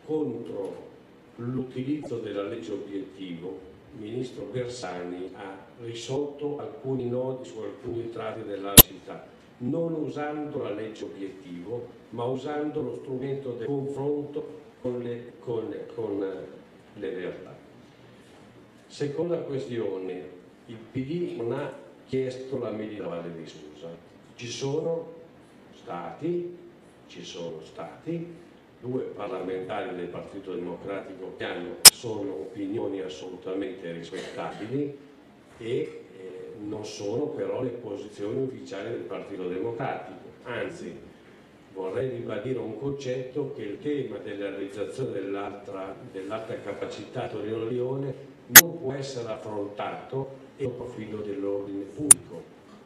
contro l'utilizzo della legge obiettivo, il ministro Bersani ha risolto alcuni nodi su alcuni tratti della città, non usando la legge obiettivo, ma usando lo strumento del confronto con le realtà. Seconda questione, il PD non ha chiesto la Valle di Susa. Ci sono stati due parlamentari del Partito Democratico che sono opinioni assolutamente rispettabili e non sono però le posizioni ufficiali del Partito Democratico. Anzi, vorrei ribadire un concetto, che il tema della realizzazione dell'alta capacità Torino-Lione non può essere affrontato e il profilo dell'ordine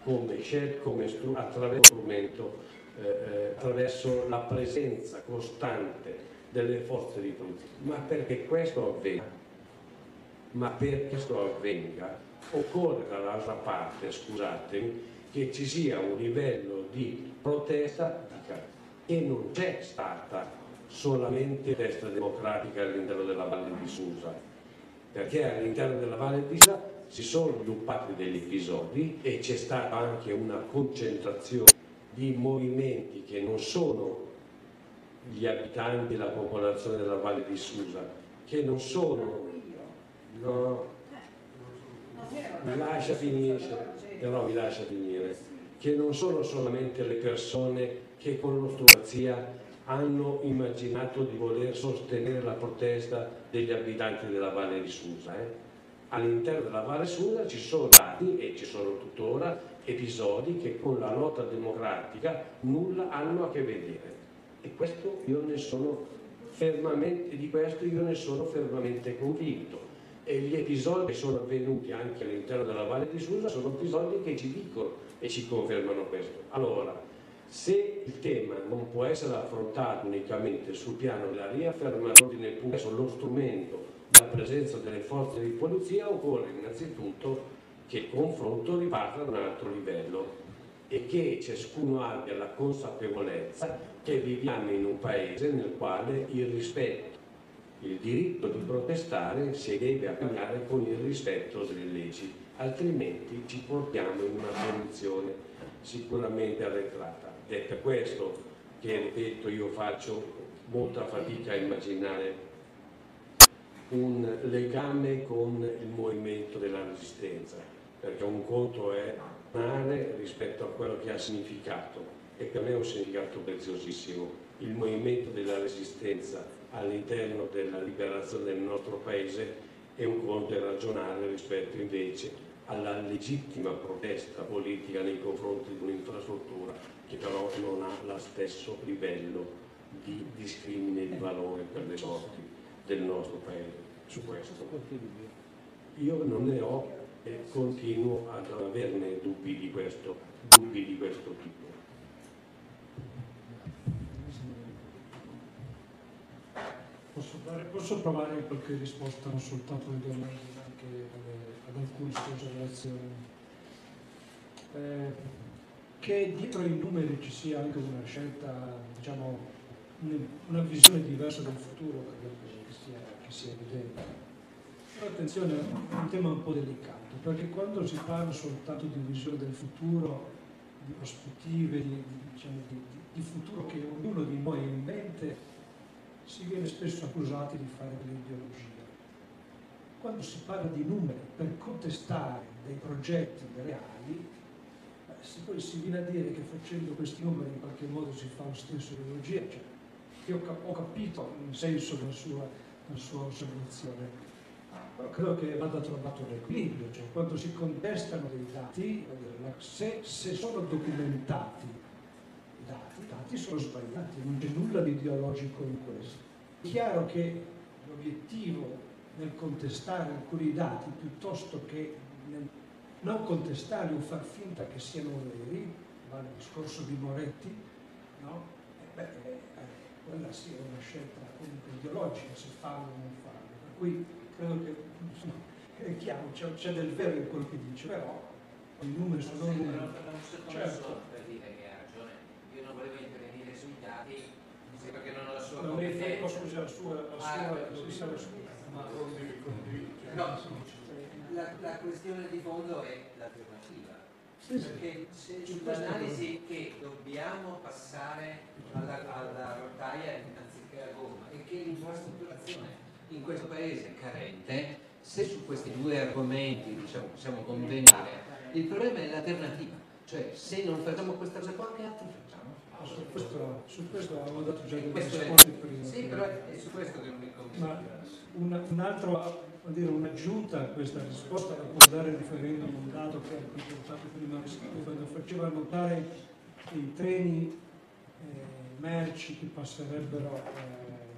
pubblico attraverso la presenza costante delle forze di polizia, ma perché questo avvenga occorre dall'altra parte, scusatemi, che ci sia un livello di protesta e non c'è stata solamente destra democratica all'interno della Valle di Susa, perché all'interno della Valle di Susa si sono sviluppati degli episodi e c'è stata anche una concentrazione di movimenti che non sono gli abitanti, la popolazione della Valle di Susa, che non sono, no, mi lascia finire, però vi lascia finire, che non sono solamente le persone che con l'ostinazia hanno immaginato di voler sostenere la protesta degli abitanti della Valle di Susa. All'interno della Valle di Susa ci sono stati e ci sono tuttora episodi che con la lotta democratica nulla hanno a che vedere, e questo io ne sono fermamente, di questo io ne sono fermamente convinto. E gli episodi che sono avvenuti anche all'interno della Valle di Susa sono episodi che ci dicono e ci confermano questo. Allora, se il tema non può essere affrontato unicamente sul piano della riaffermazione di neppure sullo strumento della presenza delle forze di polizia, occorre innanzitutto che il confronto riparta da un altro livello e che ciascuno abbia la consapevolezza che viviamo in un paese nel quale il rispetto, il diritto di protestare si deve accompagnare con il rispetto delle leggi, altrimenti ci portiamo in una condizione sicuramente arretrata. È per questo che, ripeto, io faccio molta fatica a immaginare un legame con il movimento della resistenza, perché un conto è banale rispetto a quello che ha significato, e per me è un significato preziosissimo. Il movimento della resistenza all'interno della liberazione del nostro paese è un conto è ragionare rispetto invece alla legittima protesta politica nei confronti di un'infrastruttura che però non ha lo stesso livello di discrimine e di valore per le sorti del nostro paese. Su questo io non ne ho e continuo ad averne dubbi di questo tipo. Posso provare qualche risposta non soltanto alle domande, ma anche ad alcune considerazioni. Che dietro i numeri ci sia anche una scelta, diciamo, una visione diversa del futuro, che sia evidente. Però attenzione, è un tema un po' delicato, perché quando si parla soltanto di visione del futuro, di prospettive, di futuro che ognuno di noi ha in mente, si viene spesso accusati di fare dell'ideologia. Quando si parla di numeri per contestare dei progetti reali, poi si viene a dire che facendo questi numeri in qualche modo si fa la stessa ideologia. Cioè, io ho capito il senso della sua osservazione, però credo che vada trovato l'equilibrio. Cioè, quando si contestano dei dati, se sono documentati i dati sono sbagliati, non c'è nulla di ideologico in questo. È chiaro che l'obiettivo nel contestare alcuni dati piuttosto che nel non contestare o far finta che siano veri, vale il discorso di Moretti, no? Quella sì è una scelta comunque ideologica, se farlo o non farlo. Per cui credo che, insomma, è chiaro, c'è del vero in quel che dice, però i numeri sono numeri. Certo. Per dire che ha ragione, io non volevo intervenire sui dati, mi sembra che non ho la sua competenza. No, scusa, la sua. La questione di fondo è l'alternativa, perché l'analisi che dobbiamo passare alla rotaia anziché alla gomma e che l'infrastrutturazione in questo paese è carente, se su questi due argomenti, diciamo, possiamo convenire, il problema è l'alternativa, cioè se non facciamo questa cosa qua, che altro facciamo? Su questo avevo dato già delle risposte prima. Sì, però è su questo che non mi convinco. Un'aggiunta a questa risposta la può dare riferendo a un dato che ha riportato prima, quando faceva notare i treni merci che passerebbero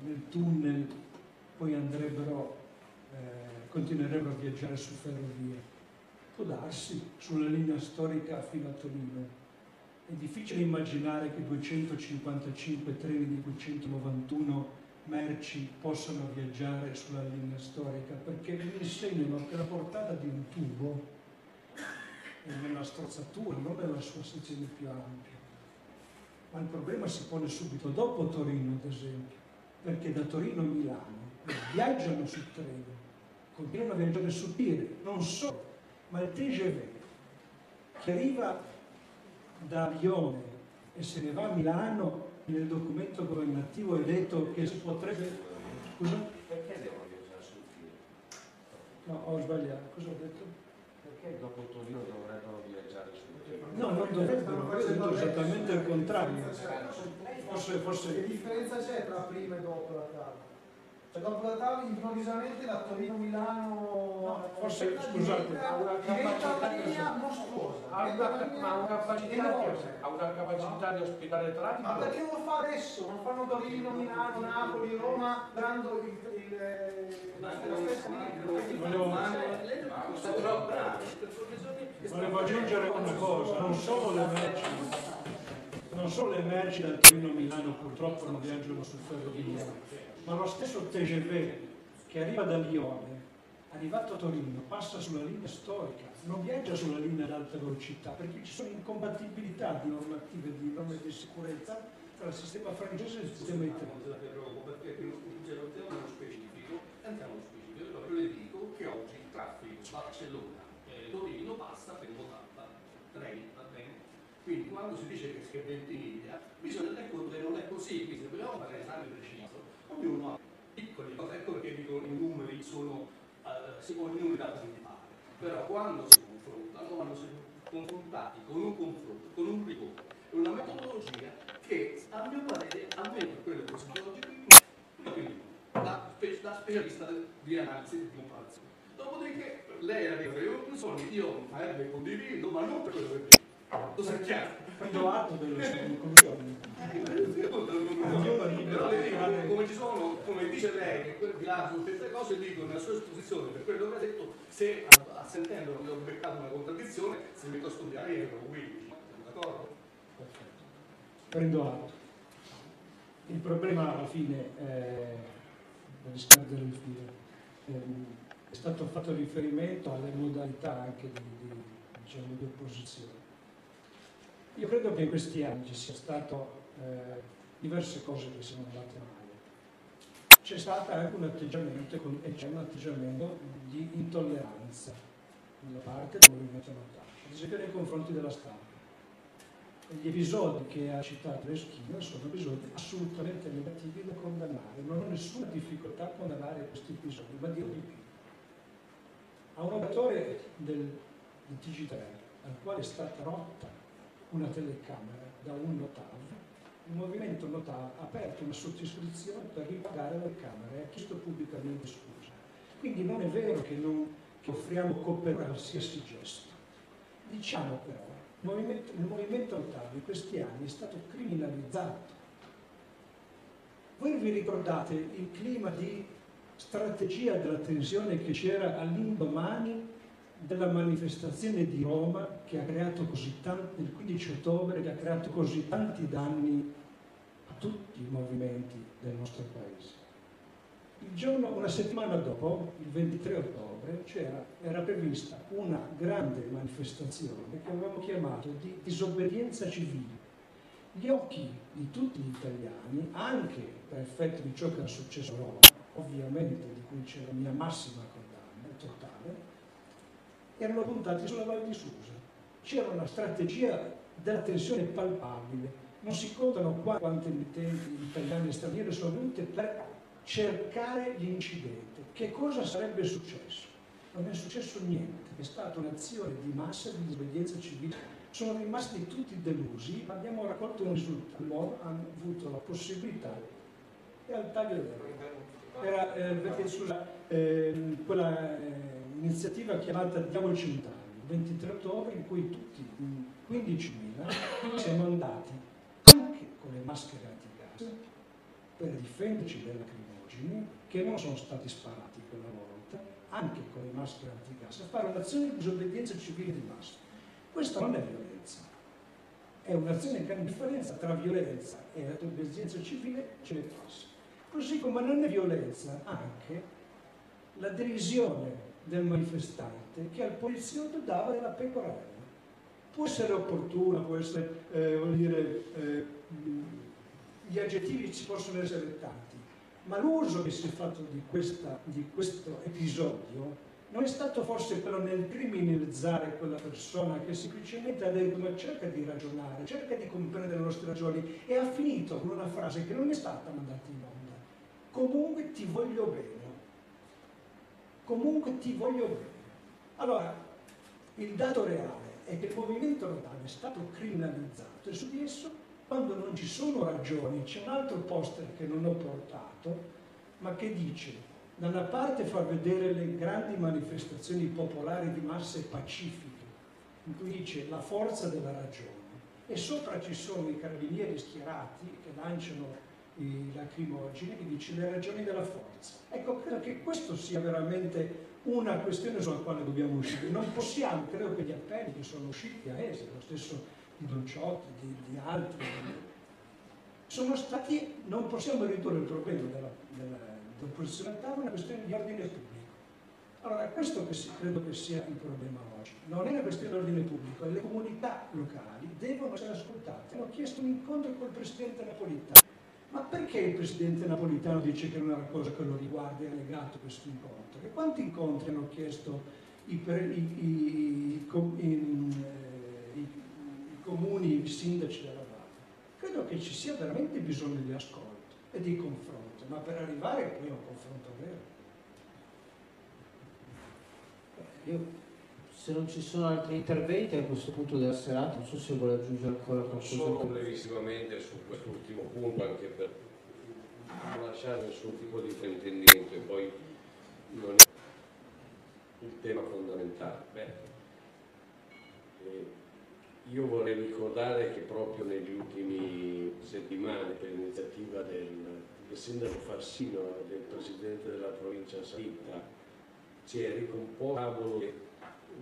nel tunnel, poi andrebbero, continuerebbero a viaggiare su ferrovie. Può darsi, sulla linea storica fino a Torino. È difficile immaginare che 255 treni di 291 merci possano viaggiare sulla linea storica, perché mi insegnano che la portata di un tubo è nella strozzatura, non nella sua sezione più ampia. Ma il problema si pone subito dopo Torino, ad esempio, perché da Torino a Milano viaggiano sul treno, continuano a viaggiare su Pire, non solo, ma il TGV che arriva da Lione e se ne va a Milano nel documento governativo è detto che si potrebbe... Scusa? Perché devono usare sul tiro? No, ho sbagliato. Cosa ho detto? Perché dopo Torino dovrebbero viaggiare sul tiro? No, non dovrebbero, è detto esattamente il contrario. Forse... Che differenza c'è tra prima e dopo la TAV? Cioè dopo la TAV improvvisamente da Torino-Milano... No, forse, scusate, diventa una linea mostruosa. Ha una capacità di ospitare il traffico. Ma perché non lo fa adesso? Non fanno Torino, Milano, Napoli, Roma, dando Volevo aggiungere una cosa, non solo le merci da Torino-Milano purtroppo non viaggiano sul ferrovia, ma lo stesso TGV che arriva da Lione, arrivato a Torino, passa sulla linea storica, non viaggia sulla linea ad alta velocità, perché ci sono incompatibilità di normative, di norme di sicurezza tra il sistema francese e il sistema italiano. Perché non c'è uno specifico, andiamo allo specifico, proprio le dico che oggi il traffico Barcellona-Torino passa per 80-30, va bene? Quindi quando si dice che è Ventimiglia, bisogna tenere conto che non è così, quindi se vogliamo fare l'esame preciso, ognuno ha piccoli, ecco che dicono i numeri sono, ognuno da puntare, però quando si confrontano, vanno confrontati con un confronto, con un rigore, una metodologia che a mio parere, almeno quello che si oggi, da specialista di analisi di comparazione. Dopodiché lei arriva alle conclusioni, io le condivido, ma non per quello che lo sa chiaro, prendo atto delle conclusioni. Come ci sono, come dice lei, che quelli là su queste cose dicono nella sua esposizione per quello che ha detto, se assentendo non ho beccato una contraddizione, se mi metto a studiare io ero 15, d'accordo? Prendo atto. Il problema alla fine è stato fatto riferimento alle modalità anche di opposizione. Io credo che in questi anni ci sia stato diverse cose che sono andate male. C'è stato anche un atteggiamento e c'è un atteggiamento di intolleranza da parte del movimento notario, ad esempio nei confronti della stampa. Gli episodi che ha citato Reschini sono episodi assolutamente negativi da condannare, non ho nessuna difficoltà a condannare questi episodi, ma dirò di più. A un operatore del TG3 al quale è stata rotta una telecamera da un notav, il movimento notav ha aperto una sottoscrizione per ripagare la camera e ha chiesto pubblicamente scusa. Quindi non è vero che offriamo copertura a qualsiasi gesto. Diciamo però, il movimento notav in questi anni è stato criminalizzato. Voi vi ricordate il clima di strategia della tensione che c'era all'indomani della manifestazione di Roma che ha creato così tanti, il 15 ottobre, che ha creato così tanti danni a tutti i movimenti del nostro paese. Una settimana dopo, il 23 ottobre, era prevista una grande manifestazione che avevamo chiamato di disobbedienza civile. Gli occhi di tutti gli italiani, anche per effetto di ciò che era successo a Roma, ovviamente di cui c'è la mia massima condanna totale, erano puntati sulla Val di Susa. C'era una strategia della tensione palpabile. Non si contano quante emittenti italiane e straniere sono venute per cercare l'incidente. Che cosa sarebbe successo? Non è successo niente. È stata un'azione di massa di disobbedienza civile. Sono rimasti tutti delusi, ma abbiamo raccolto un risultato. Loro hanno avuto la possibilità e al taglio dell'ora. Era quella iniziativa chiamata Diamoci un taglio, il 23 ottobre, in cui tutti, 15.000, siamo andati anche con le maschere antigas per difenderci dai lacrimogeni, che non sono stati sparati quella volta, anche con le maschere antigas, a fare un'azione di disobbedienza civile di massa. Questa non è violenza, è un'azione che ha una differenza tra violenza e la disobbedienza civile, ce ne passa. Così come non è violenza anche la derisione del manifestante che al poliziotto dava della pecorella. Può essere opportuna, può essere, gli aggettivi ci possono essere tanti, ma l'uso che si è fatto di questo episodio Non è stato forse però nel criminalizzare quella persona che semplicemente ha detto ma cerca di ragionare, cerca di comprendere le nostre ragioni, e ha finito con una frase che non è stata mandata in onda: comunque ti voglio bene, comunque ti voglio bene. Allora, il dato reale è che il movimento locale è stato criminalizzato, e su di esso, quando non ci sono ragioni, c'è un altro poster che non ho portato ma che dice: da una parte far vedere le grandi manifestazioni popolari di masse pacifiche, in cui dice la forza della ragione, e sopra ci sono i carabinieri schierati che lanciano i lacrimogeni, che dice le ragioni della forza. Ecco, credo che questo sia veramente una questione sulla quale dobbiamo uscire. Non possiamo, credo che gli appelli che sono usciti a Ese, lo stesso di Don Ciotti, di altri, sono stati, non possiamo ridurre il problema della è una questione di ordine pubblico. Allora, questo che credo che sia il problema oggi. Non è una questione di ordine pubblico, le comunità locali devono essere ascoltate. Hanno chiesto un incontro col presidente Napolitano. Ma perché il presidente Napolitano dice che non è una cosa che lo riguarda e ha negato questo incontro? E quanti incontri hanno chiesto i comuni, i sindaci della Valle? Credo che ci sia veramente bisogno di ascolto e di confronto. Ma per arrivare poi a un confronto vero. Io, se non ci sono altri interventi a questo punto della serata, non so se vuole aggiungere ancora qualcosa. Solo brevissimamente su quest'ultimo punto, anche per non lasciare nessun tipo di fraintendimento, e poi non è il tema fondamentale. Io vorrei ricordare che proprio negli ultimi settimane, per l'iniziativa del sindaco Farsino, del presidente della provincia Salita, si è ricomposto un tavolo che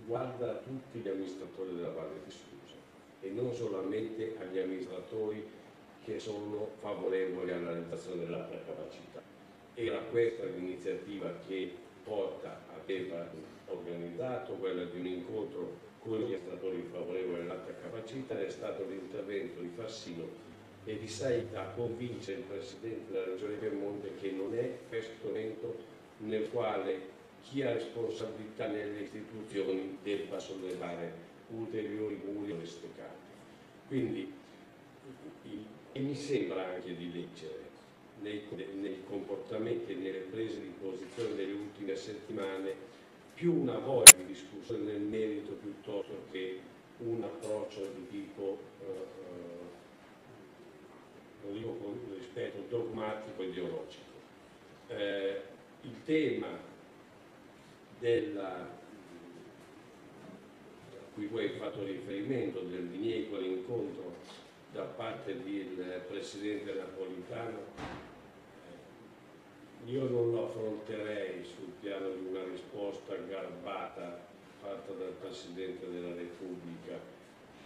guarda tutti gli amministratori della Valle di Susa, e non solamente agli amministratori che sono favorevoli alla realizzazione della capacità. Era questa l'iniziativa che Porta aveva organizzato, quella di un incontro con gli amministratori favorevoli all'alta capacità. È stato l'intervento di Farsino e di Saita a convincere il Presidente della Regione Piemonte che non è questo evento nel quale chi ha responsabilità nelle istituzioni debba sollevare ulteriori muri o stoccati. Quindi, e mi sembra anche di leggere nei comportamenti e nelle prese di posizione delle ultime settimane più una voglia di discussione nel merito piuttosto che un approccio di tipo, lo dico con rispetto, dogmatico e ideologico. Il tema a cui voi hai fatto riferimento, del diniego all'incontro da parte del presidente Napolitano, io non lo affronterei sul piano di una risposta garbata fatta dal Presidente della Repubblica,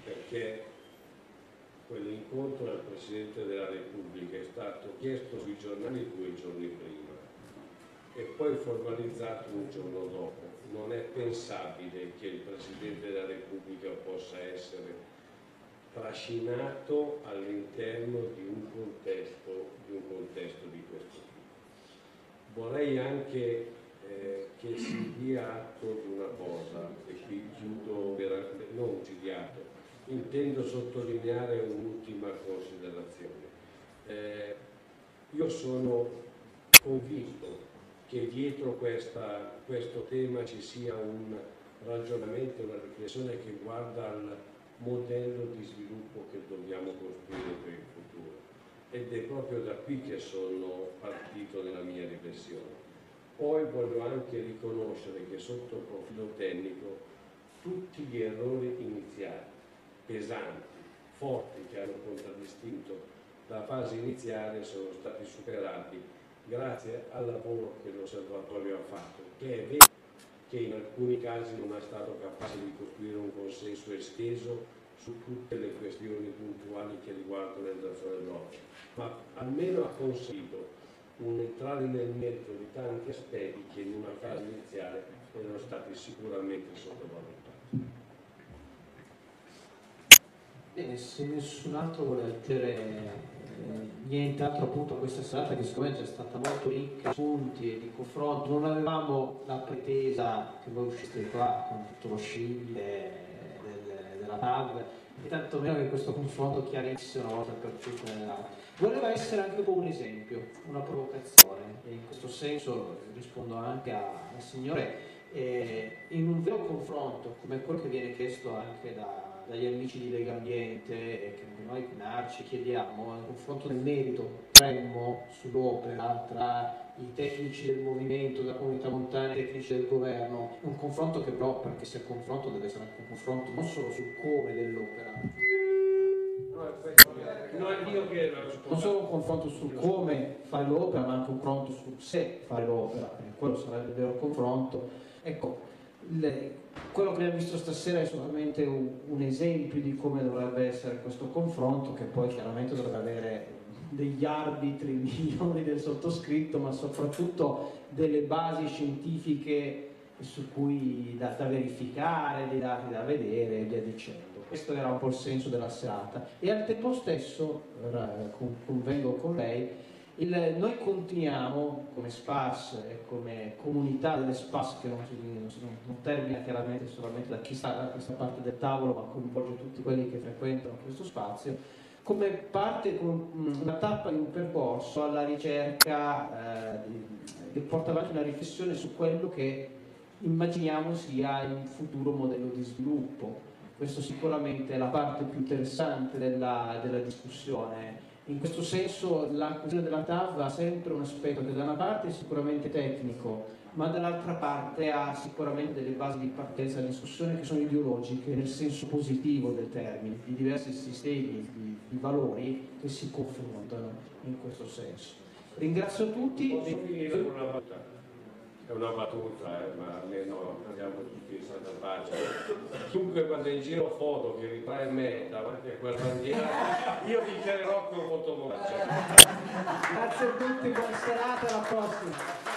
perché quell'incontro al Presidente della Repubblica è stato chiesto sui giornali 2 giorni prima e poi formalizzato un giorno dopo. Non è pensabile che il Presidente della Repubblica possa essere trascinato all'interno di un contesto di questo tipo. Vorrei anche che si dia atto di una cosa, e qui chiudo veramente, non ci dia atto, intendo sottolineare un'ultima considerazione. Io sono convinto che dietro questo tema ci sia un ragionamento, una riflessione che guarda al modello di sviluppo che dobbiamo costruire per il futuro. Ed è proprio da qui che sono partito nella mia riflessione. Poi voglio anche riconoscere che sotto profilo tecnico tutti gli errori iniziali, pesanti, forti, che hanno contraddistinto la fase iniziale sono stati superati grazie al lavoro che l'osservatorio ha fatto, che è vero che in alcuni casi non è stato capace di costruire un consenso esteso su tutte le questioni puntuali che riguardano il terzo dell'oggi, ma almeno ha conseguito un entrare nel merito di tanti aspetti che in una fase iniziale erano stati sicuramente sottovalutati. Bene, se nessun altro vuole aggiungere mi è entrato appunto questa serata che secondo me è già stata molto ricca di spunti e di confronto. Non avevamo la pretesa che voi usciste qua con tutto lo scibile della TAV e tanto meno che questo confronto chiarisse una volta per tutte. Voleva essere anche come un esempio, una provocazione, e in questo senso rispondo anche al signore. In un vero confronto come quello che viene chiesto anche dagli amici di Legambiente e che noi Narci chiediamo, un confronto nel merito premmo sull'opera tra i tecnici del movimento, della comunità montana e i tecnici del governo, un confronto che però, perché sia confronto, deve essere anche un confronto non solo sul come dell'opera, non solo un confronto sul come fare l'opera ma anche un confronto sul se fare l'opera, quello sarebbe il vero confronto. Ecco, quello che abbiamo visto stasera è solamente un esempio di come dovrebbe essere questo confronto, che poi chiaramente dovrebbe avere degli arbitri migliori del sottoscritto, ma soprattutto delle basi scientifiche su cui da verificare, dei dati da vedere e via dicendo. Questo era un po' il senso della serata. E al tempo stesso, convengo con lei, noi continuiamo come Space e come comunità dell'Espace, che non termina chiaramente solamente da chi sta da questa parte del tavolo, ma coinvolge tutti quelli che frequentano questo spazio, come parte, con una tappa di un percorso alla ricerca che porta avanti una riflessione su quello che immaginiamo sia il futuro modello di sviluppo. Questo sicuramente è la parte più interessante della discussione. In questo senso la questione della TAV ha sempre un aspetto che da una parte è sicuramente tecnico, ma dall'altra parte ha sicuramente delle basi di partenza della discussione che sono ideologiche, nel senso positivo del termine, di diversi sistemi di valori che si confrontano in questo senso. Ringrazio tutti. Posso finire con una battuta? È una battuta, ma almeno andiamo tutti in salvataggia. Chiunque vada in giro foto che ritrae me davanti a quella bandiera, io dichiarerò con fotomoraccia. Grazie a tutti, buona serata, alla prossima.